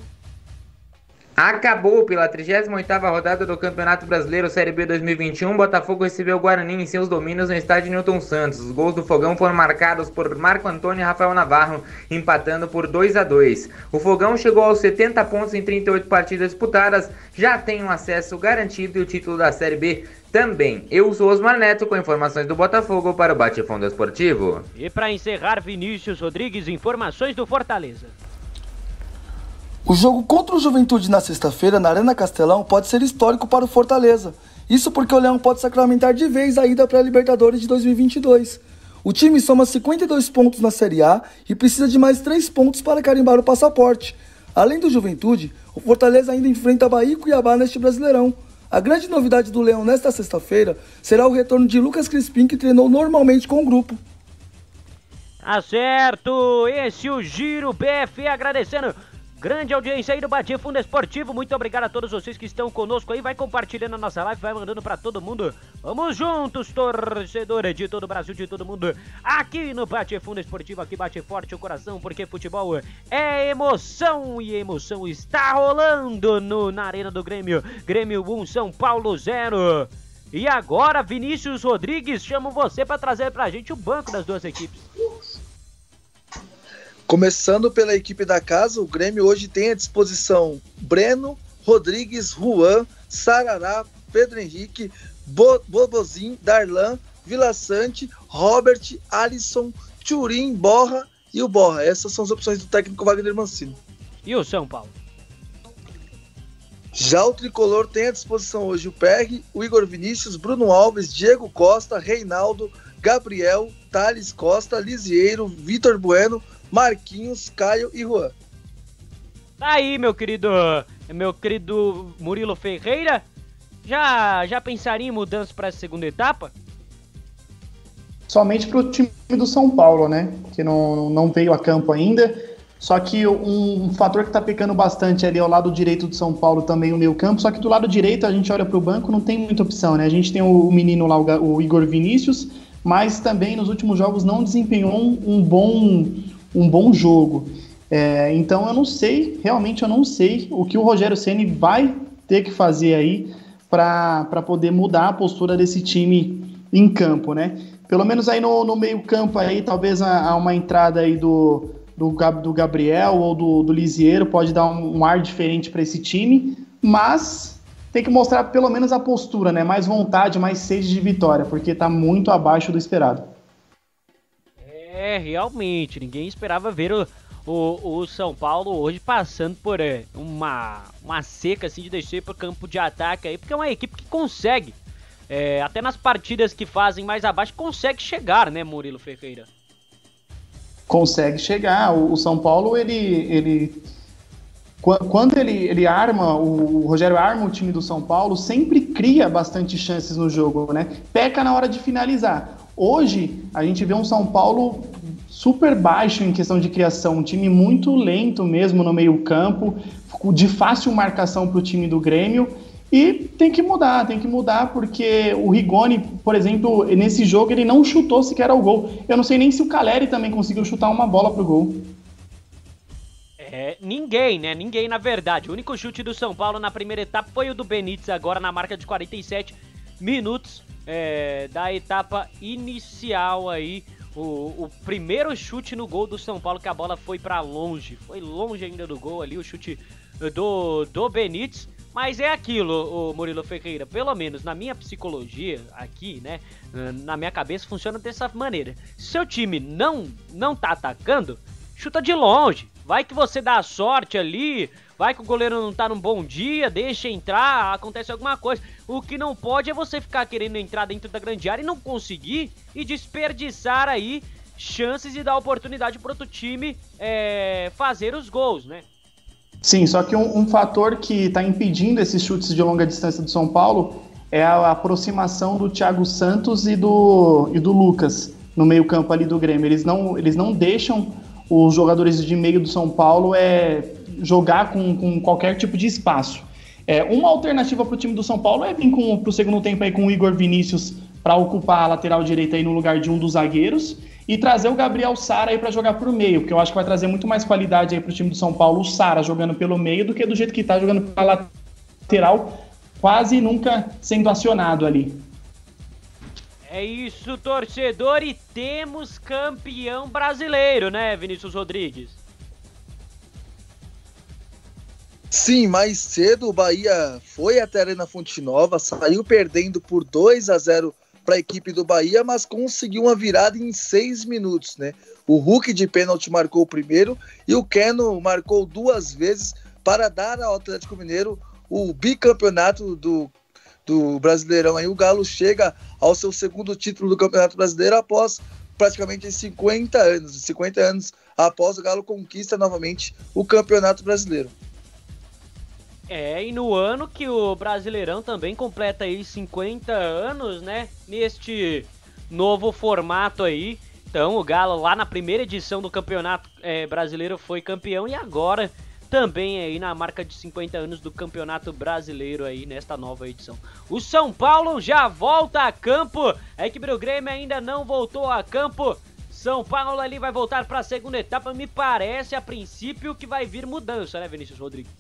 Acabou pela trigésima oitava rodada do Campeonato Brasileiro Série B dois mil e vinte e um, Botafogo recebeu o Guarani em seus domínios no estádio Newton Santos. Os gols do Fogão foram marcados por Marco Antônio e Rafael Navarro, empatando por dois a dois. O Fogão chegou aos setenta pontos em trinta e oito partidas disputadas, já tem um acesso garantido e o título da Série B também. Eu sou Osmar Neto com informações do Botafogo para o Bate-Fundo Esportivo. E para encerrar, Vinícius Rodrigues, informações do Fortaleza. O jogo contra o Juventude na sexta-feira na Arena Castelão pode ser histórico para o Fortaleza. Isso porque o Leão pode sacramentar de vez a ida para a Libertadores de dois mil e vinte e dois. O time soma cinquenta e dois pontos na Série A e precisa de mais três pontos para carimbar o passaporte. Além do Juventude, o Fortaleza ainda enfrenta Bahia e Cuiabá neste Brasileirão. A grande novidade do Leão nesta sexta-feira será o retorno de Lucas Crispim, que treinou normalmente com o grupo. Tá certo, esse é o Giro B F, agradecendo grande audiência aí do Bate-Fundo Esportivo. Muito obrigado a todos vocês que estão conosco aí. Vai compartilhando a nossa live, vai mandando pra todo mundo. Vamos juntos, torcedores de todo o Brasil, de todo mundo. Aqui no Bate-Fundo Esportivo, aqui bate forte o coração, porque futebol é emoção. E emoção está rolando no, na Arena do Grêmio. Grêmio um, São Paulo zero. E agora, Vinícius Rodrigues, chamo você pra trazer pra gente o banco das duas equipes. Começando pela equipe da casa, o Grêmio hoje tem à disposição Breno, Rodrigues, Juan, Sarará, Pedro Henrique, Bo Bobozin, Darlan, Vila Sante, Robert, Alisson, Turim, Borra e o Borra. Essas são as opções do técnico Wagner Mancini. E o São Paulo? Já o Tricolor tem à disposição hoje o P R, o Igor Vinícius, Bruno Alves, Diego Costa, Reinaldo, Gabriel, Thales Costa, Lisieiro, Vitor Bueno, Marquinhos, Caio e Juan. Tá aí, meu querido, meu querido Murilo Ferreira. Já, já pensaria em mudança para essa segunda etapa? Somente para o time do São Paulo, né? Que não, não veio a campo ainda. Só que um, um fator que tá pecando bastante ali ao lado direito do São Paulo também, o meio campo. Só que do lado direito a gente olha para o banco, não tem muita opção, né? A gente tem o menino lá, o, o Igor Vinícius, mas também nos últimos jogos não desempenhou um, um bom... um bom jogo, é, então eu não sei, realmente eu não sei o que o Rogério Ceni vai ter que fazer aí para poder mudar a postura desse time em campo, né? Pelo menos aí no, no meio campo aí, talvez a, a uma entrada aí do, do, do Gabriel ou do, do Lisieiro pode dar um, um ar diferente para esse time, mas tem que mostrar pelo menos a postura, né? Mais vontade, mais sede de vitória, porque tá muito abaixo do esperado. É, realmente, ninguém esperava ver o, o, o São Paulo hoje passando por é, uma, uma seca assim de descer para o campo de ataque aí, porque é uma equipe que consegue, é, até nas partidas que fazem mais abaixo, consegue chegar, né, Murilo Ferreira? Consegue chegar. O, o São Paulo, ele, ele quando ele, ele arma, o, o Rogério arma o time do São Paulo, sempre cria bastante chances no jogo, né? Peca na hora de finalizar. Hoje, a gente vê um São Paulo super baixo em questão de criação, um time muito lento mesmo no meio campo, de fácil marcação para o time do Grêmio, e tem que mudar, tem que mudar, porque o Rigoni, por exemplo, nesse jogo ele não chutou sequer ao gol. Eu não sei nem se o Calleri também conseguiu chutar uma bola pro gol. É, ninguém, né? Ninguém, na verdade. O único chute do São Paulo na primeira etapa foi o do Benítez, agora na marca de quarenta e sete minutos. É, da etapa inicial aí, o, o primeiro chute no gol do São Paulo, que a bola foi pra longe, foi longe ainda do gol ali, o chute do, do Benítez, mas é aquilo, o Murilo Ferreira, pelo menos na minha psicologia aqui, né, na minha cabeça funciona dessa maneira: seu time não, não tá atacando, chuta de longe, vai que você dá a sorte ali, vai que o goleiro não tá num bom dia, deixa entrar, acontece alguma coisa. O que não pode é você ficar querendo entrar dentro da grande área e não conseguir, e desperdiçar aí chances e dar oportunidade pro outro time é, fazer os gols, né? Sim, só que um, um fator que tá impedindo esses chutes de longa distância do São Paulo é a aproximação do Thiago Santos e do, e do Lucas no meio campo ali do Grêmio. Eles não, eles não deixam os jogadores de meio do São Paulo é... jogar com, com qualquer tipo de espaço. É, uma alternativa para o time do São Paulo é vir para o segundo tempo aí com o Igor Vinícius para ocupar a lateral direita aí no lugar de um dos zagueiros, e trazer o Gabriel Sara aí para jogar para o meio, porque eu acho que vai trazer muito mais qualidade aí para o time do São Paulo, o Sara jogando pelo meio, do que do jeito que está jogando pela lateral, quase nunca sendo acionado ali. É isso, torcedor, e temos campeão brasileiro, né, Vinícius Rodrigues? Sim, mais cedo o Bahia foi até a Arena Fonte Nova, saiu perdendo por dois a zero para a equipe do Bahia, mas conseguiu uma virada em seis minutos, né? O Hulk de pênalti marcou o primeiro e o Kannemann marcou duas vezes para dar ao Atlético Mineiro o bicampeonato do, do Brasileirão. Aí o Galo chega ao seu segundo título do Campeonato Brasileiro após praticamente cinquenta anos. cinquenta anos após, o Galo conquista novamente o Campeonato Brasileiro. É, e no ano que o Brasileirão também completa aí cinquenta anos, né, neste novo formato aí. Então o Galo lá na primeira edição do Campeonato é, Brasileiro foi campeão e agora também aí na marca de cinquenta anos do Campeonato Brasileiro aí nesta nova edição. O São Paulo já volta a campo, a equipe do Grêmio ainda não voltou a campo. São Paulo ali vai voltar para a segunda etapa, me parece a princípio que vai vir mudança, né, Vinícius Rodrigues?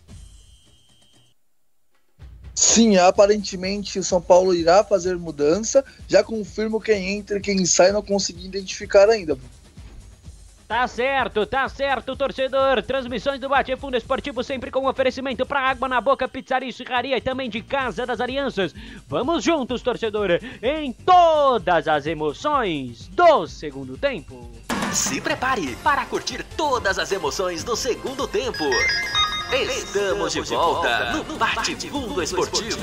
Sim, aparentemente o São Paulo irá fazer mudança. Já confirmo quem entra e quem sai, não consegui identificar ainda. Tá certo, tá certo, torcedor. Transmissões do Bate-Fundo Esportivo sempre com oferecimento para água na boca, pizzaria e serraria e também de Casa das Alianças. Vamos juntos, torcedor, em todas as emoções do segundo tempo. Se prepare para curtir todas as emoções do segundo tempo. Estamos de volta no Bate-Fundo Esportivo.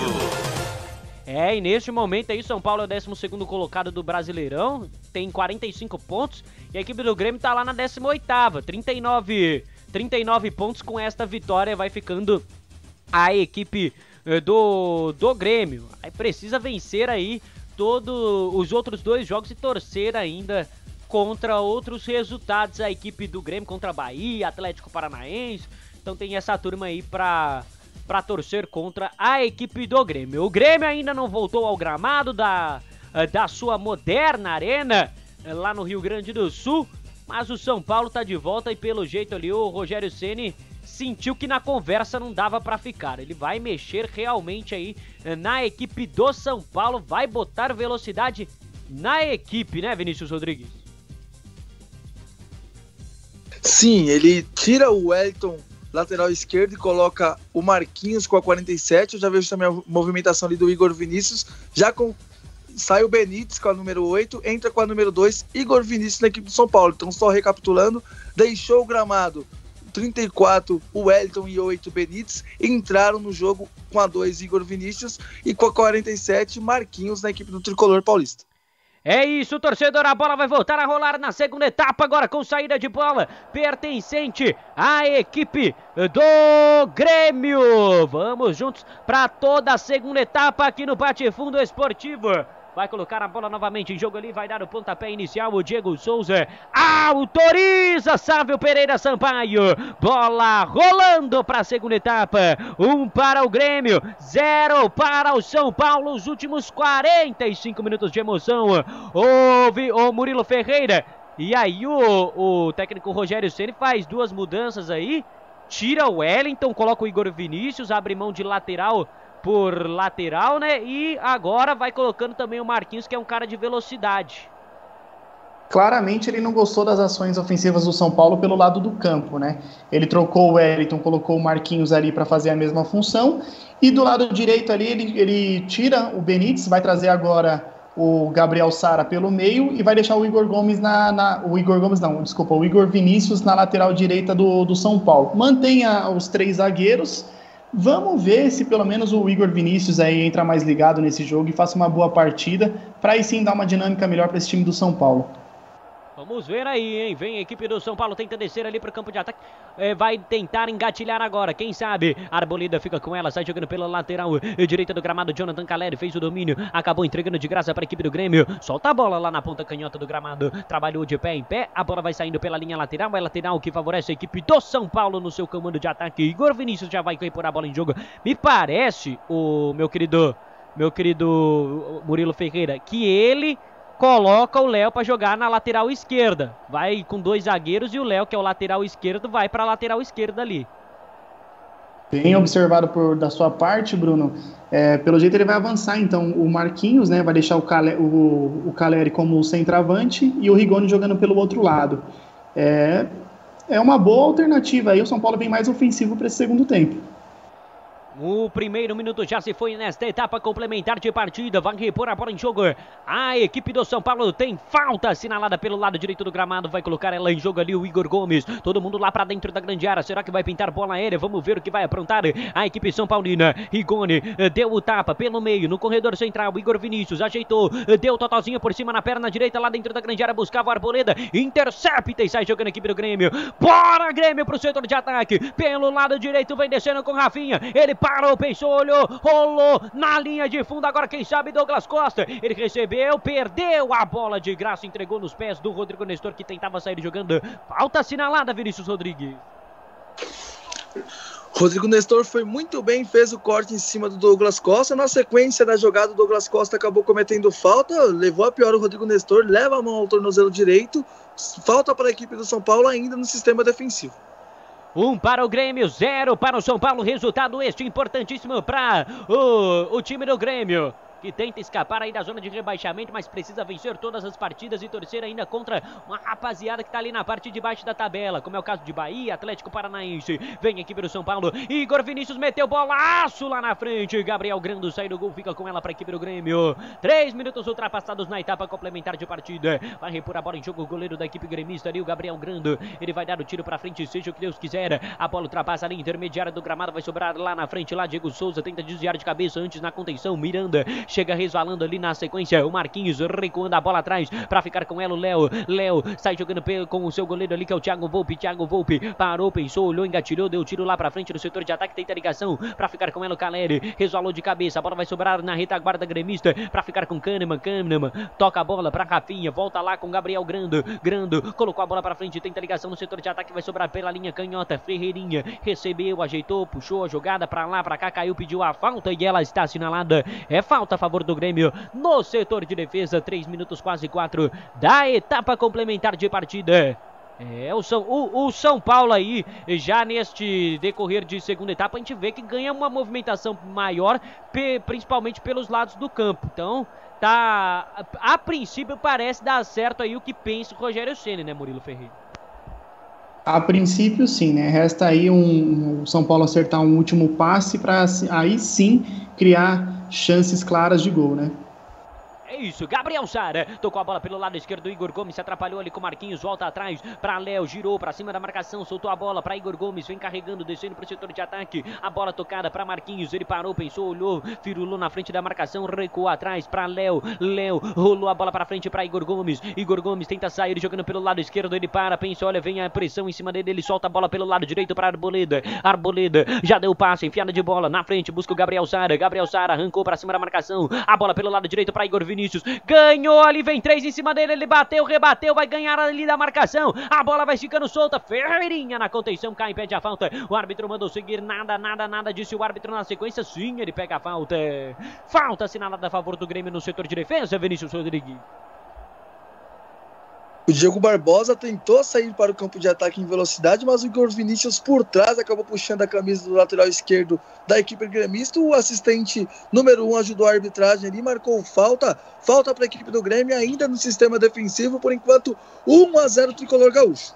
É, e neste momento aí, São Paulo é o décimo segundo colocado do Brasileirão, tem quarenta e cinco pontos, e a equipe do Grêmio tá lá na décima oitava, trinta e nove pontos. Com esta vitória vai ficando a equipe do, do Grêmio. Aí precisa vencer aí todos os outros dois jogos e torcer ainda contra outros resultados. A equipe do Grêmio contra Bahia, Atlético Paranaense. Então tem essa turma aí pra, pra torcer contra a equipe do Grêmio. O Grêmio ainda não voltou ao gramado da, da sua moderna arena lá no Rio Grande do Sul. Mas o São Paulo tá de volta e pelo jeito ali o Rogério Ceni sentiu que na conversa não dava pra ficar. Ele vai mexer realmente aí na equipe do São Paulo. Vai botar velocidade na equipe, né, Vinícius Rodrigues? Sim, ele tira o Wellington, lateral esquerdo, e coloca o Marquinhos com a quarenta e sete, eu já vejo também a movimentação ali do Igor Vinícius, já com... sai o Benítez com a número oito, entra com a número dois, Igor Vinícius na equipe do São Paulo. Então só recapitulando, deixou o gramado trinta e quatro, o Wellington, e oito, Benítez, entraram no jogo com a dois, Igor Vinícius, e com a quarenta e sete, Marquinhos na equipe do Tricolor Paulista. É isso, torcedor, a bola vai voltar a rolar na segunda etapa, agora com saída de bola pertencente à equipe do Grêmio. Vamos juntos para toda a segunda etapa aqui no Bate-Fundo Esportivo. Vai colocar a bola novamente em jogo ali, vai dar o pontapé inicial, o Diego Souza autoriza, Sávio Pereira Sampaio, bola rolando para a segunda etapa, um para o Grêmio, zero para o São Paulo. Os últimos quarenta e cinco minutos de emoção, houve o Murilo Ferreira, e aí o, o técnico Rogério Ceni faz duas mudanças aí, tira o Wellington, coloca o Igor Vinícius, abre mão de lateral por lateral, né? E agora vai colocando também o Marquinhos, que é um cara de velocidade. Claramente ele não gostou das ações ofensivas do São Paulo pelo lado do campo, né? Ele trocou o Wellington, colocou o Marquinhos ali para fazer a mesma função. E do lado direito ali ele, ele tira o Benítez, vai trazer agora o Gabriel Sara pelo meio e vai deixar o Igor Gomes na, na o Igor Gomes não, desculpa, o Igor Vinícius na lateral direita do, do São Paulo. Mantenha os três zagueiros. Vamos ver se pelo menos o Igor Vinícius aí entra mais ligado nesse jogo e faça uma boa partida, para aí sim dar uma dinâmica melhor para esse time do São Paulo. Vamos ver aí, hein? Vem a equipe do São Paulo, tenta descer ali para o campo de ataque. É, vai tentar engatilhar agora, quem sabe? Arboleda fica com ela, sai jogando pela lateral direita do gramado. Jonathan Calleri fez o domínio, acabou entregando de graça para a equipe do Grêmio. Solta a bola lá na ponta canhota do gramado, trabalhou de pé em pé. A bola vai saindo pela linha lateral, é lateral que favorece a equipe do São Paulo no seu comando de ataque. Igor Vinícius já vai pôr a bola em jogo. Me parece, o meu querido, meu querido Murilo Ferreira, que ele coloca o Léo para jogar na lateral esquerda. Vai com dois zagueiros e o Léo, que é o lateral esquerdo, vai para a lateral esquerda ali. Bem observado por, da sua parte, Bruno. É, pelo jeito ele vai avançar, então, o Marquinhos, né, vai deixar o, Cal- o, o Calleri como centroavante e o Rigoni jogando pelo outro lado. É, é uma boa alternativa, aí o São Paulo vem mais ofensivo para esse segundo tempo. O primeiro minuto já se foi nesta etapa complementar de partida. Vai repor a bola em jogo. A equipe do São Paulo tem falta assinalada pelo lado direito do gramado. Vai colocar ela em jogo ali o Igor Gomes. Todo mundo lá pra dentro da grande área. Será que vai pintar bola aérea? Vamos ver o que vai aprontar a equipe São Paulina. Rigoni deu o tapa pelo meio no corredor central. Igor Vinícius ajeitou. Deu o totozinho por cima na perna direita lá dentro da grande área. Buscava o Arboleda. Intercepta e sai jogando a equipe do Grêmio. Bora Grêmio pro setor de ataque. Pelo lado direito vem descendo com Rafinha. Ele parou, pensou, olhou, rolou na linha de fundo, agora quem sabe Douglas Costa. Ele recebeu, perdeu a bola de graça, entregou nos pés do Rodrigo Nestor, que tentava sair jogando. Falta assinalada, Vinícius Rodrigues. Rodrigo Nestor foi muito bem, fez o corte em cima do Douglas Costa. Na sequência da jogada, o Douglas Costa acabou cometendo falta, levou a pior o Rodrigo Nestor, leva a mão ao tornozelo direito. Falta para a equipe do São Paulo ainda no sistema defensivo. Um para o Grêmio, zero para o São Paulo. Resultado este importantíssimo para o, o time do Grêmio, que tenta escapar aí da zona de rebaixamento, mas precisa vencer todas as partidas e torcer ainda contra uma rapaziada que tá ali na parte de baixo da tabela, como é o caso de Bahia, Atlético Paranaense. Vem aqui para o São Paulo, Igor Vinícius meteu bolaço lá na frente, Gabriel Grando sai do gol, fica com ela para a equipe do Grêmio. Três minutos ultrapassados na etapa complementar de partida. Vai repor a bola em jogo o goleiro da equipe gremista ali, o Gabriel Grando. Ele vai dar o tiro para frente, seja o que Deus quiser. A bola ultrapassa ali, intermediária do gramado, vai sobrar lá na frente, lá Diego Souza tenta desviar de cabeça antes na contenção, Miranda chega resvalando ali na sequência, o Marquinhos recuando a bola atrás para ficar com ela o Léo. Léo sai jogando com o seu goleiro ali, que é o Thiago Volpi. Thiago Volpi parou, pensou, olhou, engatilhou, deu tiro lá para frente no setor de ataque, tenta ligação para ficar com ela o Calleri, resvalou de cabeça, a bola vai sobrar na retaguarda gremista para ficar com Kannemann. Kannemann toca a bola para Rafinha, volta lá com Gabriel Grando. Grando colocou a bola para frente, tenta ligação no setor de ataque, vai sobrar pela linha canhota. Ferreirinha recebeu, ajeitou, puxou a jogada para lá, para cá, caiu, pediu a falta e ela está assinalada. É falta a favor do Grêmio no setor de defesa. Três minutos quase quatro da etapa complementar de partida. É, o São, o, o São Paulo aí, já neste decorrer de segunda etapa, a gente vê que ganha uma movimentação maior, pe, principalmente pelos lados do campo. Então, tá, a, a princípio parece dar certo aí o que pensa o Rogério Ceni, né, Murilo Ferreira? A princípio sim, né? Resta aí um, um São Paulo acertar um último passe para aí sim criar chances claras de gol, né? É isso, Gabriel Sara tocou a bola pelo lado esquerdo, Igor Gomes se atrapalhou ali com o Marquinhos, volta atrás para Léo, girou para cima da marcação, soltou a bola para Igor Gomes, vem carregando, descendo para o setor de ataque, a bola tocada para Marquinhos, ele parou, pensou, olhou, firulou na frente da marcação, recuou atrás para Léo, Léo rolou a bola para frente para Igor Gomes, Igor Gomes tenta sair jogando pelo lado esquerdo, ele para, pensa, olha, vem a pressão em cima dele, ele solta a bola pelo lado direito para Arboleda, Arboleda já deu passe, enfiada de bola na frente, busca o Gabriel Sara, Gabriel Sara arrancou para cima da marcação, a bola pelo lado direito para Igor Vinícius. Vinícius, ganhou ali, vem três em cima dele, ele bateu, rebateu, vai ganhar ali da marcação, a bola vai ficando solta, Ferreirinha na contenção, cai, impede a falta, o árbitro mandou seguir, nada, nada, nada, disse o árbitro na sequência, sim, ele pega a falta, falta assinalada a favor do Grêmio no setor de defesa, Vinícius Rodrigues. O Diogo Barbosa tentou sair para o campo de ataque em velocidade, mas o Igor Vinícius por trás acabou puxando a camisa do lateral esquerdo da equipe gremista. O assistente número um ajudou a arbitragem ali, marcou falta. Falta para a equipe do Grêmio ainda no sistema defensivo. Por enquanto, um a zero tricolor gaúcho.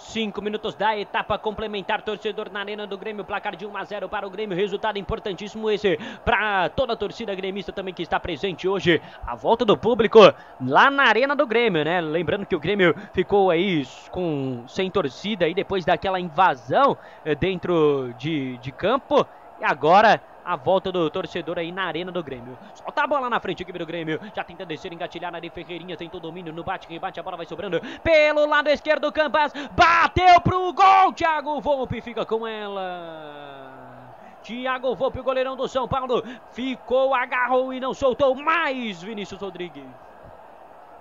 Cinco minutos da etapa complementar, torcedor na Arena do Grêmio, placar de um a zero para o Grêmio, resultado importantíssimo esse para toda a torcida gremista também que está presente hoje, a volta do público lá na Arena do Grêmio, né, lembrando que o Grêmio ficou aí com, sem torcida aí depois daquela invasão dentro de, de campo, e agora a volta do torcedor aí na Arena do Grêmio. Solta a bola na frente, equipe do Grêmio. Já tenta descer, engatilhar ali. Ferreirinha tentou domínio no bate, rebate. A bola vai sobrando pelo lado esquerdo. Campaz bateu pro gol. Thiago Volpi fica com ela. Thiago Volpi, o goleirão do São Paulo, ficou, agarrou e não soltou mais, Vinícius Rodrigues.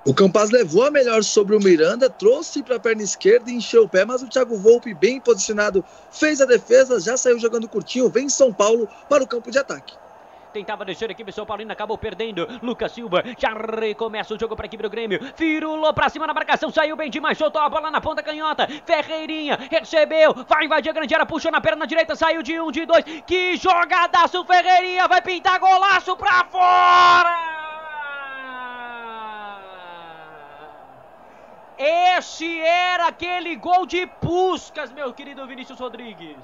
O Campaz levou a melhor sobre o Miranda, trouxe para a perna esquerda e encheu o pé, mas o Thiago Volpi, bem posicionado, fez a defesa, já saiu jogando curtinho, vem São Paulo para o campo de ataque. tentava descer a equipe São Paulina, acabou perdendo. Lucas Silva já recomeça o jogo para a equipe do Grêmio. Firulou para cima na marcação, saiu bem demais, soltou a bola na ponta canhota. Ferreirinha recebeu, vai invadir a grande área, puxou na perna direita, saiu de um, de dois. Que jogadaço, Ferreirinha vai pintar, golaço para fora! Esse era aquele gol de Puskas, meu querido Vinícius Rodrigues.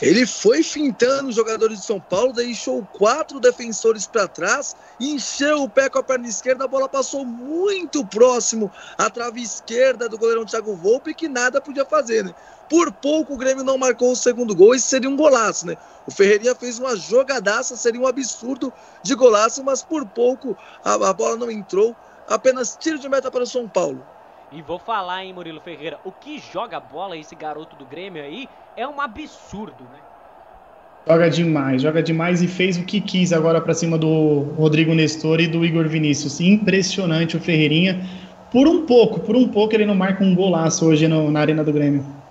Ele foi fintando os jogadores de São Paulo, deixou quatro defensores para trás, encheu o pé com a perna esquerda, a bola passou muito próximo à trave esquerda do goleirão Thiago Volpi, que nada podia fazer, né? Por pouco o Grêmio não marcou o segundo gol, isso seria um golaço, né? O Ferreirinha fez uma jogadaça, seria um absurdo de golaço, mas por pouco a, a bola não entrou. Apenas tiro de meta para o São Paulo. E vou falar, hein, Murilo Ferreira, o que joga bola esse garoto do Grêmio aí é um absurdo, né? Joga demais, joga demais e fez o que quis agora para cima do Rodrigo Nestor e do Igor Vinícius. Impressionante o Ferreirinha. Por um pouco, por um pouco ele não marca um golaço hoje no, na Arena do Grêmio.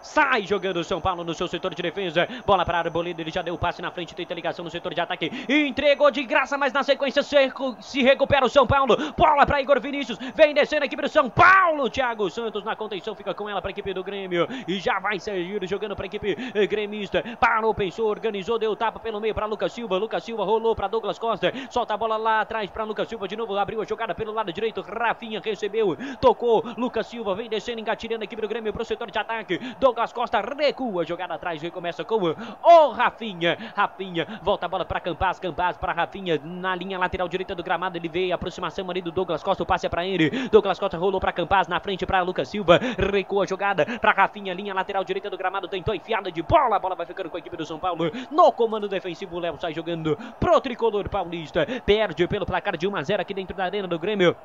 Sai jogando o São Paulo no seu setor de defesa. Bola para Arboleda, ele já deu o passe na frente, tenta ligação no setor de ataque. Entregou de graça, mas na sequência se recupera o São Paulo. Bola para Igor Vinícius, vem descendo aqui para o São Paulo. Thiago Santos na contenção, fica com ela para a equipe do Grêmio. E já vai sair jogando para a equipe gremista. Parou, pensou, organizou, deu tapa pelo meio para Lucas Silva. Lucas Silva rolou para Douglas Costa. Solta a bola lá atrás para Lucas Silva de novo. Abriu a jogada pelo lado direito. Rafinha recebeu, tocou. Lucas Silva vem descendo, engatilhando a equipe do Grêmio para o setor de ataque. Douglas Costa recua, jogada atrás, recomeça com o Rafinha. Rafinha volta a bola para Campaz, Campaz para Rafinha na linha lateral direita do gramado. Ele veio, aproximação ali do Douglas Costa, o passe é para ele. Douglas Costa rolou para Campaz, na frente para Lucas Silva, recua a jogada para Rafinha, linha lateral direita do gramado, tentou enfiada de bola, a bola vai ficando com a equipe do São Paulo. No comando defensivo, o Léo sai jogando pro tricolor paulista, perde pelo placar de um a zero aqui dentro da Arena do Grêmio.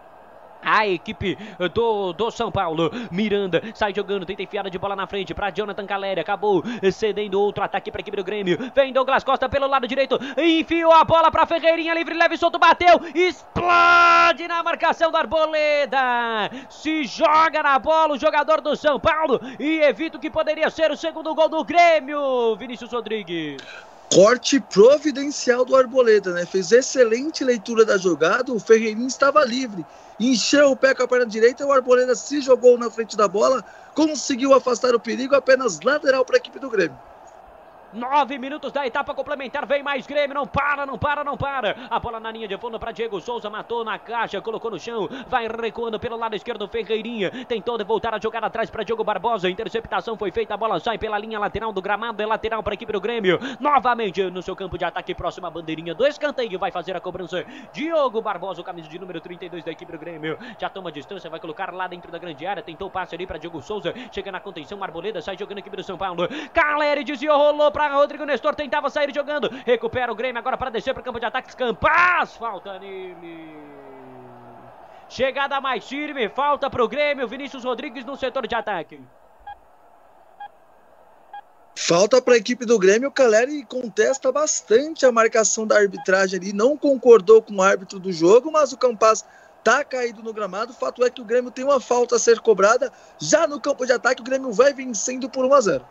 A equipe do, do São Paulo. Miranda sai jogando, tenta enfiada de bola na frente para Jonathan Calleri, acabou cedendo outro ataque para a equipe do Grêmio. Vem Douglas Costa pelo lado direito, enfiou a bola para Ferreirinha, livre, leve, solto, bateu, explode na marcação da Arboleda. Se joga na bola o jogador do São Paulo e evita o que poderia ser o segundo gol do Grêmio, Vinícius Rodrigues. Corte providencial do Arboleda, né? Fez excelente leitura da jogada, o Ferreirinha estava livre, encheu o pé com a perna direita, o Arboleda se jogou na frente da bola, conseguiu afastar o perigo, apenas lateral para a equipe do Grêmio. Nove minutos da etapa complementar, vem mais Grêmio, não para, não para, não para. A bola na linha de fundo para Diego Souza, matou na caixa, colocou no chão, vai recuando pelo lado esquerdo, Ferreirinha tentou voltar a jogar atrás para Diogo Barbosa, interceptação foi feita, a bola sai pela linha lateral do gramado, é lateral para a equipe do Grêmio, novamente no seu campo de ataque, próxima bandeirinha do escanteio, vai fazer a cobrança Diogo Barbosa, o camisa de número trinta e dois da equipe do Grêmio, já toma distância, vai colocar lá dentro da grande área, tentou o passe ali para Diogo Souza, chega na contenção, Arboleda sai jogando a equipe do São Paulo, Calleri desviou, rolou para Rodrigo Nestor, tentava sair jogando, recupera o Grêmio agora para descer para o campo de ataques, Campaz, falta nele. Chegada mais firme, falta para o Grêmio, Vinícius Rodrigues no setor de ataque. Falta para a equipe do Grêmio, o Calleri contesta bastante a marcação da arbitragem ali, não concordou com o árbitro do jogo, mas o Campaz tá caído no gramado, o fato é que o Grêmio tem uma falta a ser cobrada, já no campo de ataque o Grêmio vai vencendo por um a zero.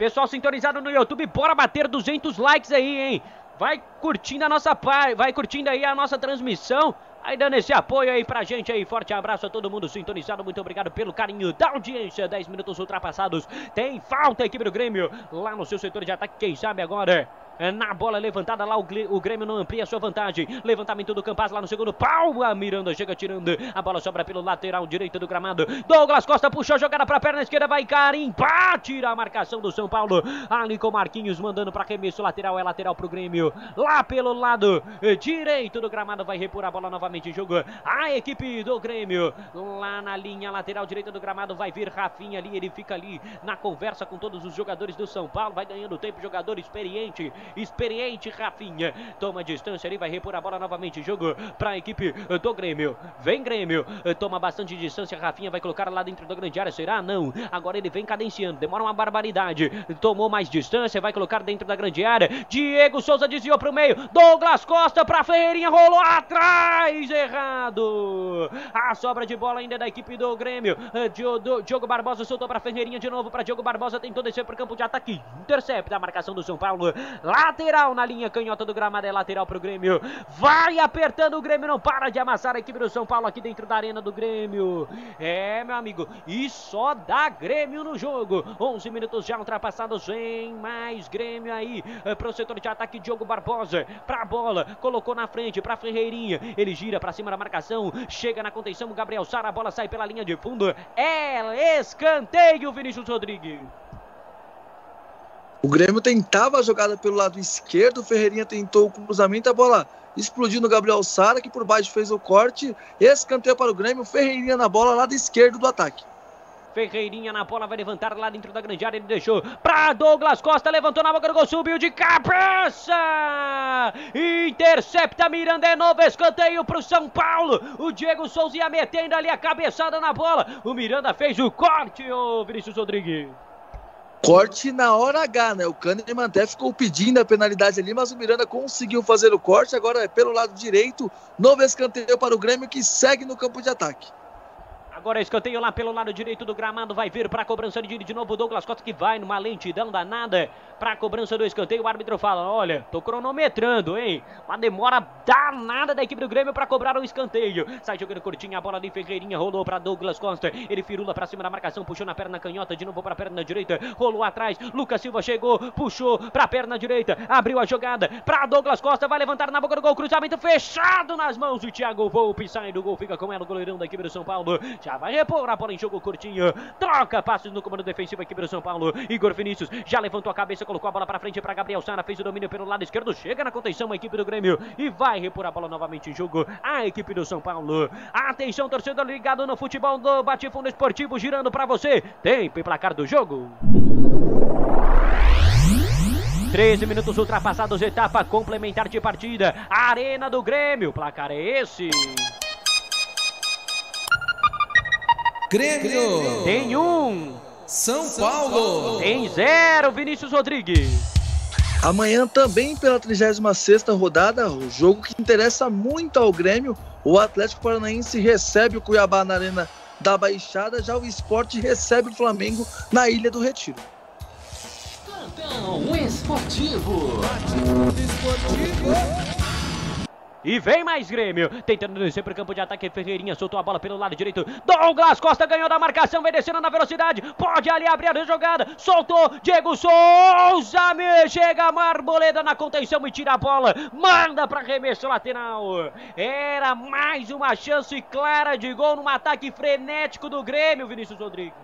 Pessoal sintonizado no YouTube, bora bater duzentos likes aí, hein? Vai curtindo a nossa vai curtindo aí a nossa transmissão, aí dando esse apoio aí pra gente aí. Forte abraço a todo mundo sintonizado, muito obrigado pelo carinho da audiência. dez minutos ultrapassados, tem falta a equipe do Grêmio lá no seu setor de ataque, quem sabe agora... Na bola levantada lá, o Grêmio não amplia sua vantagem. Levantamento do Campaz lá no segundo pau. A Miranda chega tirando. A bola sobra pelo lateral direito do gramado. Douglas Costa puxou a jogada para a perna esquerda. Vai carimbar. Tira a marcação do São Paulo. Ali com Marquinhos mandando para arremesso lateral. É lateral para o Grêmio. Lá pelo lado direito do gramado. Vai repor a bola novamente em jogo. A equipe do Grêmio. Lá na linha lateral direita do gramado. Vai vir Rafinha ali. Ele fica ali na conversa com todos os jogadores do São Paulo. Vai ganhando tempo. Jogador experiente. Experiente Rafinha, toma distância ali, vai repor a bola novamente, jogo para a equipe do Grêmio, vem Grêmio, toma bastante distância, Rafinha vai colocar lá dentro da grande área, será? Não, agora ele vem cadenciando, demora uma barbaridade, tomou mais distância, vai colocar dentro da grande área, Diego Souza desviou para o meio, Douglas Costa para Ferreirinha, rolou atrás, errado, a sobra de bola ainda é da equipe do Grêmio, Diogo Barbosa soltou para Ferreirinha de novo, para Diogo Barbosa, tentou descer para o campo de ataque, intercepta a marcação do São Paulo, lateral na linha canhota do gramado, é lateral pro Grêmio, vai apertando o Grêmio, não para de amassar a equipe do São Paulo aqui dentro da Arena do Grêmio, é meu amigo, e só dá Grêmio no jogo, onze minutos já ultrapassados, vem mais Grêmio aí pro setor de ataque, Diogo Barbosa, pra bola, colocou na frente pra Ferreirinha, ele gira pra cima da marcação, chega na contenção, o Gabriel Sara, a bola sai pela linha de fundo, é escanteio, Vinícius Rodrigues. O Grêmio tentava a jogada pelo lado esquerdo, o Ferreirinha tentou o cruzamento, a bola explodiu no Gabriel Sara, que por baixo fez o corte, escanteio para o Grêmio, Ferreirinha na bola, lado esquerdo do ataque. Ferreirinha na bola, vai levantar lá dentro da grande área, ele deixou para Douglas Costa, levantou na boca do gol, subiu de cabeça, intercepta Miranda, é novo escanteio para o São Paulo, o Diego Souza ia metendo ali a cabeçada na bola, o Miranda fez o corte, ô Vinícius Rodrigues. Corte na hora H, né? O Kannemann até ficou pedindo a penalidade ali, mas o Miranda conseguiu fazer o corte, agora é pelo lado direito, novo escanteio para o Grêmio que segue no campo de ataque. Agora escanteio lá pelo lado direito do gramado, vai vir para a cobrança de de novo o Douglas Costa, que vai numa lentidão danada para a cobrança do escanteio, o árbitro fala, olha, tô cronometrando, hein? Uma demora danada da equipe do Grêmio para cobrar o escanteio, sai jogando curtinha, a bola de Ferreirinha, rolou para Douglas Costa, ele firula para cima da marcação, puxou na perna canhota, de novo para a perna direita, rolou atrás, Lucas Silva chegou, puxou para a perna direita, abriu a jogada para Douglas Costa, vai levantar na boca do gol, cruzamento fechado nas mãos do Thiago Volpi, sai do gol, fica com ela o goleirão da equipe do São Paulo, já vai repor a bola em jogo curtinho, troca passes no comando defensivo aqui pelo São Paulo, Igor Vinícius já levantou a cabeça, colocou a bola para frente para Gabriel Sara, fez o domínio pelo lado esquerdo, chega na contenção a equipe do Grêmio e vai repor a bola novamente em jogo a equipe do São Paulo. Atenção torcedor ligado no futebol do Bate-Fundo Esportivo, girando para você, tempo e placar do jogo. treze minutos ultrapassados, etapa complementar de partida, Arena do Grêmio, placar é esse... Grêmio tem um, São Paulo tem zero, Vinícius Rodrigues. Amanhã também pela trigésima sexta rodada, o jogo que interessa muito ao Grêmio, o Atlético Paranaense recebe o Cuiabá na Arena da Baixada, já o Sport recebe o Flamengo na Ilha do Retiro. Plantão Esportivo. Esportivo. E vem mais Grêmio, tentando descer para o campo de ataque, Ferreirinha soltou a bola pelo lado direito, Douglas Costa ganhou da marcação, vem descendo na velocidade, pode ali abrir a jogada, soltou, Diego Souza, me chega a Arboleda na contenção e tira a bola, manda para arremesso lateral, era mais uma chance clara de gol num ataque frenético do Grêmio, Vinícius Rodrigues.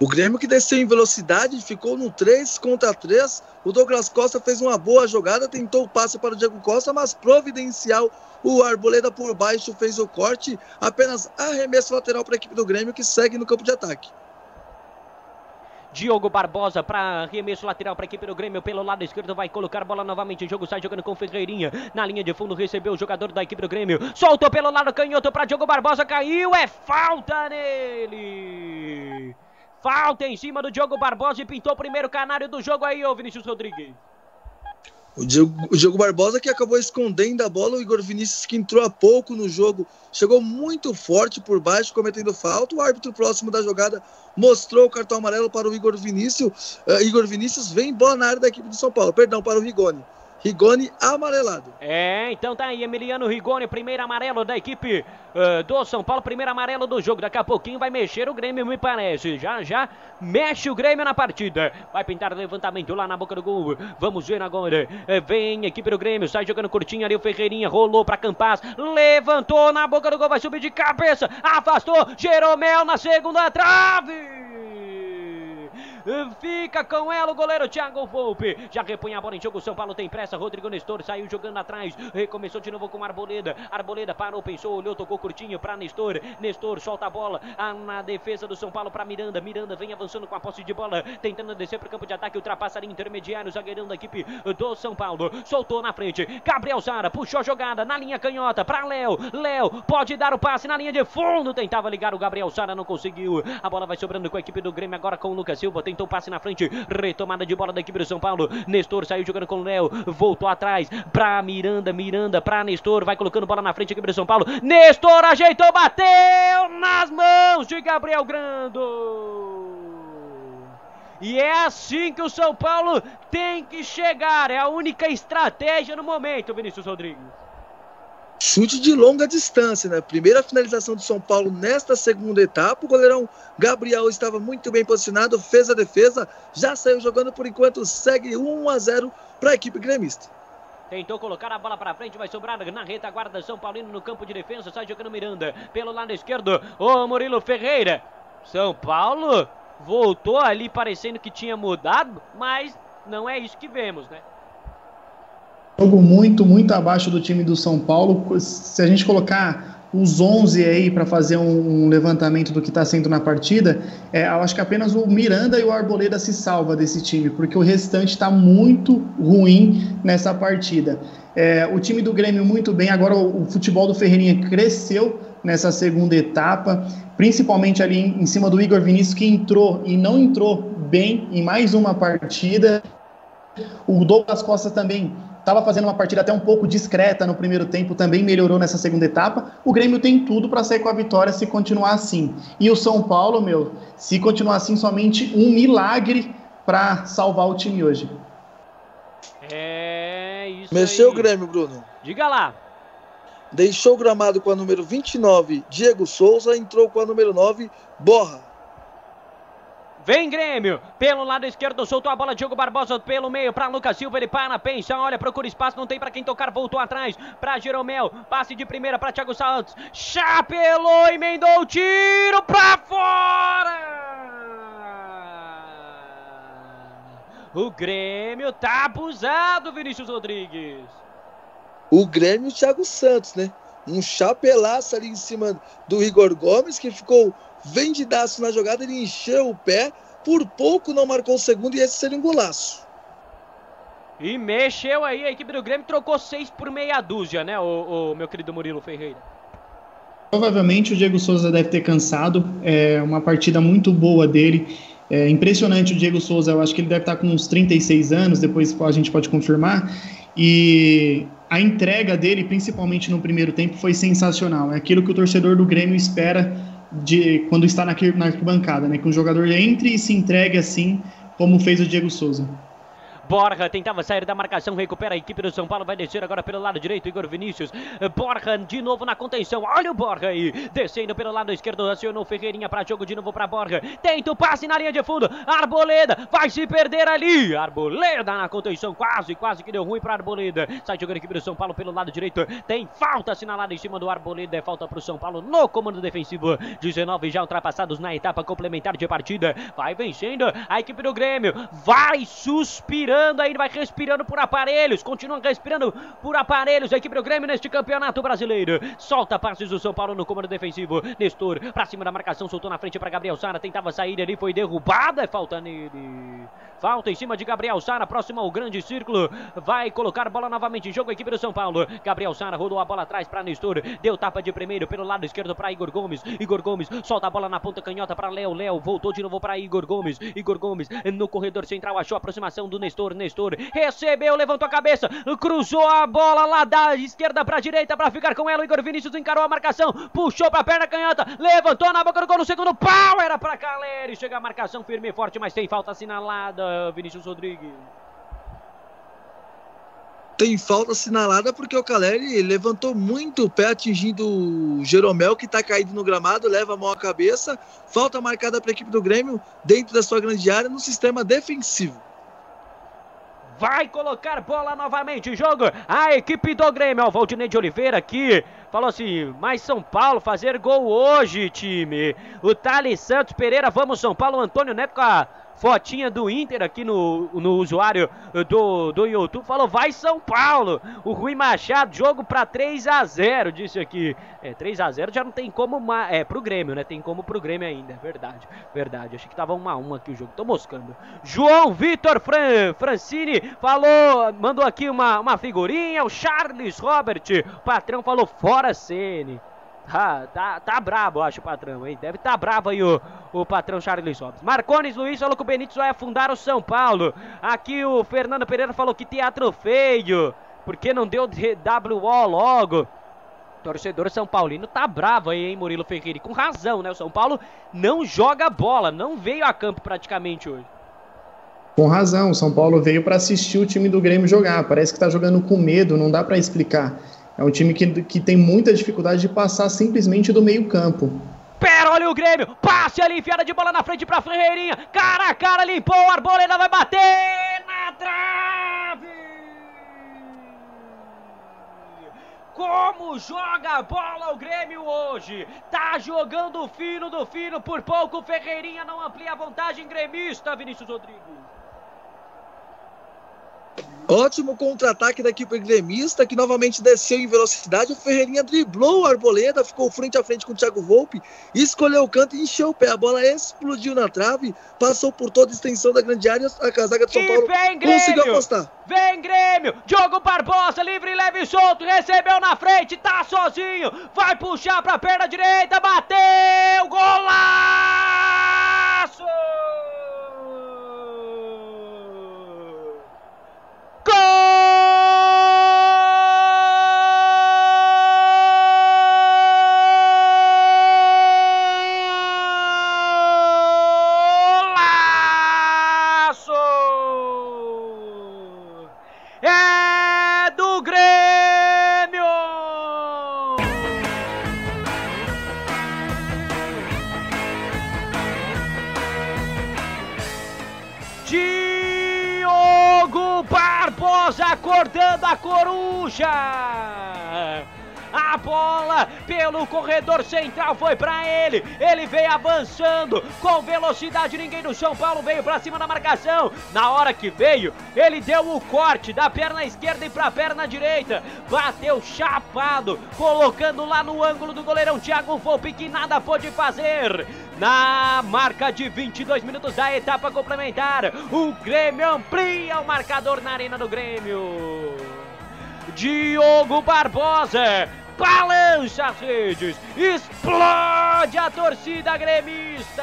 O Grêmio que desceu em velocidade, ficou no três contra três, o Douglas Costa fez uma boa jogada, tentou o passe para o Diego Costa, mas providencial, o Arboleda por baixo fez o corte, apenas arremesso lateral para a equipe do Grêmio que segue no campo de ataque. Diogo Barbosa para arremesso lateral para a equipe do Grêmio, pelo lado esquerdo vai colocar bola novamente em jogo, sai jogando com Ferreirinha na linha de fundo, recebeu o jogador da equipe do Grêmio, soltou pelo lado canhoto para Diogo Barbosa, caiu, é falta nele! Falta em cima do Diogo Barbosa e pintou o primeiro canário do jogo aí, ô Vinícius Rodrigues. O Diogo, o Diogo Barbosa que acabou escondendo a bola, o Igor Vinícius que entrou há pouco no jogo, chegou muito forte por baixo, cometendo falta, o árbitro próximo da jogada mostrou o cartão amarelo para o Igor Vinícius, uh, Igor Vinícius vem bola na área da equipe do São Paulo, perdão, para o Rigoni. Rigoni amarelado. É, então tá aí, Emiliano Rigoni, primeiro amarelo da equipe uh, do São Paulo, primeiro amarelo do jogo, daqui a pouquinho vai mexer o Grêmio, me parece, já já mexe o Grêmio na partida, vai pintar o levantamento lá na boca do gol, vamos ver agora, é, vem equipe do Grêmio, sai jogando curtinho ali o Ferreirinha, rolou pra Campaz, levantou na boca do gol, vai subir de cabeça, afastou, Geromel na segunda trave! Fica com ela o goleiro Thiago Volpi, já repõe a bola em jogo, São Paulo tem pressa, Rodrigo Nestor saiu jogando atrás, recomeçou de novo com Arboleda, Arboleda parou, pensou, olhou, tocou curtinho para Nestor, Nestor solta a bola na defesa do São Paulo para Miranda, Miranda vem avançando com a posse de bola, tentando descer para o campo de ataque, ultrapassa ali intermediário, zagueirão da equipe do São Paulo, soltou na frente, Gabriel Sara puxou a jogada na linha canhota para Léo, Léo pode dar o passe na linha de fundo, tentava ligar o Gabriel Sara, não conseguiu, a bola vai sobrando com a equipe do Grêmio, agora com o Lucas Silva, tem então passe na frente, retomada de bola da equipe do São Paulo, Nestor saiu jogando com o Léo, voltou atrás pra Miranda, Miranda pra Nestor, vai colocando bola na frente, equipe do São Paulo, Nestor ajeitou, bateu nas mãos de Gabriel Grando. E é assim que o São Paulo tem que chegar. É a única estratégia no momento, Vinícius Rodrigues. Chute de longa distância, né? Primeira finalização do São Paulo nesta segunda etapa. O goleirão Gabriel estava muito bem posicionado, fez a defesa, já saiu jogando por enquanto, segue um a zero para a equipe gremista. Tentou colocar a bola para frente, vai sobrar na retaguarda São Paulino no campo de defesa, sai jogando Miranda pelo lado esquerdo, o Murilo Ferreira. São Paulo voltou ali parecendo que tinha mudado, mas não é isso que vemos, né? Jogo muito, muito abaixo do time do São Paulo. Se a gente colocar os onze aí para fazer um levantamento do que está sendo na partida, é, eu acho que apenas o Miranda e o Arboleda se salva desse time, porque o restante está muito ruim nessa partida. É, o time do Grêmio muito bem, agora o, o futebol do Ferreirinha cresceu nessa segunda etapa, principalmente ali em, em cima do Igor Vinícius, que entrou e não entrou bem em mais uma partida. O Douglas Costa também estava fazendo uma partida até um pouco discreta no primeiro tempo, também melhorou nessa segunda etapa. O Grêmio tem tudo para sair com a vitória se continuar assim. E o São Paulo, meu, se continuar assim, somente um milagre para salvar o time hoje. É isso aí. Mexeu o Grêmio, Bruno. Diga lá. Deixou o gramado com a número vinte e nove, Diego Souza, entrou com a número nove, Borra. Vem Grêmio, pelo lado esquerdo, soltou a bola, Diogo Barbosa pelo meio para Lucas Silva, ele para, pensa, olha, procura espaço, não tem para quem tocar, voltou atrás para Geromel, passe de primeira para Thiago Santos, chapelou, emendou o tiro para fora! O Grêmio tá abusado, Vinícius Rodrigues. O Grêmio e o Thiago Santos, né? Um chapelaço ali em cima do Igor Gomes, que ficou vendidaço na jogada, ele encheu o pé, por pouco não marcou o segundo e esse seria um golaço. E mexeu aí, a equipe do Grêmio trocou seis por meia dúzia, né, o, o meu querido Murilo Ferreira? Provavelmente o Diego Souza deve ter cansado, é uma partida muito boa dele. É impressionante o Diego Souza, eu acho que ele deve estar com uns trinta e seis anos, depois a gente pode confirmar, e a entrega dele, principalmente no primeiro tempo, foi sensacional. É aquilo que o torcedor do Grêmio espera de, quando está na, na arquibancada, né? Que um jogador entre e se entregue assim, como fez o Diego Souza. Borja tentava sair da marcação, recupera a equipe do São Paulo, vai descer agora pelo lado direito, Igor Vinícius. Borja de novo na contenção, olha o Borja aí, descendo pelo lado esquerdo, acionou Ferreirinha para jogo de novo para Borja. Tenta o passe na linha de fundo, Arboleda vai se perder ali, Arboleda na contenção, quase, quase que deu ruim para Arboleda. Sai jogando a equipe do São Paulo pelo lado direito, tem falta assinalada em cima do Arboleda, é falta para o São Paulo no comando defensivo. dezenove já ultrapassados na etapa complementar de partida, vai vencendo a equipe do Grêmio, vai suspirando. Aí vai respirando por aparelhos, continua respirando por aparelhos a equipe do Grêmio neste campeonato brasileiro. Solta passes do São Paulo no comando defensivo, Nestor pra cima da marcação, soltou na frente pra Gabriel Sara, tentava sair ali, foi derrubada, é falta nele, falta em cima de Gabriel Sara, próximo ao grande círculo, vai colocar bola novamente em jogo a equipe do São Paulo. Gabriel Sara rolou a bola atrás pra Nestor, deu tapa de primeiro pelo lado esquerdo pra Igor Gomes, Igor Gomes solta a bola na ponta canhota pra Léo, Léo voltou de novo pra Igor Gomes, Igor Gomes no corredor central, achou a aproximação do Nestor, Nestor recebeu, levantou a cabeça, cruzou a bola lá da esquerda pra direita pra ficar com ela, o Igor Vinícius encarou a marcação, puxou pra perna canhota, levantou na boca do gol no segundo pau, era pra Calleri, chega a marcação firme e forte, mas tem falta assinalada, Vinícius Rodrigues. Tem falta assinalada porque o Calleri levantou muito o pé atingindo o Geromel, que tá caído no gramado, leva a mão à cabeça, falta marcada pra equipe do Grêmio dentro da sua grande área no sistema defensivo. Vai colocar bola novamente em jogo a equipe do Grêmio. O Valdinei de Oliveira aqui falou assim, mas São Paulo fazer gol hoje, time. O Thales Santos Pereira, vamos São Paulo. O Antônio Neto com a fotinha do Inter aqui no, no usuário do, do YouTube, falou, vai São Paulo. O Rui Machado, jogo para três a zero, disse aqui. É, três a zero já não tem como, é, pro Grêmio, né? Tem como pro Grêmio ainda, verdade, verdade. Achei que tava um a um aqui o jogo, tô moscando. João Vitor Fran, Francini falou, mandou aqui uma, uma figurinha, o Charles Robert, o patrão falou, fora Ceni. Ah, tá, tá brabo, acho, o patrão, hein? Deve tá bravo aí o, o patrão Charles Robes. Marcones Luiz falou que o Benítez vai afundar o São Paulo. Aqui o Fernando Pereira falou que teatro feio, porque não deu W O logo. Torcedor São Paulino tá bravo aí, hein, Murilo Ferreira? Com razão, né? O São Paulo não joga bola, não veio a campo praticamente hoje. Com razão, o São Paulo veio para assistir o time do Grêmio jogar, parece que está jogando com medo, não dá para explicar. É um time que, que tem muita dificuldade de passar simplesmente do meio campo. Pera, olha o Grêmio, passe ali, enfiada de bola na frente para Ferreirinha, cara a cara, limpou, o Arboleda vai bater na trave! Como joga a bola o Grêmio hoje, tá jogando o fino do fino, por pouco Ferreirinha não amplia a vantagem gremista, Vinícius Rodrigues. Ótimo contra-ataque da equipe gremista, que novamente desceu em velocidade, o Ferreirinha driblou o Arboleda, ficou frente a frente com o Thiago Volpi, escolheu o canto e encheu o pé, a bola explodiu na trave, passou por toda a extensão da grande área, a casaca de São Paulo conseguiu apostar. Vem Grêmio, Diogo Barbosa, livre, leve e solto, recebeu na frente, tá sozinho, vai puxar pra perna direita, bateu, golaço! Acordando a coruja, a bola pelo corredor central foi pra ele, ele veio avançando com velocidade, ninguém do São Paulo veio pra cima da marcação, na hora que veio, ele deu o corte da perna esquerda e pra perna direita, bateu chapado, colocando lá no ângulo do goleirão Thiago Volpi, que nada pôde fazer. Na marca de vinte e dois minutos da etapa complementar, o Grêmio amplia o marcador na Arena do Grêmio. Diogo Barbosa balança as redes, explode a torcida gremista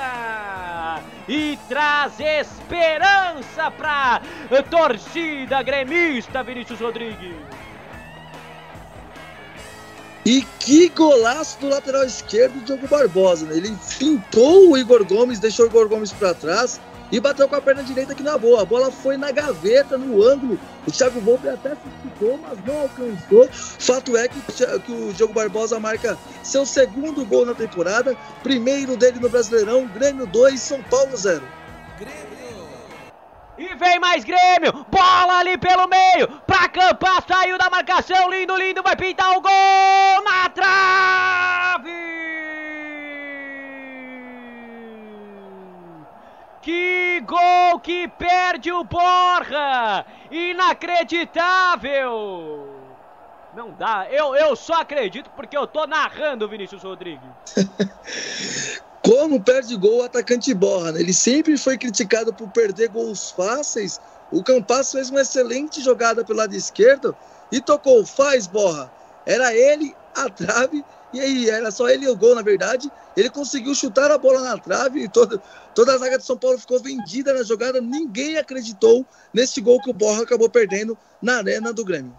e traz esperança para a torcida gremista, Vinícius Rodrigues. E que golaço do lateral esquerdo do Diogo Barbosa, né? Ele pintou o Igor Gomes, deixou o Igor Gomes para trás e bateu com a perna direita aqui na boa. A bola foi na gaveta, no ângulo. O Thiago Volpi até se esticou, mas não alcançou. Fato é que, que o Diogo Barbosa marca seu segundo gol na temporada. Primeiro dele no Brasileirão, Grêmio dois, São Paulo zero. E vem mais Grêmio, bola ali pelo meio, pra Campaz, saiu da marcação, lindo, lindo, vai pintar o gol na trave! Que gol que perde o Borja, inacreditável! Não dá, eu, eu só acredito porque eu tô narrando, Vinícius Rodrigues. Como perde gol o atacante Borja, né? Ele sempre foi criticado por perder gols fáceis. O Campaz fez uma excelente jogada pelo lado esquerdo e tocou, faz Borja. Era ele, a trave, e aí era só ele e o gol, na verdade. Ele conseguiu chutar a bola na trave e toda, toda a zaga de São Paulo ficou vendida na jogada. Ninguém acreditou nesse gol que o Borja acabou perdendo na Arena do Grêmio.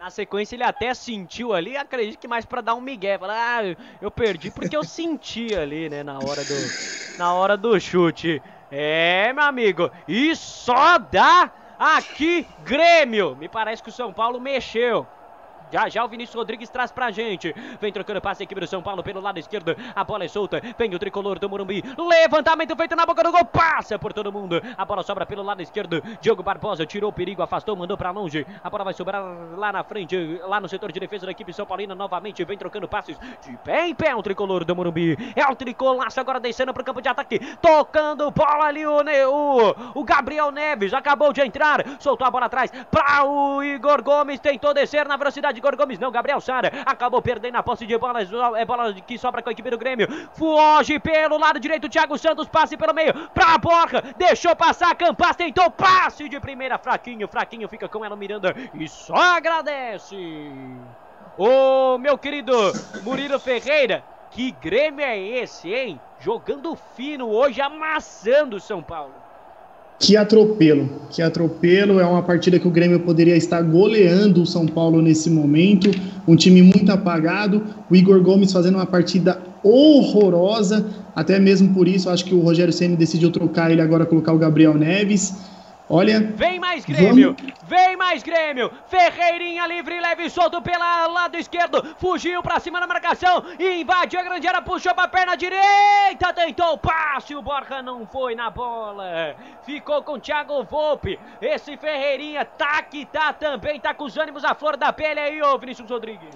Na sequência ele até sentiu ali, acredito que mais pra dar um migué, falar, ah, eu perdi porque eu senti ali, né, na hora do, na hora do chute. É, meu amigo, e só dá aqui Grêmio, me parece que o São Paulo mexeu. Já já o Vinícius Rodrigues traz pra gente. Vem trocando passe, equipe do São Paulo pelo lado esquerdo. A bola é solta. Vem o tricolor do Morumbi. Levantamento feito na boca do gol. Passa por todo mundo. A bola sobra pelo lado esquerdo. Diogo Barbosa tirou o perigo, afastou, mandou pra longe. A bola vai sobrar lá na frente, lá no setor de defesa da equipe São Paulina. Novamente vem trocando passes. De pé em pé o tricolor do Morumbi. É o tricolaço agora descendo pro campo de ataque. Tocando bola ali o, o, o Gabriel Neves. Acabou de entrar. Soltou a bola atrás pra o Igor Gomes. Tentou descer na velocidade. Igor Gomes não, Gabriel Sara acabou perdendo a posse de bola, é bola que sobra com a equipe do Grêmio, foge pelo lado direito, Thiago Santos, passe pelo meio pra Borja, deixou passar, Campaz tentou, passe de primeira, fraquinho, fraquinho, fica com ela o Miranda e só agradece. Ô, meu querido Murilo Ferreira, que Grêmio é esse, hein? Jogando fino hoje, amassando o São Paulo. Que atropelo, que atropelo, é uma partida que o Grêmio poderia estar goleando o São Paulo nesse momento, um time muito apagado, o Igor Gomes fazendo uma partida horrorosa, até mesmo por isso, acho que o Rogério Ceni decidiu trocar ele agora, colocar o Gabriel Neves, Olha. Vem mais Grêmio. Vamos... Vem mais Grêmio. Ferreirinha livre, leve e solto pelo lado esquerdo. Fugiu pra cima da marcação. Invadiu a grande área. Puxou pra perna direita. Tentou o passe. O Borja não foi na bola. Ficou com o Thiago Volpi. Esse Ferreirinha tá que tá também. Tá com os ânimos à flor da pele aí, ô Vinícius Rodrigues.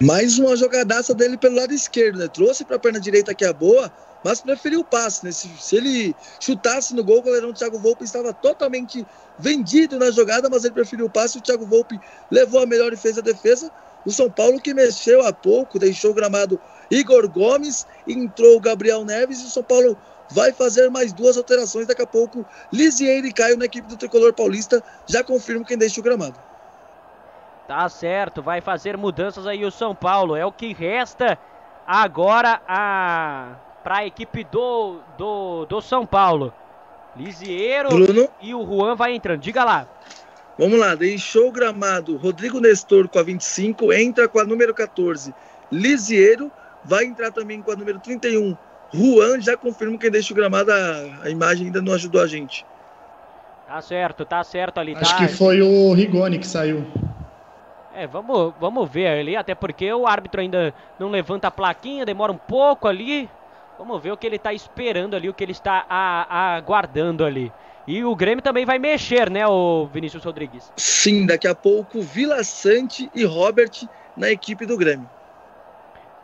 Mais uma jogadaça dele pelo lado esquerdo, né? Trouxe pra perna direita que é boa, mas preferiu o passe, né? Se, se ele chutasse no gol, o goleirão Thiago Volpi estava totalmente vendido na jogada, mas ele preferiu o passe, o Thiago Volpi levou a melhor e fez a defesa. O São Paulo que mexeu há pouco, deixou o gramado Igor Gomes, entrou o Gabriel Neves e o São Paulo vai fazer mais duas alterações. Daqui a pouco, Lisieiro e Caio na equipe do Tricolor Paulista, já confirmo quem deixa o gramado. Tá certo, vai fazer mudanças aí o São Paulo, é o que resta agora a... para a equipe do, do, do São Paulo. Lisieiro Bruno. E o Juan vai entrando, diga lá. Vamos lá, deixou o gramado Rodrigo Nestor com a vinte e cinco, entra com a número quatorze, Lisieiro, vai entrar também com a número trinta e um, Juan, já confirmo quem deixa o gramado, a, a imagem ainda não ajudou a gente. Tá certo, tá certo ali. Acho tá... que foi o Rigoni que saiu. É, vamos, vamos ver ali, até porque o árbitro ainda não levanta a plaquinha, demora um pouco ali. Vamos ver o que ele está esperando ali, o que ele está aguardando ali. E o Grêmio também vai mexer, né, o Vinícius Rodrigues? Sim, daqui a pouco Vila Sante e Robert na equipe do Grêmio.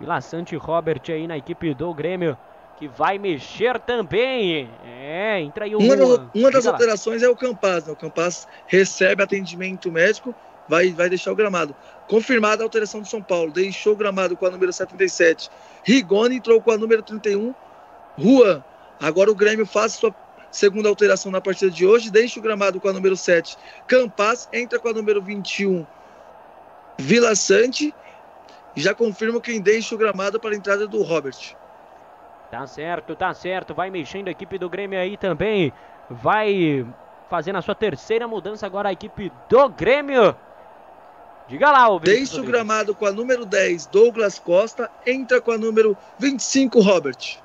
Vila Sante e Robert aí na equipe do Grêmio, que vai mexer também. É, entra aí o... Uma das, uma das alterações é o Campaz, né? O Campaz recebe atendimento médico. Vai, vai deixar o gramado. Confirmada a alteração do São Paulo. Deixou o gramado com a número setenta e sete. Rigoni entrou com a número trinta e um. Juan. Agora o Grêmio faz sua segunda alteração na partida de hoje. Deixa o gramado com a número sete. Campaz entra com a número vinte e um. Vila Sante. Já confirmo quem deixa o gramado para a entrada do Robert. Tá certo, tá certo. Vai mexendo a equipe do Grêmio aí também. Vai fazendo a sua terceira mudança agora a equipe do Grêmio. Diga lá, o Deixa o gramado com a número dez, Douglas Costa, entra com a número vinte e cinco, Robert.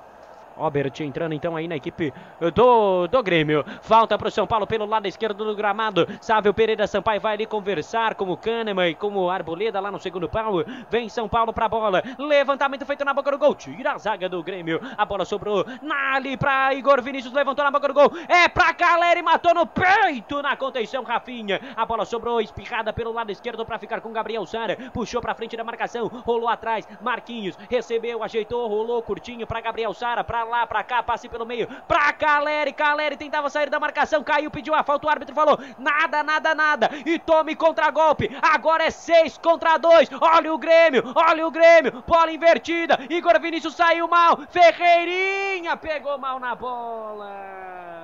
Robert entrando então aí na equipe do, do Grêmio. Falta para o São Paulo pelo lado esquerdo do gramado. Sávio Pereira Sampaio vai ali conversar com o Kannemann e com o Arboleda lá no segundo pau. Vem São Paulo para a bola. Levantamento feito na boca do gol. Tira a zaga do Grêmio. A bola sobrou ali para Igor Vinícius. Levantou na boca do gol. É para Calleri. Matou no peito na contenção Rafinha. A bola sobrou espirrada pelo lado esquerdo para ficar com Gabriel Sara. Puxou para frente da marcação. Rolou atrás. Marquinhos recebeu, ajeitou, rolou curtinho para Gabriel Sara. Para lá, pra cá, passe pelo meio, pra Calleri, Calleri tentava sair da marcação, caiu, pediu a falta, o árbitro falou, nada, nada, nada, e tome contragolpe, agora é seis contra dois, olha o Grêmio, olha o Grêmio, bola invertida, Igor Vinícius saiu mal, Ferreirinha pegou mal na bola...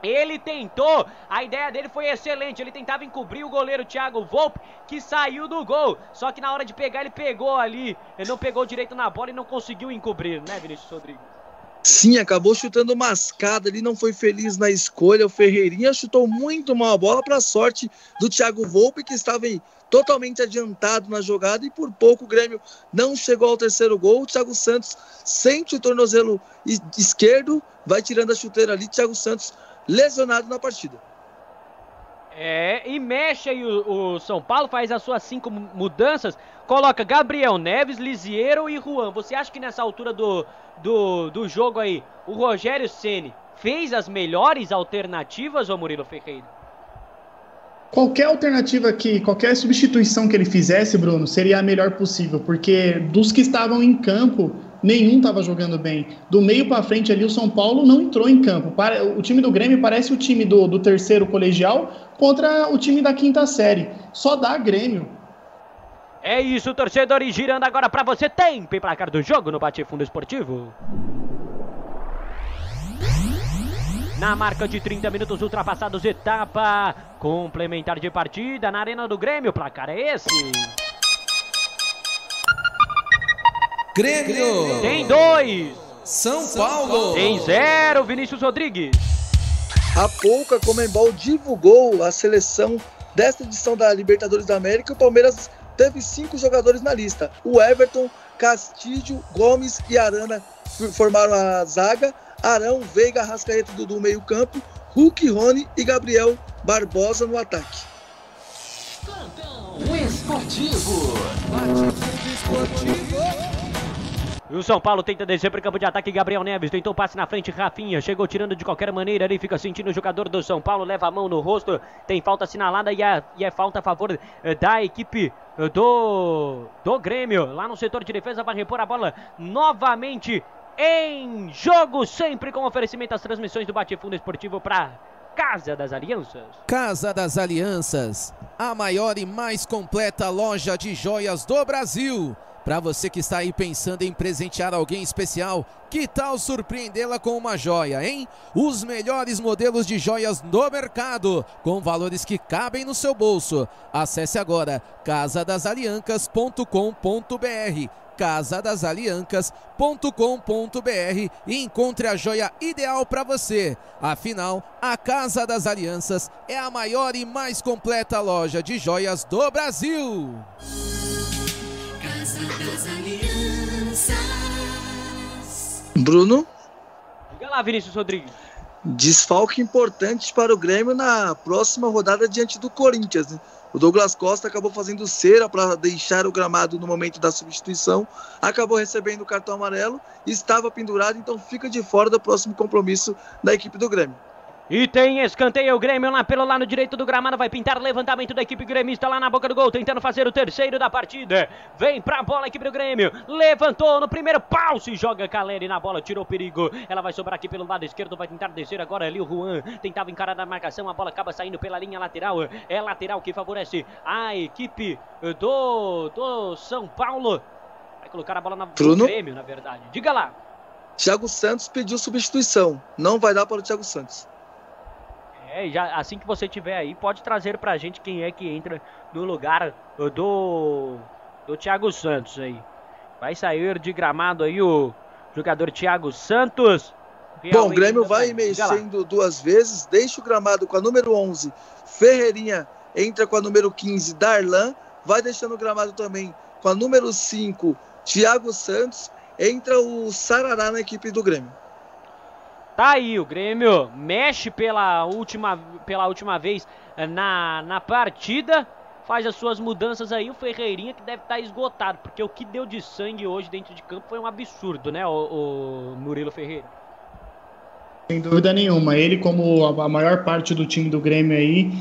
Ele tentou, a ideia dele foi excelente, ele tentava encobrir o goleiro Thiago Volpi, que saiu do gol, só que na hora de pegar ele pegou ali, ele não pegou direito na bola e não conseguiu encobrir, né, Vinícius Rodrigues? Sim, acabou chutando mascada, ele não foi feliz na escolha, o Ferreirinha chutou muito mal a bola, para a sorte do Thiago Volpi, que estava aí totalmente adiantado na jogada e por pouco o Grêmio não chegou ao terceiro gol. O Thiago Santos sente o tornozelo esquerdo, vai tirando a chuteira ali, Thiago Santos lesionado na partida. É, e mexe aí o, o São Paulo, faz as suas cinco mudanças, coloca Gabriel Neves, Lisieiro e Juan. Você acha que nessa altura do, do, do jogo aí, o Rogério Ceni fez as melhores alternativas, ô Murilo Ferreira? Qualquer alternativa que, qualquer substituição que ele fizesse, Bruno, seria a melhor possível, porque dos que estavam em campo, nenhum estava jogando bem. Do meio para frente ali, o São Paulo não entrou em campo. O time do Grêmio parece o time do, do terceiro colegial contra o time da quinta série. Só dá Grêmio. É isso, torcedor. E girando agora para você, tempo e placar do jogo no Bate-Fundo Esportivo. Na marca de trinta minutos ultrapassados, etapa complementar de partida na Arena do Grêmio. O placar é esse. Grêmio tem dois, São Paulo tem zero, Vinícius Rodrigues. Há pouco a Conmebol divulgou a seleção desta edição da Libertadores da América. O Palmeiras teve cinco jogadores na lista. O Everton, Castilho, Gomes e Arana formaram a zaga. Arão, Veiga, Arrascaeta, Dudu, meio campo. Hulk, Rony e Gabriel Barbosa no ataque. Plantão esportivo. Bate-Fundo Esportivo. E o São Paulo tenta descer para o campo de ataque. Gabriel Neves tentou passe na frente, Rafinha chegou tirando de qualquer maneira, ele fica sentindo o jogador do São Paulo, leva a mão no rosto, tem falta assinalada e é, e é falta a favor da equipe do, do Grêmio. Lá no setor de defesa vai repor a bola novamente em jogo, sempre com oferecimento às transmissões do Bate-Fundo Esportivo para Casa das Alianças. Casa das Alianças, a maior e mais completa loja de joias do Brasil. Para você que está aí pensando em presentear alguém especial, que tal surpreendê-la com uma joia, hein? Os melhores modelos de joias no mercado, com valores que cabem no seu bolso. Acesse agora casa das aliancas ponto com ponto br, casa das aliancas ponto com ponto br e encontre a joia ideal para você. Afinal, a Casa das Alianças é a maior e mais completa loja de joias do Brasil. Bruno? Diga lá, Vinícius Rodrigues. Desfalque importante para o Grêmio na próxima rodada diante do Corinthians, né? O Douglas Costa acabou fazendo cera para deixar o gramado no momento da substituição, acabou recebendo o cartão amarelo, estava pendurado, então fica de fora do próximo compromisso da equipe do Grêmio. E tem escanteio, o Grêmio lá pelo lado direito do gramado, vai pintar levantamento da equipe gremista lá na boca do gol, tentando fazer o terceiro da partida. Vem pra bola a equipe do Grêmio, levantou no primeiro pau, se joga Calleri na bola, tirou o perigo. Ela vai sobrar aqui pelo lado esquerdo, vai tentar descer agora ali o Juan, tentava encarar a marcação, a bola acaba saindo pela linha lateral. É lateral que favorece a equipe do, do São Paulo. Vai colocar a bola na, no Grêmio, na verdade. Diga lá. Thiago Santos pediu substituição, não vai dar para o Thiago Santos. É, já, assim que você tiver aí, pode trazer pra gente quem é que entra no lugar do, do Thiago Santos aí. Vai sair de gramado aí o jogador Thiago Santos. Bom, o Grêmio vai mexendo duas vezes, deixa o gramado com a número onze, Ferreirinha entra com a número quinze, Darlan, vai deixando o gramado também com a número cinco, Thiago Santos, entra o Sarará na equipe do Grêmio. Tá aí, o Grêmio mexe pela última, pela última vez na, na partida, faz as suas mudanças aí, o Ferreirinha que deve estar esgotado, porque o que deu de sangue hoje dentro de campo foi um absurdo, né, o, o Murilo Ferreira? Sem dúvida nenhuma, ele como a maior parte do time do Grêmio aí,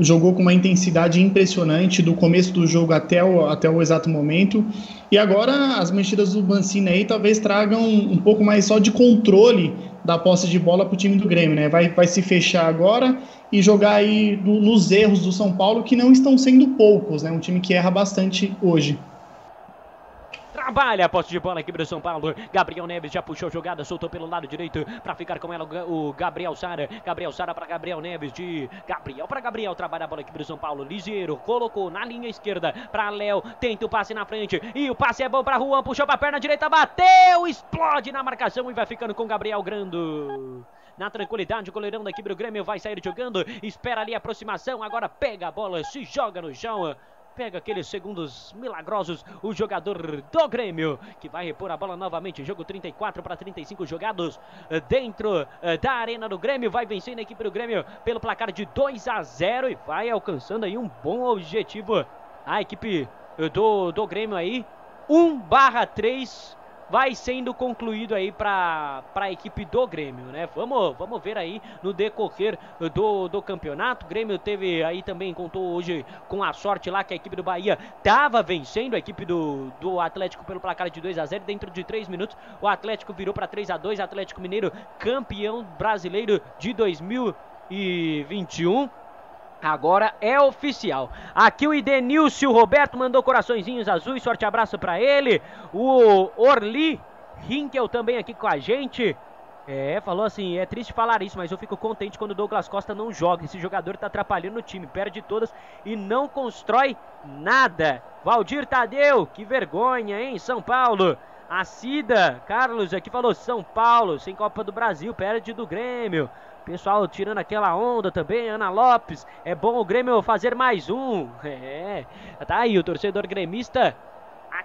jogou com uma intensidade impressionante do começo do jogo até o, até o exato momento, e agora as mexidas do Mancini aí talvez tragam um pouco mais só de controle da posse de bola para o time do Grêmio, né? Vai, vai se fechar agora e jogar aí do, nos erros do São Paulo, que não estão sendo poucos, né? Um time que erra bastante hoje. Trabalha a posse de bola aqui para o São Paulo. Gabriel Neves já puxou a jogada, soltou pelo lado direito para ficar com ela o Gabriel Sara. Gabriel Sara para Gabriel Neves, de Gabriel para Gabriel. Trabalha a bola aqui para o São Paulo. Ligeiro colocou na linha esquerda para Léo. Tenta o passe na frente e o passe é bom para Juan. Puxou para a perna direita, bateu, explode na marcação e vai ficando com Gabriel Grando. Na tranquilidade, o goleirão da equipe do Grêmio vai sair jogando. Espera ali a aproximação. Agora pega a bola, se joga no chão. Pega aqueles segundos milagrosos, o jogador do Grêmio, que vai repor a bola novamente. Jogo trinta e quatro para trinta e cinco jogados dentro da Arena do Grêmio. Vai vencendo a equipe do Grêmio pelo placar de dois a zero e vai alcançando aí um bom objetivo. A equipe do, do Grêmio aí, um barra três, vai sendo concluído aí para a equipe do Grêmio, né? Vamos, vamos ver aí no decorrer do, do campeonato. O Grêmio teve aí também, contou hoje com a sorte lá que a equipe do Bahia estava vencendo a equipe do, do Atlético pelo placar de dois a zero. Dentro de três minutos, o Atlético virou para três a dois. Atlético Mineiro, campeão brasileiro de dois mil e vinte e um. Agora é oficial. Aqui o Idenilcio Roberto mandou coraçõezinhos azuis, sorte e abraço pra ele. O Orli Hinkel também aqui com a gente. É, falou assim, é triste falar isso, mas eu fico contente quando o Douglas Costa não joga. Esse jogador tá atrapalhando o time, perde todas e não constrói nada. Valdir Tadeu, que vergonha, hein, São Paulo. A Cida Carlos aqui falou, São Paulo, sem Copa do Brasil, perde do Grêmio. Pessoal tirando aquela onda também, Ana Lopes, é bom o Grêmio fazer mais um. É, tá aí o torcedor gremista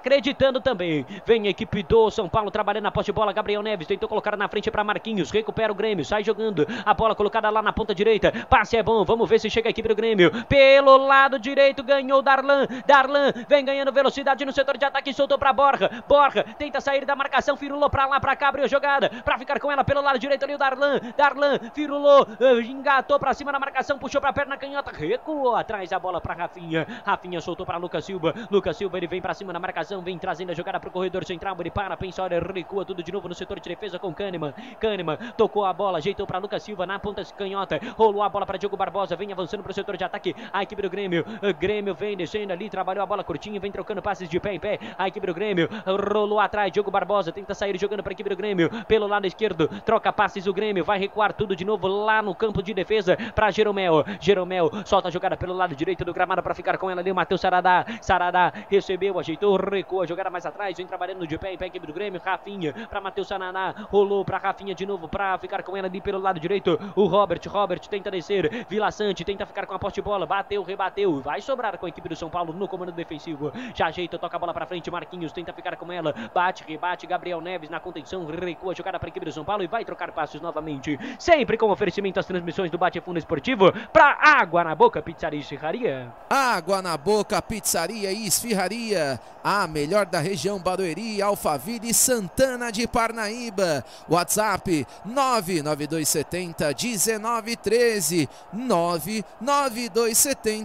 acreditando também. Vem a equipe do São Paulo trabalhando na posse de bola. Gabriel Neves tentou colocar na frente para Marquinhos. Recupera o Grêmio, sai jogando. A bola colocada lá na ponta direita. Passe é bom. Vamos ver se chega a equipe do Grêmio. Pelo lado direito ganhou Darlan. Darlan vem ganhando velocidade no setor de ataque. Soltou para Borja. Borja tenta sair da marcação. Firulou para lá, para cá. Abriu a jogada para ficar com ela pelo lado direito ali o Darlan. Darlan firulou, engatou para cima da marcação. Puxou para a perna canhota. Recuou atrás a bola para Rafinha. Rafinha soltou para Lucas Silva. Lucas Silva ele vem para cima da marcação. Vem trazendo a jogada para o corredor central. Ele para, pensa, olha, recua tudo de novo no setor de defesa com Kannemann. Kannemann tocou a bola, ajeitou para Lucas Silva na ponta canhota. Rolou a bola para Diogo Barbosa. Vem avançando para o setor de ataque. A equipe do Grêmio. O Grêmio vem descendo ali. Trabalhou a bola curtinha. Vem trocando passes de pé em pé. A equipe do Grêmio rolou atrás. Diogo Barbosa tenta sair jogando para a equipe do Grêmio. Pelo lado esquerdo. Troca passes o Grêmio. Vai recuar tudo de novo lá no campo de defesa para Geromel. Geromel solta a jogada pelo lado direito do gramado para ficar com ela ali. O Matheus Saradá. Saradá recebeu, ajeitou, recuou a jogada mais atrás. Vem trabalhando de pé em pé a equipe do Grêmio. Rafinha para Matheus Sananá. Rolou para Rafinha de novo para ficar com ela ali pelo lado direito. O Robert. Robert tenta descer. Vila Sante tenta ficar com a posse de bola. Bateu, rebateu. Vai sobrar com a equipe do São Paulo no comando defensivo. Já ajeita, toca a bola para frente. Marquinhos tenta ficar com ela. Bate, rebate. Gabriel Neves na contenção. Recua a jogada para a equipe do São Paulo e vai trocar passos novamente. Sempre com oferecimento às transmissões do Bate-Fundo Esportivo para Água na Boca, Pizzaria e Esfirraria. Água na Boca, Pizzaria e Esfirraria. A melhor da região Barueri, Alphaville e Santana de Parnaíba. WhatsApp nove nove dois sete zero um nove um nove treze, nove nove dois sete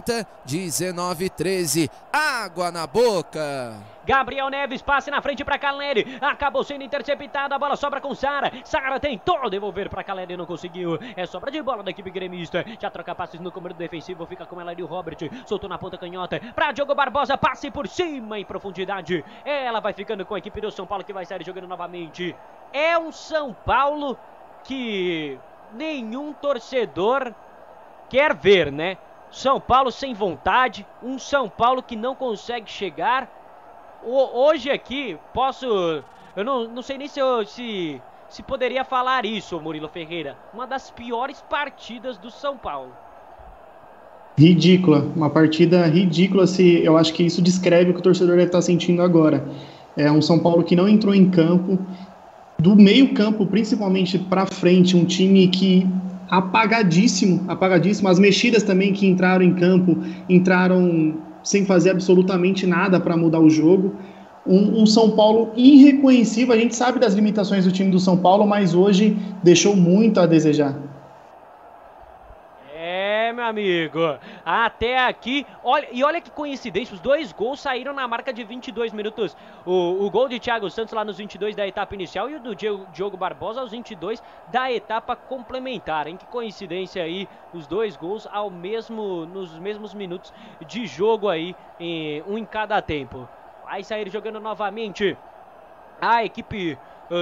zero um nove um treze. Água na Boca. Gabriel Neves, passe na frente para Calleri. Acabou sendo interceptado. A bola sobra com Sara. Sara tentou devolver para Calleri, não conseguiu. É sobra de bola da equipe gremista. Já troca passes no comando defensivo. Fica com ela ali o Robert. Soltou na ponta canhota para Diogo Barbosa. Passe por cima em profundidade. Ela vai ficando com a equipe do São Paulo que vai sair jogando novamente. É um São Paulo que nenhum torcedor quer ver, né? São Paulo sem vontade. Um São Paulo que não consegue chegar. Hoje aqui, posso... Eu não, não sei nem se, eu, se, se poderia falar isso, Murilo Ferreira. Uma das piores partidas do São Paulo. Ridícula. Uma partida ridícula. Se, eu acho que isso descreve o que o torcedor deve estar sentindo agora. É um São Paulo que não entrou em campo. Do meio campo, principalmente, para frente. Um time que... Apagadíssimo. Apagadíssimo. As mexidas também que entraram em campo. Entraram... sem fazer absolutamente nada para mudar o jogo. Um, um São Paulo irreconhecível. A gente sabe das limitações do time do São Paulo, mas hoje deixou muito a desejar. É, meu amigo, até aqui, olha, e olha que coincidência, os dois gols saíram na marca de vinte e dois minutos. O, o gol de Thiago Santos lá nos vinte e dois da etapa inicial e o do Diogo Barbosa aos vinte e dois da etapa complementar. Em que coincidência aí, os dois gols ao mesmo, nos mesmos minutos de jogo aí, em, um em cada tempo. Vai sair jogando novamente a equipe...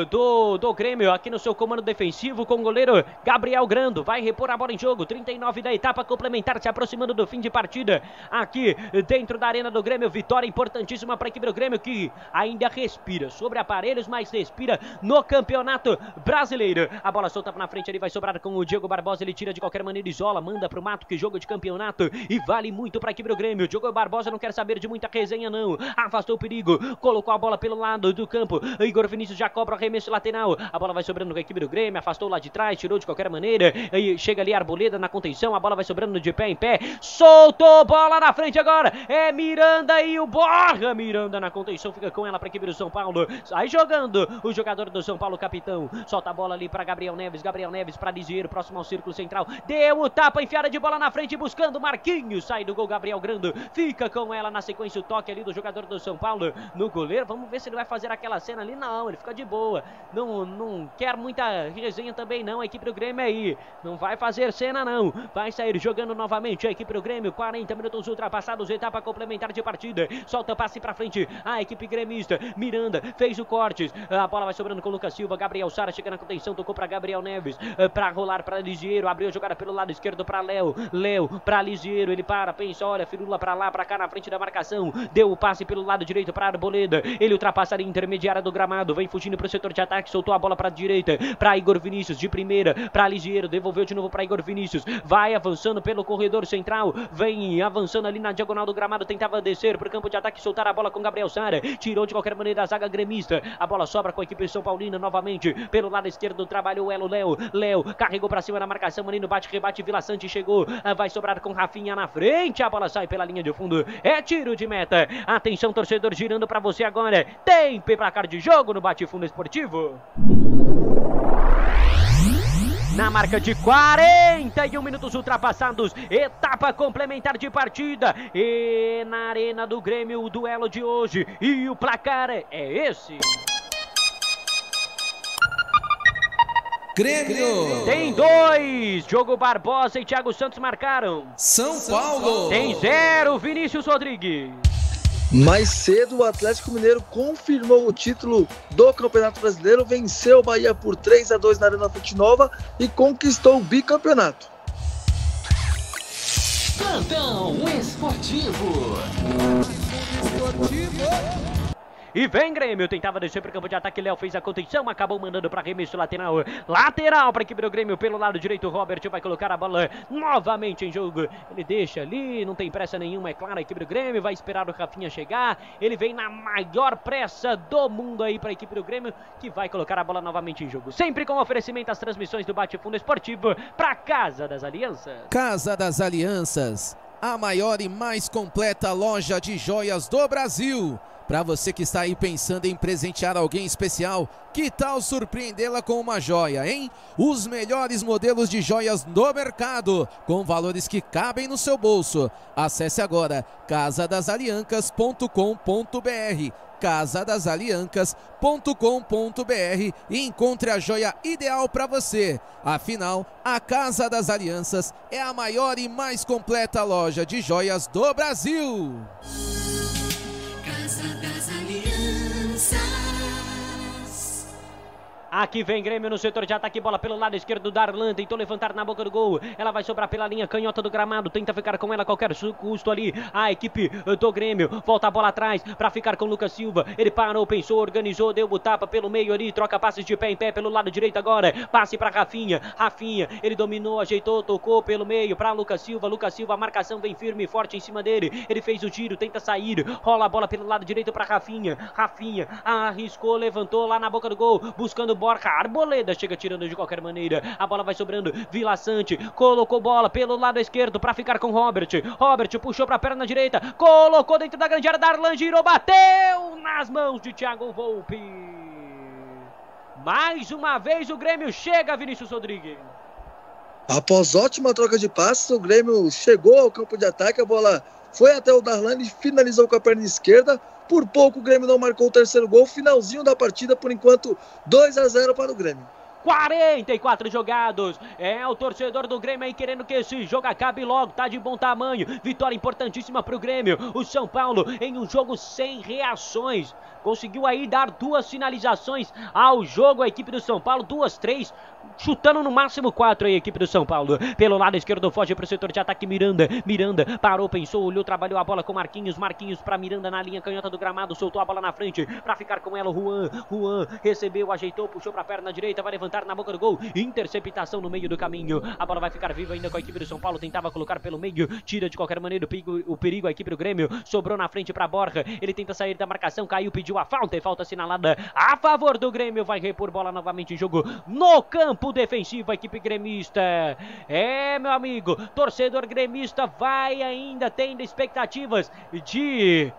Do, do Grêmio aqui no seu comando defensivo com o goleiro Gabriel Grando. Vai repor a bola em jogo, trinta e nove da etapa complementar, se aproximando do fim de partida aqui dentro da Arena do Grêmio. Vitória importantíssima para a equipe do Grêmio, que ainda respira sobre aparelhos, mas respira no Campeonato Brasileiro. A bola solta na frente, ele vai sobrar com o Diogo Barbosa. Ele tira de qualquer maneira, isola, manda pro mato. Que jogo de campeonato e vale muito para a equipe do Grêmio. Diogo Barbosa não quer saber de muita resenha não, afastou o perigo, colocou a bola pelo lado do campo. Igor Vinícius já cobra arremesso lateral, a bola vai sobrando com a equipe do Grêmio, afastou lá de trás, tirou de qualquer maneira, e chega ali Arboleda na contenção, a bola vai sobrando de pé em pé, soltou bola na frente agora, é Miranda e o Borja. Miranda na contenção, fica com ela para a equipe do São Paulo, sai jogando o jogador do São Paulo, capitão, solta a bola ali para Gabriel Neves, Gabriel Neves para Lisieiro, próximo ao círculo central, deu o tapa, enfiada de bola na frente, buscando Marquinhos, sai do gol Gabriel Grando, fica com ela na sequência o toque ali do jogador do São Paulo, no goleiro, vamos ver se ele vai fazer aquela cena ali, não, ele fica de boa. Não, não quer muita resenha também não, a equipe do Grêmio aí não vai fazer cena não, vai sair jogando novamente a equipe do Grêmio. Quarenta minutos ultrapassados, etapa complementar de partida, solta passe pra frente a equipe gremista, Miranda fez o corte, a bola vai sobrando com o Lucas Silva. Gabriel Sara chega na contenção, tocou pra Gabriel Neves, pra rolar pra Lisieiro, abriu a jogada pelo lado esquerdo pra Léo, Léo pra Lisieiro, ele para, pensa, olha, firula pra lá, pra cá na frente da marcação, deu o passe pelo lado direito pra Arboleda, ele ultrapassa a intermediária do gramado, vem fugindo pro setor de ataque, soltou a bola para a direita, para Igor Vinícius, de primeira, para Ligiero, devolveu de novo para Igor Vinícius, vai avançando pelo corredor central, vem avançando ali na diagonal do gramado, tentava descer para o campo de ataque, soltar a bola com Gabriel Sara, tirou de qualquer maneira a zaga gremista, a bola sobra com a equipe São Paulina novamente, pelo lado esquerdo trabalhou o Elo Léo, Léo carregou para cima na marcação, Manino bate, rebate, Vila Sante chegou, vai sobrar com Rafinha na frente, a bola sai pela linha de fundo, é tiro de meta, atenção torcedor, girando para você agora, tem placar de jogo no Bate-Fundo Esportivo. Na marca de quarenta e um minutos ultrapassados, etapa complementar de partida, e na Arena do Grêmio o duelo de hoje, e o placar é esse. Grêmio tem dois, Diogo Barbosa e Thiago Santos marcaram. São Paulo tem zero, Vinícius Rodrigues. Mais cedo, o Atlético Mineiro confirmou o título do Campeonato Brasileiro, venceu o Bahia por três a dois na Arena Fonte Nova e conquistou o bicampeonato. Plantão Esportivo. Esportivo. E vem Grêmio, tentava descer para o campo de ataque, Léo fez a contenção, acabou mandando para arremesso lateral, lateral para a equipe do Grêmio, pelo lado direito, Robert vai colocar a bola novamente em jogo, ele deixa ali, não tem pressa nenhuma, é claro, a equipe do Grêmio vai esperar o Rafinha chegar, ele vem na maior pressa do mundo aí para a equipe do Grêmio, que vai colocar a bola novamente em jogo, sempre com oferecimento às transmissões do Bate-Fundo Esportivo, para Casa das Alianças. Casa das Alianças, a maior e mais completa loja de joias do Brasil. Para você que está aí pensando em presentear alguém especial, que tal surpreendê-la com uma joia, hein? Os melhores modelos de joias do mercado, com valores que cabem no seu bolso. Acesse agora casa das aliancas ponto com ponto br, casa das aliancas ponto com ponto br e encontre a joia ideal para você. Afinal, a Casa das Alianças é a maior e mais completa loja de joias do Brasil. Aqui vem Grêmio no setor de ataque, bola pelo lado esquerdo, Darlan tentou levantar na boca do gol, ela vai sobrar pela linha canhota do gramado, tenta ficar com ela a qualquer custo ali, a equipe do Grêmio, volta a bola atrás para ficar com Lucas Silva, ele parou, pensou, organizou, deu o tapa pelo meio ali, troca passes de pé em pé pelo lado direito agora, passe para Rafinha, Rafinha, ele dominou, ajeitou, tocou pelo meio para Lucas Silva, Lucas Silva, a marcação vem firme e forte em cima dele, ele fez o tiro, tenta sair, rola a bola pelo lado direito para Rafinha, Rafinha, arriscou, levantou lá na boca do gol, buscando o Borca, Arboleda chega tirando de qualquer maneira, a bola vai sobrando, Vila Sante colocou bola pelo lado esquerdo para ficar com Robert, Robert puxou para a perna direita, colocou dentro da grande área, Darlan girou, bateu nas mãos de Thiago Volpi. Mais uma vez o Grêmio chega, Vinícius Rodrigues. Após ótima troca de passes, o Grêmio chegou ao campo de ataque, a bola foi até o Darlan e finalizou com a perna esquerda. Por pouco o Grêmio não marcou o terceiro gol, finalzinho da partida, por enquanto dois a zero para o Grêmio. quarenta e quatro jogados, é o torcedor do Grêmio aí querendo que esse jogo acabe logo, tá de bom tamanho, vitória importantíssima pro Grêmio, o São Paulo em um jogo sem reações, conseguiu aí dar duas finalizações ao jogo, a equipe do São Paulo, duas, três, chutando no máximo quatro aí a equipe do São Paulo, pelo lado esquerdo foge pro setor de ataque Miranda, Miranda parou, pensou, olhou, trabalhou a bola com Marquinhos, Marquinhos pra Miranda na linha canhota do gramado, soltou a bola na frente, pra ficar com ela o Juan, Juan recebeu, ajeitou, puxou pra perna direita, vai levantar na boca do gol, interceptação no meio do caminho, a bola vai ficar viva ainda com a equipe do São Paulo, tentava colocar pelo meio, tira de qualquer maneira o perigo, o perigo a equipe do Grêmio, sobrou na frente para Borja, ele tenta sair da marcação, caiu, pediu a falta, e falta assinalada a favor do Grêmio, vai repor bola novamente em jogo, no campo defensivo a equipe gremista, é meu amigo, torcedor gremista vai ainda tendo expectativas de...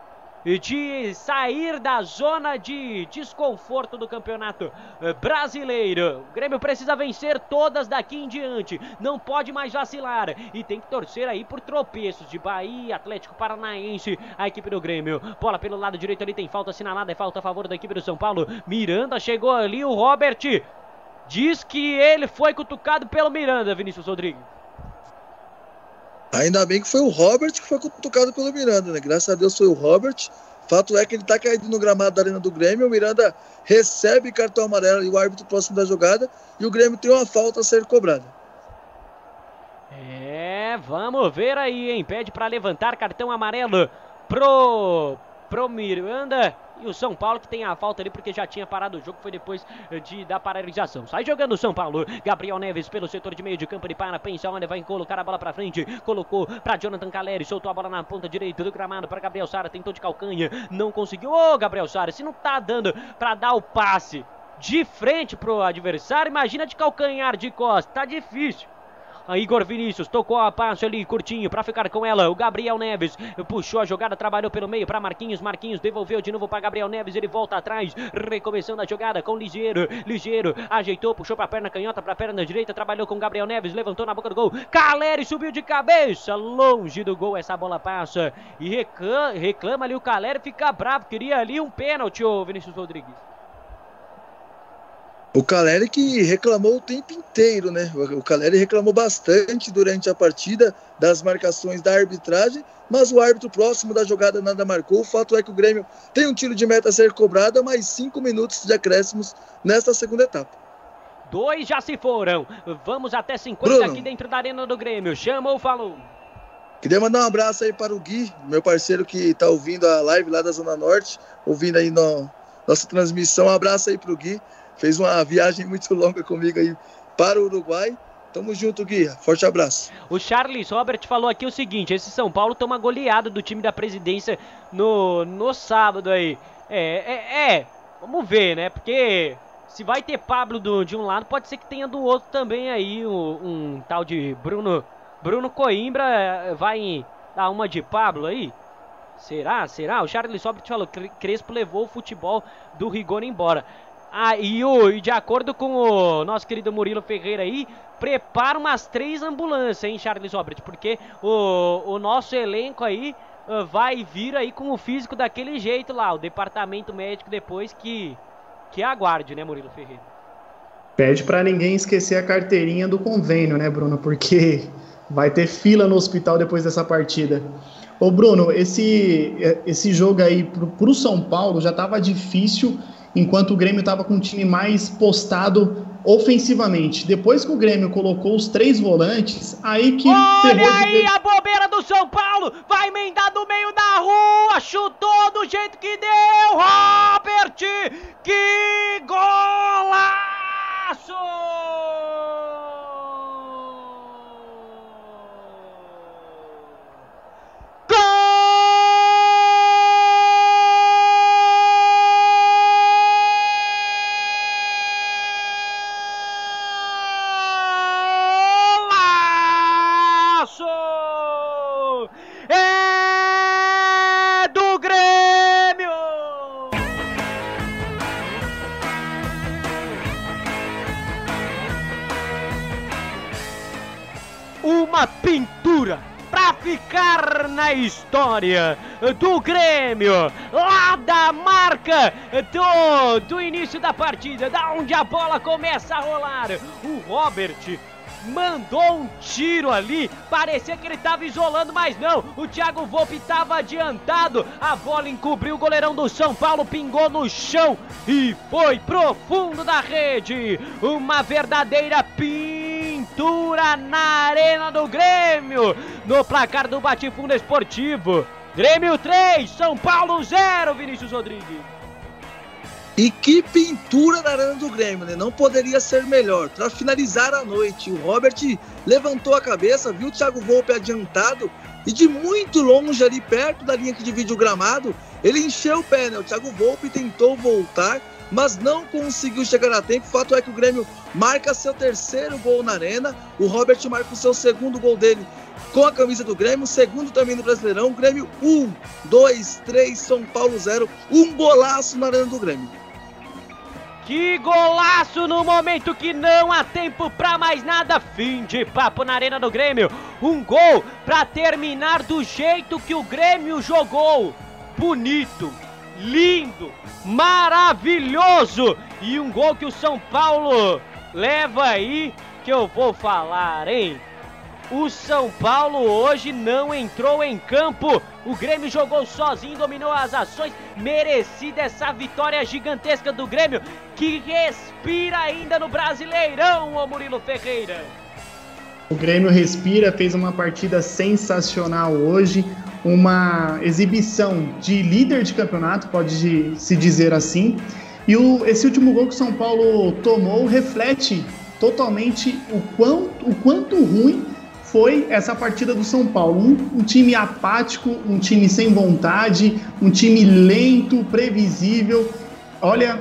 de sair da zona de desconforto do Campeonato Brasileiro. O Grêmio precisa vencer todas daqui em diante, não pode mais vacilar e tem que torcer aí por tropeços de Bahia, Atlético Paranaense, a equipe do Grêmio. Bola pelo lado direito ali, tem falta assinalada, é falta a favor da equipe do São Paulo. Miranda chegou ali, o Robert diz que ele foi cutucado pelo Miranda, Vinícius Rodrigues. Ainda bem que foi o Robert que foi cutucado pelo Miranda, né? Graças a Deus foi o Robert. Fato é que ele tá caído no gramado da Arena do Grêmio, o Miranda recebe cartão amarelo e o árbitro próximo da jogada, e o Grêmio tem uma falta a ser cobrada. É, vamos ver aí, hein? Pede para levantar cartão amarelo pro pro Miranda. E o São Paulo que tem a falta ali porque já tinha parado o jogo, foi depois de, da paralisação. Sai jogando o São Paulo, Gabriel Neves pelo setor de meio de campo, ele para, pensa, olha, vai colocar a bola pra frente, colocou pra Jonathan Calleri, soltou a bola na ponta direita do gramado pra Gabriel Sara, tentou de calcanha, não conseguiu. Ô oh, Gabriel Sara, se não tá dando pra dar o passe de frente pro adversário, imagina de calcanhar, de costa, tá difícil. A Igor Vinícius tocou a passe ali curtinho pra ficar com ela. O Gabriel Neves puxou a jogada, trabalhou pelo meio pra Marquinhos. Marquinhos devolveu de novo pra Gabriel Neves. Ele volta atrás, recomeçando a jogada com Ligeiro. Ligeiro ajeitou, puxou pra perna canhota, pra perna direita. Trabalhou com Gabriel Neves, levantou na boca do gol. Calleri subiu de cabeça, longe do gol. Essa bola passa e reclama, reclama ali. O Calleri fica bravo, queria ali um pênalti, ô Vinícius Rodrigues. O Calleri que reclamou o tempo inteiro, né? O Calleri reclamou bastante durante a partida das marcações da arbitragem, mas o árbitro próximo da jogada nada marcou. O fato é que o Grêmio tem um tiro de meta a ser cobrado, mais cinco minutos de acréscimos nesta segunda etapa. Dois já se foram. Vamos até cinquenta Bruno, aqui dentro da Arena do Grêmio. Chama ou falou? Queria mandar um abraço aí para o Gui, meu parceiro que tá ouvindo a live lá da Zona Norte, ouvindo aí no, nossa transmissão. Um abraço aí para o Gui. Fez uma viagem muito longa comigo aí para o Uruguai. Tamo junto, Gui. Forte abraço. O Charles Robert falou aqui o seguinte: esse São Paulo toma goleada do time da presidência no, no sábado aí. É, é, é, vamos ver, né? Porque se vai ter Pablo do, de um lado, pode ser que tenha do outro também aí. Um, um tal de Bruno, Bruno Coimbra vai dar uma de Pablo aí. Será? Será? O Charles Robert falou: Crespo levou o futebol do Rigoni embora. Ah, e, o, e de acordo com o nosso querido Murilo Ferreira aí, prepara umas três ambulâncias, hein, Charles Robert? Porque o, o nosso elenco aí uh, vai vir aí com o físico daquele jeito lá. O departamento médico depois que, que aguarde, né, Murilo Ferreira? Pede pra ninguém esquecer a carteirinha do convênio, né, Bruno? Porque vai ter fila no hospital depois dessa partida. Ô, Bruno, esse, esse jogo aí pro, pro São Paulo já tava difícil, enquanto o Grêmio estava com um time mais postado ofensivamente. Depois que o Grêmio colocou os três volantes, aí que... Olha aí de... a bobeira do São Paulo! Vai emendar no meio da rua! Chutou do jeito que deu! Robert! Que golaço! Uma pintura pra ficar na história do Grêmio, lá da marca do, do início da partida, da onde a bola começa a rolar. O Robert mandou um tiro ali, parecia que ele estava isolando, mas não, o Thiago Volpi estava adiantado, a bola encobriu o goleirão do São Paulo, pingou no chão e foi pro fundo da rede. Uma verdadeira pintura na Arena do Grêmio, no placar do Bate-Fundo Esportivo. Grêmio três, São Paulo zero, Vinícius Rodrigues. E que pintura na Arena do Grêmio, né? Não poderia ser melhor. Para finalizar a noite, o Robert levantou a cabeça, viu o Thiago Volpi adiantado e de muito longe ali perto da linha que divide o gramado, ele encheu o pé, né? O Thiago Volpi tentou voltar, mas não conseguiu chegar a tempo. O fato é que o Grêmio marca seu terceiro gol na Arena. O Robert marca o seu segundo gol dele com a camisa do Grêmio, segundo também no Brasileirão. Grêmio um, dois, três, São Paulo zero. Um golaço na Arena do Grêmio. Que golaço no momento que não há tempo pra mais nada. Fim de papo na Arena do Grêmio. Um gol pra terminar do jeito que o Grêmio jogou. Bonito, lindo, maravilhoso, e um gol que o São Paulo leva aí, que eu vou falar, hein? O São Paulo hoje não entrou em campo, o Grêmio jogou sozinho, dominou as ações, merecida essa vitória gigantesca do Grêmio, que respira ainda no Brasileirão, ô Murilo Ferreira. O Grêmio respira, fez uma partida sensacional hoje. uma exibição de líder de campeonato, pode se dizer assim. E o, esse último gol que o São Paulo tomou reflete totalmente o quanto, o quanto ruim foi essa partida do São Paulo. Um, um time apático, um time sem vontade, um time lento, previsível. Olha,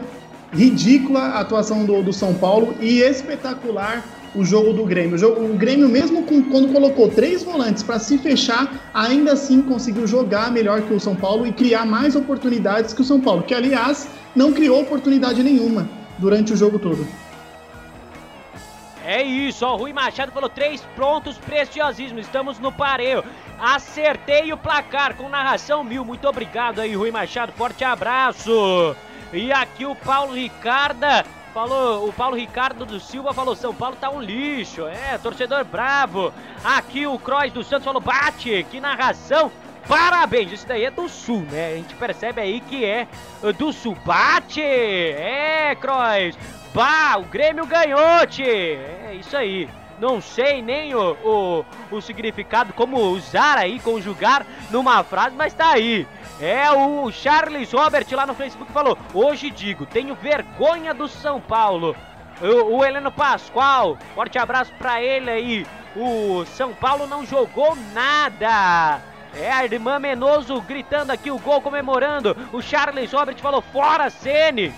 ridícula a atuação do, do São Paulo e espetacular o jogo do Grêmio. O, jogo, o Grêmio, mesmo com, quando colocou três volantes para se fechar, ainda assim conseguiu jogar melhor que o São Paulo e criar mais oportunidades que o São Paulo, que, aliás, não criou oportunidade nenhuma durante o jogo todo. É isso, ó, o Rui Machado falou três prontos preciosíssimos, estamos no pareio. Acertei o placar com narração mil, muito obrigado aí, Rui Machado, forte abraço. E aqui o Paulo Ricarda falou, o Paulo Ricardo do Silva falou, São Paulo tá um lixo, é, torcedor bravo. Aqui o Crois do Santos falou, bate, que narração. Parabéns, isso daí é do Sul, né? A gente percebe aí que é do Sul. Bate! É, Crois! Bah, o Grêmio ganhou, tchê! É isso aí. Não sei nem o, o, o significado, como usar aí, conjugar numa frase, mas tá aí. É o Charles Robert lá no Facebook falou, hoje digo, tenho vergonha do São Paulo. O, o Heleno Pascoal, forte abraço pra ele aí. O São Paulo não jogou nada. É a irmã Menoso gritando aqui o gol, comemorando. O Charles Robert falou, fora Ceni,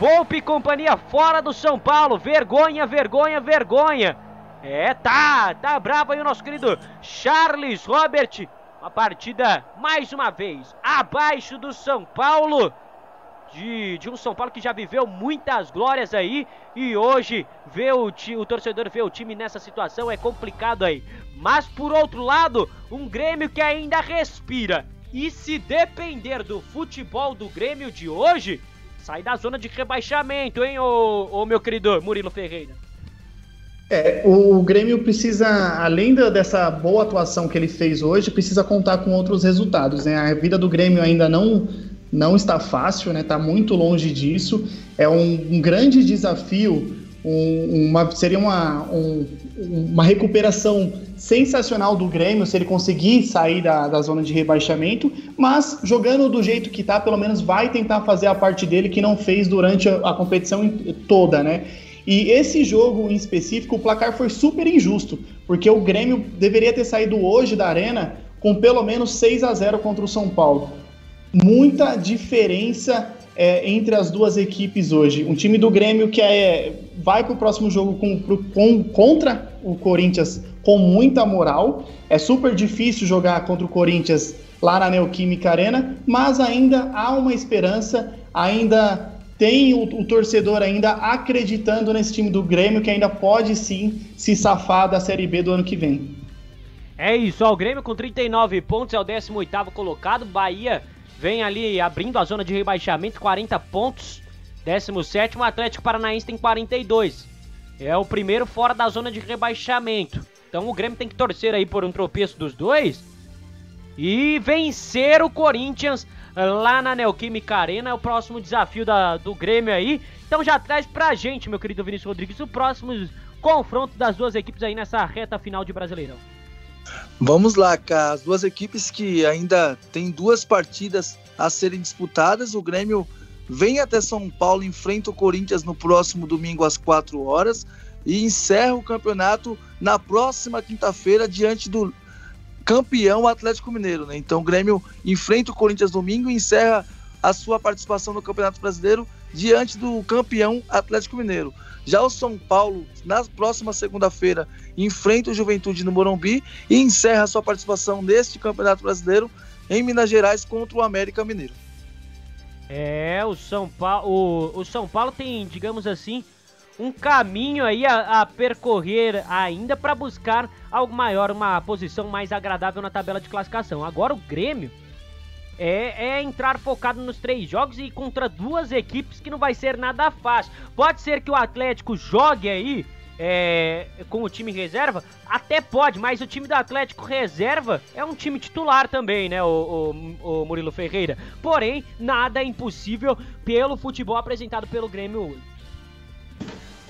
Volpi e companhia fora do São Paulo. Vergonha, vergonha, vergonha. É, tá, tá bravo aí o nosso querido Charles Robert. Uma partida, mais uma vez, abaixo do São Paulo. De, de um São Paulo que já viveu muitas glórias aí. E hoje, ver o, o torcedor ver o time nessa situação é complicado aí. Mas, por outro lado, um Grêmio que ainda respira. E se depender do futebol do Grêmio de hoje, sai da zona de rebaixamento, hein, ô, ô meu querido Murilo Ferreira? É, o Grêmio precisa, além dessa boa atuação que ele fez hoje, precisa contar com outros resultados, né? A vida do Grêmio ainda não... não está fácil, né? Está muito longe disso. É um, um grande desafio, um, uma, seria uma, um, uma recuperação sensacional do Grêmio se ele conseguir sair da, da zona de rebaixamento, mas jogando do jeito que está, pelo menos vai tentar fazer a parte dele que não fez durante a, a competição toda, né? E esse jogo em específico, o placar foi super injusto, porque o Grêmio deveria ter saído hoje da Arena com pelo menos seis a zero contra o São Paulo. Muita diferença é, entre as duas equipes hoje. Um time do Grêmio que é, vai para o próximo jogo com, com, contra o Corinthians com muita moral. É super difícil jogar contra o Corinthians lá na Neoquímica Arena, mas ainda há uma esperança, ainda tem o, o torcedor ainda acreditando nesse time do Grêmio que ainda pode sim se safar da Série B do ano que vem. É isso, ó, o Grêmio com trinta e nove pontos, é o décimo oitavo colocado, Bahia vem ali abrindo a zona de rebaixamento, quarenta pontos, décimo sétimo, o Atlético Paranaense tem quarenta e dois, é o primeiro fora da zona de rebaixamento, então o Grêmio tem que torcer aí por um tropeço dos dois, e vencer o Corinthians lá na Neoquímica Arena, é o próximo desafio da, do Grêmio aí, então já traz pra gente, meu querido Vinícius Rodrigues, o próximo confronto das duas equipes aí nessa reta final de Brasileirão. Vamos lá, cara. As duas equipes que ainda tem duas partidas a serem disputadas. O Grêmio vem até São Paulo, enfrenta o Corinthians no próximo domingo às quatro horas e encerra o campeonato na próxima quinta-feira diante do campeão Atlético Mineiro, né? Então o Grêmio enfrenta o Corinthians domingo e encerra a sua participação no Campeonato Brasileiro diante do campeão Atlético Mineiro. Já o São Paulo, na próxima segunda-feira, enfrenta o Juventude no Morumbi e encerra sua participação neste Campeonato Brasileiro em Minas Gerais contra o América Mineiro. É, o São Paulo, o, o São Paulo tem, digamos assim, um caminho aí a, a percorrer ainda para buscar algo maior, uma posição mais agradável na tabela de classificação. Agora o Grêmio É, é entrar focado nos três jogos e contra duas equipes que não vai ser nada fácil. Pode ser que o Atlético jogue aí é, com o time reserva? Até pode, mas o time do Atlético reserva é um time titular também, né, o, o, o Murilo Ferreira? Porém, nada é impossível pelo futebol apresentado pelo Grêmio hoje.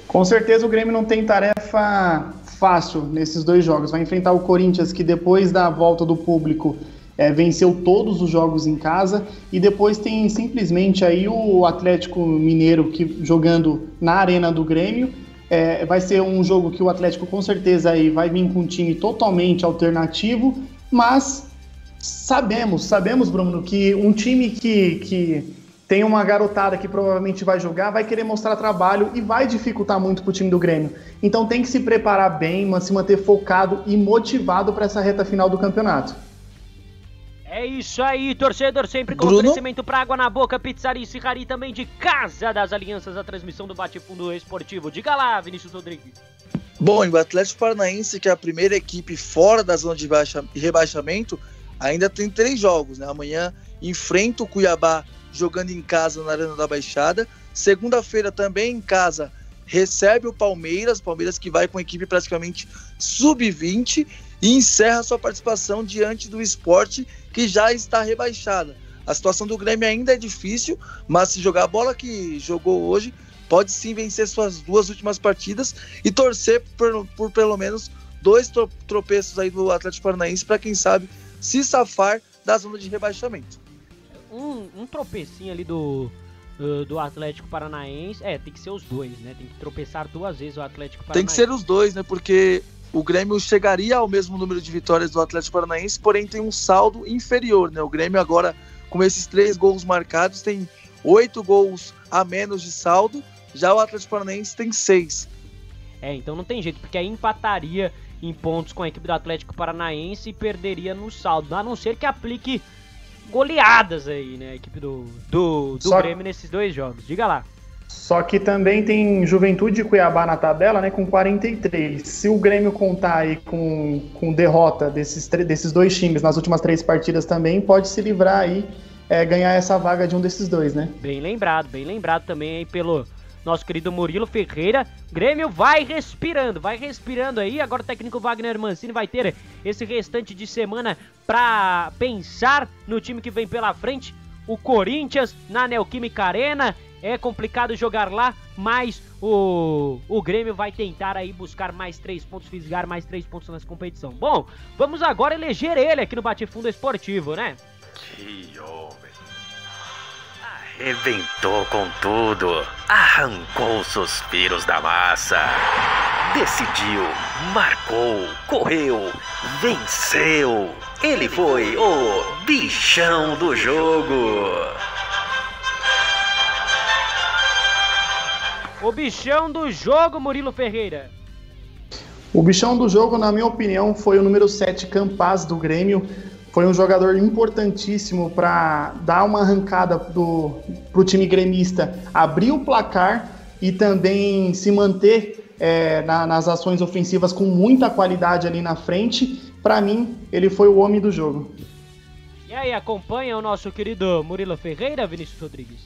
Com certeza o Grêmio não tem tarefa fácil nesses dois jogos. Vai enfrentar o Corinthians, que depois da volta do público é, venceu todos os jogos em casa, e depois tem simplesmente aí o Atlético Mineiro que, jogando na Arena do Grêmio, é, vai ser um jogo que o Atlético com certeza aí vai vir com um time totalmente alternativo, mas sabemos, sabemos, Bruno, que um time que... que tem uma garotada que provavelmente vai jogar, vai querer mostrar trabalho e vai dificultar muito para o time do Grêmio. Então tem que se preparar bem, se manter focado e motivado para essa reta final do campeonato. É isso aí, torcedor, sempre com Bruno? Oferecimento para água na boca, pizzaria e Sirrari, também de Casa das Alianças, a transmissão do Bate-Fundo Esportivo. Diga lá, Vinícius Rodrigues. Bom, e o Atlético Paranaense, que é a primeira equipe fora da zona de baixa, rebaixamento, ainda tem três jogos, né? Amanhã enfrenta o Cuiabá jogando em casa na Arena da Baixada. Segunda-feira também em casa recebe o Palmeiras, Palmeiras que vai com a equipe praticamente sub vinte e encerra sua participação diante do Sport, que já está rebaixada. A situação do Grêmio ainda é difícil, mas se jogar a bola que jogou hoje, pode sim vencer suas duas últimas partidas e torcer por, por pelo menos dois tropeços aí do Atlético Paranaense para quem sabe se safar da zona de rebaixamento. Um, um tropecinho ali do, do, do Atlético Paranaense. É, tem que ser os dois, né? Tem que tropeçar duas vezes o Atlético Paranaense. Tem que ser os dois, né? Porque o Grêmio chegaria ao mesmo número de vitórias do Atlético Paranaense, porém tem um saldo inferior, né? O Grêmio agora, com esses três gols marcados, tem oito gols a menos de saldo. Já o Atlético Paranaense tem seis. É, então não tem jeito, porque aí empataria em pontos com a equipe do Atlético Paranaense e perderia no saldo, a não ser que aplique goleadas aí, né, a equipe do, do, do Grêmio que, nesses dois jogos. Diga lá. Só que também tem Juventude e Cuiabá na tabela, né, com quarenta e três. Se o Grêmio contar aí com, com derrota desses, desses dois times nas últimas três partidas também, pode se livrar aí, é, ganhar essa vaga de um desses dois, né? Bem lembrado, bem lembrado também aí pelo nosso querido Murilo Ferreira. Grêmio vai respirando, vai respirando aí. Agora o técnico Wagner Mancini vai ter esse restante de semana para pensar no time que vem pela frente. O Corinthians na Neoquímica Arena. É complicado jogar lá, mas o, o Grêmio vai tentar aí buscar mais três pontos, fisgar mais três pontos nessa competição. Bom, vamos agora eleger ele aqui no Bate-Fundo Esportivo, né? Que homem! Reventou com tudo, arrancou os suspiros da massa, decidiu, marcou, correu, venceu. Ele foi o bichão do jogo. O bichão do jogo, Murilo Ferreira. O bichão do jogo, na minha opinião, foi o número sete, Campaz, do Grêmio. Foi um jogador importantíssimo para dar uma arrancada para o time gremista, abrir o placar e também se manter é, na, nas ações ofensivas com muita qualidade ali na frente. Para mim, ele foi o homem do jogo. E aí, acompanha o nosso querido Murilo Ferreira, Vinícius Rodrigues?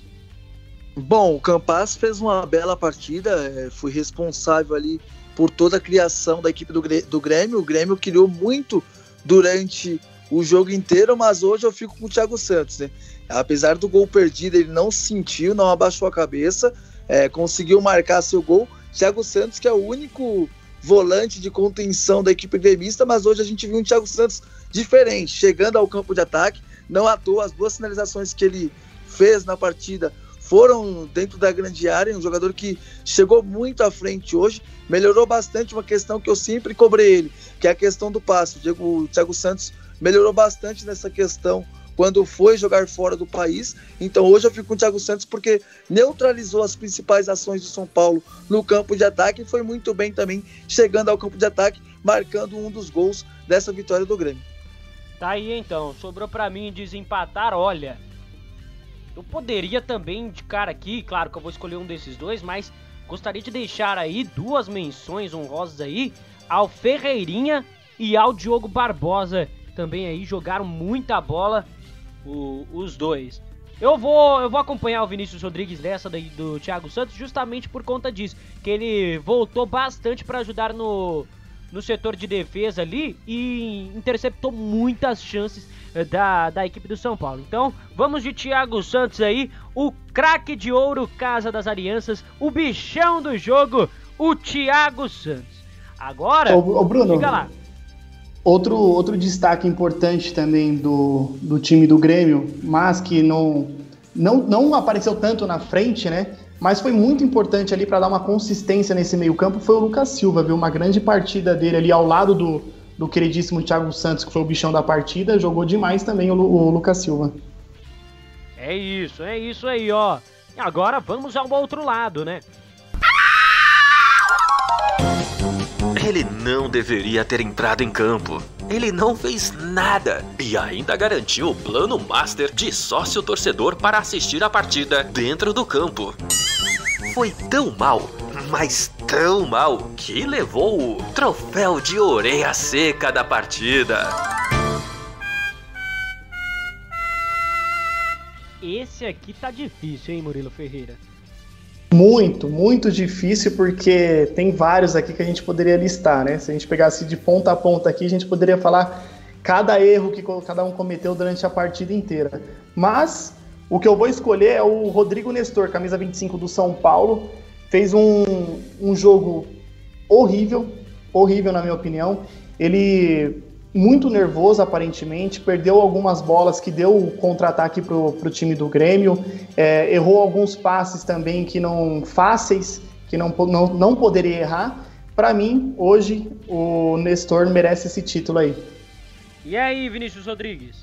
Bom, o Campaz fez uma bela partida, foi responsável ali por toda a criação da equipe do, do Grêmio. O Grêmio criou muito durante o jogo inteiro, mas hoje eu fico com o Thiago Santos, né? Apesar do gol perdido, ele não sentiu, não abaixou a cabeça, é, conseguiu marcar seu gol. Thiago Santos, que é o único volante de contenção da equipe gremista, mas hoje a gente viu um Thiago Santos diferente, chegando ao campo de ataque. Não à toa, as duas sinalizações que ele fez na partida foram dentro da grande área. Um jogador que chegou muito à frente hoje, melhorou bastante uma questão que eu sempre cobrei ele, que é a questão do passe. O Thiago Santos melhorou bastante nessa questão quando foi jogar fora do país. Então hoje eu fico com o Thiago Santos porque neutralizou as principais ações do São Paulo no campo de ataque e foi muito bem também chegando ao campo de ataque, marcando um dos gols dessa vitória do Grêmio. Tá aí então, sobrou pra mim desempatar, olha. Eu poderia também indicar aqui, claro que eu vou escolher um desses dois, mas gostaria de deixar aí duas menções honrosas aí ao Ferreirinha e ao Diogo Barbosa. Também aí jogaram muita bola o, os dois. Eu vou, eu vou acompanhar o Vinícius Rodrigues nessa daí do Thiago Santos justamente por conta disso, que ele voltou bastante para ajudar no, no setor de defesa ali e interceptou muitas chances da, da equipe do São Paulo. Então vamos de Thiago Santos aí, o craque de ouro, Casa das Alianças, o bichão do jogo, o Thiago Santos. Agora, ô, ô Bruno, diga lá. Outro, outro destaque importante também do, do time do Grêmio, mas que não, não, não apareceu tanto na frente, né? Mas foi muito importante ali para dar uma consistência nesse meio-campo, foi o Lucas Silva, viu? Uma grande partida dele ali ao lado do, do queridíssimo Thiago Santos, que foi o bichão da partida, jogou demais também o, o Lucas Silva. É isso, é isso aí, ó. E agora vamos ao outro lado, né? Ele não deveria ter entrado em campo. Ele não fez nada e ainda garantiu o plano master de sócio torcedor para assistir a partida dentro do campo. Foi tão mal, mas tão mal, que levou o troféu de orelha seca da partida. Esse aqui tá difícil, hein, Murilo Ferreira? Muito, muito difícil, porque tem vários aqui que a gente poderia listar, né? Se a gente pegasse de ponta a ponta aqui, a gente poderia falar cada erro que cada um cometeu durante a partida inteira. Mas o que eu vou escolher é o Rodrigo Nestor, camisa vinte e cinco do São Paulo. Fez um, um jogo horrível, horrível na minha opinião. Ele, muito nervoso aparentemente, perdeu algumas bolas que deu o contra-ataque para o time do Grêmio, é, errou alguns passes também que não fáceis, que não, não, não poderia errar. Para mim, hoje, o Nestor merece esse título aí. E aí, Vinícius Rodrigues?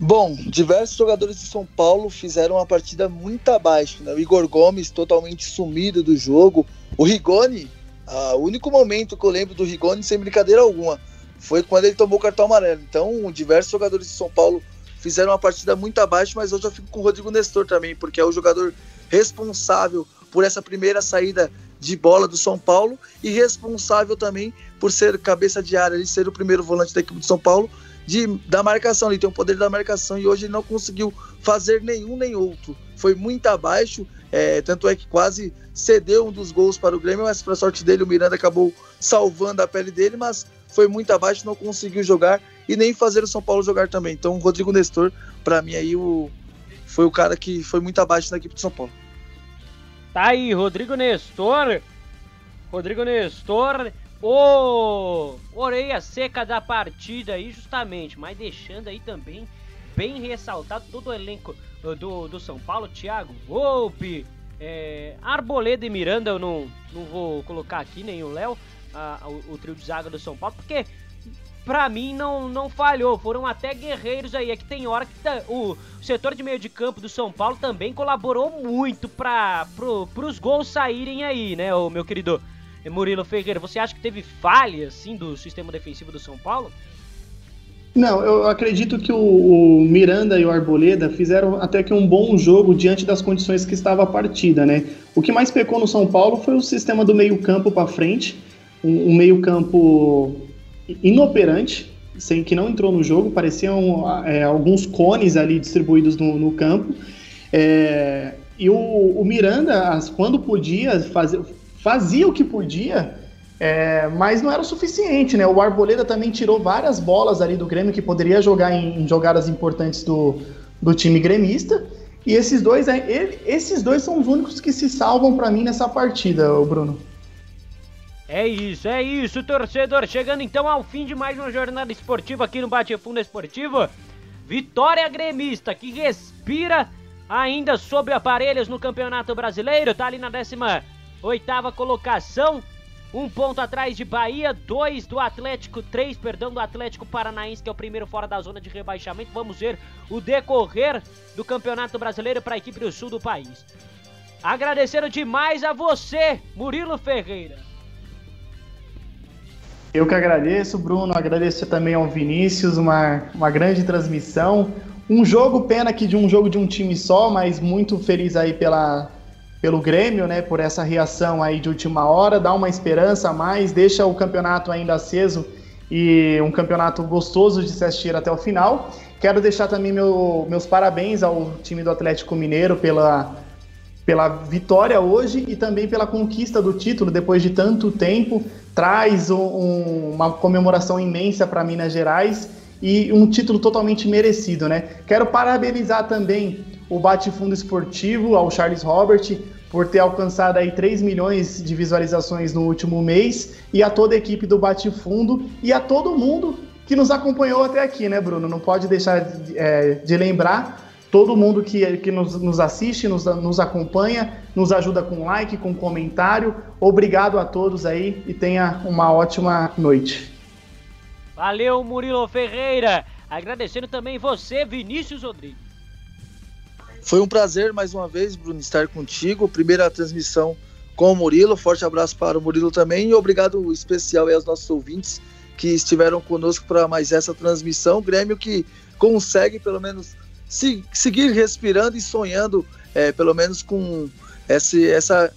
Bom, diversos jogadores de São Paulo fizeram uma partida muito abaixo, né? O Igor Gomes totalmente sumido do jogo, o Rigoni... Ah, o único momento que eu lembro do Rigoni, sem brincadeira alguma, foi quando ele tomou o cartão amarelo. Então, diversos jogadores de São Paulo fizeram uma partida muito abaixo, mas hoje eu fico com o Rodrigo Nestor também, porque é o jogador responsável por essa primeira saída de bola do São Paulo e responsável também por ser cabeça de área, ele ser o primeiro volante da equipe de São Paulo de, da marcação. Ele tem o poder da marcação e hoje ele não conseguiu fazer nenhum nem outro. Foi muito abaixo, é, tanto é que quase cedeu um dos gols para o Grêmio, mas para a sorte dele o Miranda acabou salvando a pele dele, mas foi muito abaixo, não conseguiu jogar e nem fazer o São Paulo jogar também. Então o Rodrigo Nestor, para mim, aí o, foi o cara que foi muito abaixo na equipe de São Paulo. Tá aí, Rodrigo Nestor, Rodrigo Nestor, o oh, orelha seca da partida aí justamente, mas deixando aí também bem ressaltado todo o elenco do, do São Paulo, Thiago Volpi, é, Arboleda e Miranda, eu não, não vou colocar aqui, nem o Léo, o, o trio de zaga do São Paulo, porque pra mim não, não falhou, foram até guerreiros aí, é que tem hora que tá, o, o setor de meio de campo do São Paulo também colaborou muito para pro, pros gols saírem aí, né, ô, meu querido Murilo Ferreira, você acha que teve falha, assim, do sistema defensivo do São Paulo? Não, eu acredito que o, o Miranda e o Arboleda fizeram até que um bom jogo diante das condições que estava a partida, né? O que mais pecou no São Paulo foi o sistema do meio-campo para frente, um, um meio-campo inoperante, sem que não entrou no jogo, pareciam é, alguns cones ali distribuídos no, no campo. É, e o, o Miranda, quando podia, faz, fazia o que podia... É, mas não era o suficiente, né? O Arboleda também tirou várias bolas ali do Grêmio que poderia jogar em, em jogadas importantes do, do time gremista. E esses dois, é, ele, esses dois são os únicos que se salvam pra mim nessa partida, Bruno. É isso, é isso, torcedor. Chegando então ao fim de mais uma jornada esportiva aqui no Bate-Fundo Esportivo. Vitória gremista que respira ainda sob aparelhos no Campeonato Brasileiro. Tá ali na décima oitava colocação. Um ponto atrás de Bahia, dois do Atlético, três, perdão, do Atlético Paranaense, que é o primeiro fora da zona de rebaixamento. Vamos ver o decorrer do Campeonato Brasileiro para a equipe do sul do país. Agradecendo demais a você, Murilo Ferreira. Eu que agradeço, Bruno. Agradeço também ao Vinícius, uma, uma grande transmissão. Um jogo, pena que de um jogo de um time só, mas muito feliz aí pela... pelo Grêmio, né, por essa reação aí de última hora, dá uma esperança a mais, deixa o campeonato ainda aceso e um campeonato gostoso de se assistir até o final. Quero deixar também meu, meus parabéns ao time do Atlético Mineiro pela, pela vitória hoje e também pela conquista do título depois de tanto tempo, traz um, um, uma comemoração imensa para Minas Gerais e um título totalmente merecido, né? Quero parabenizar também o Bate-Fundo Esportivo, ao Charles Robert, por ter alcançado aí três milhões de visualizações no último mês, e a toda a equipe do Bate-Fundo e a todo mundo que nos acompanhou até aqui, né, Bruno? Não pode deixar de, é, de lembrar todo mundo que, que nos, nos assiste, nos, nos acompanha, nos ajuda com like, com comentário. Obrigado a todos aí e tenha uma ótima noite. Valeu, Murilo Ferreira. Agradecendo também você, Vinícius Rodrigues. Foi um prazer mais uma vez, Bruno, estar contigo. Primeira transmissão com o Murilo. Forte abraço para o Murilo também. E obrigado especial aí aos nossos ouvintes que estiveram conosco para mais essa transmissão. Grêmio que consegue pelo menos Se, seguir respirando e sonhando, é, pelo menos com esse, essa,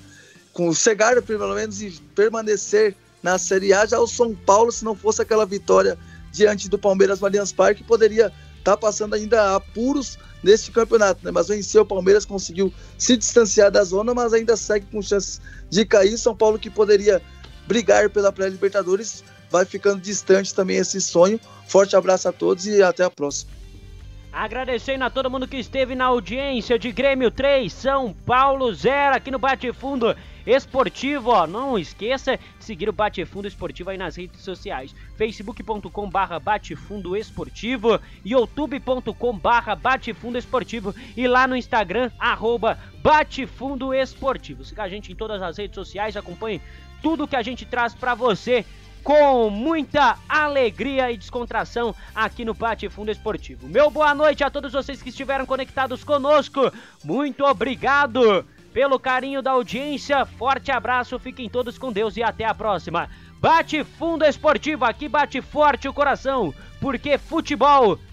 com chegar pelo menos e permanecer na Série A. Já o São Paulo, se não fosse aquela vitória diante do Palmeiras no Allianz Parque, poderia estar passando ainda apuros neste campeonato, né? Mas venceu o Palmeiras, conseguiu se distanciar da zona, mas ainda segue com chances de cair. São Paulo, que poderia brigar pela pré-Libertadores, vai ficando distante também esse sonho. Forte abraço a todos e até a próxima. Agradecendo a todo mundo que esteve na audiência de Grêmio três, São Paulo zero, aqui no Bate-Fundo Esportivo. Ó, não esqueça de seguir o Bate-Fundo Esportivo aí nas redes sociais, facebook ponto com barra Bate-Fundo Esportivo, youtube ponto com barra Bate-Fundo Esportivo e lá no Instagram, arroba Bate-Fundo Esportivo. Siga a gente em todas as redes sociais, acompanhe tudo que a gente traz pra você, com muita alegria e descontração aqui no Bate-Fundo Esportivo. Meu boa noite a todos vocês que estiveram conectados conosco. Muito obrigado pelo carinho da audiência. Forte abraço, fiquem todos com Deus e até a próxima. Bate-Fundo Esportivo, aqui bate forte o coração, porque futebol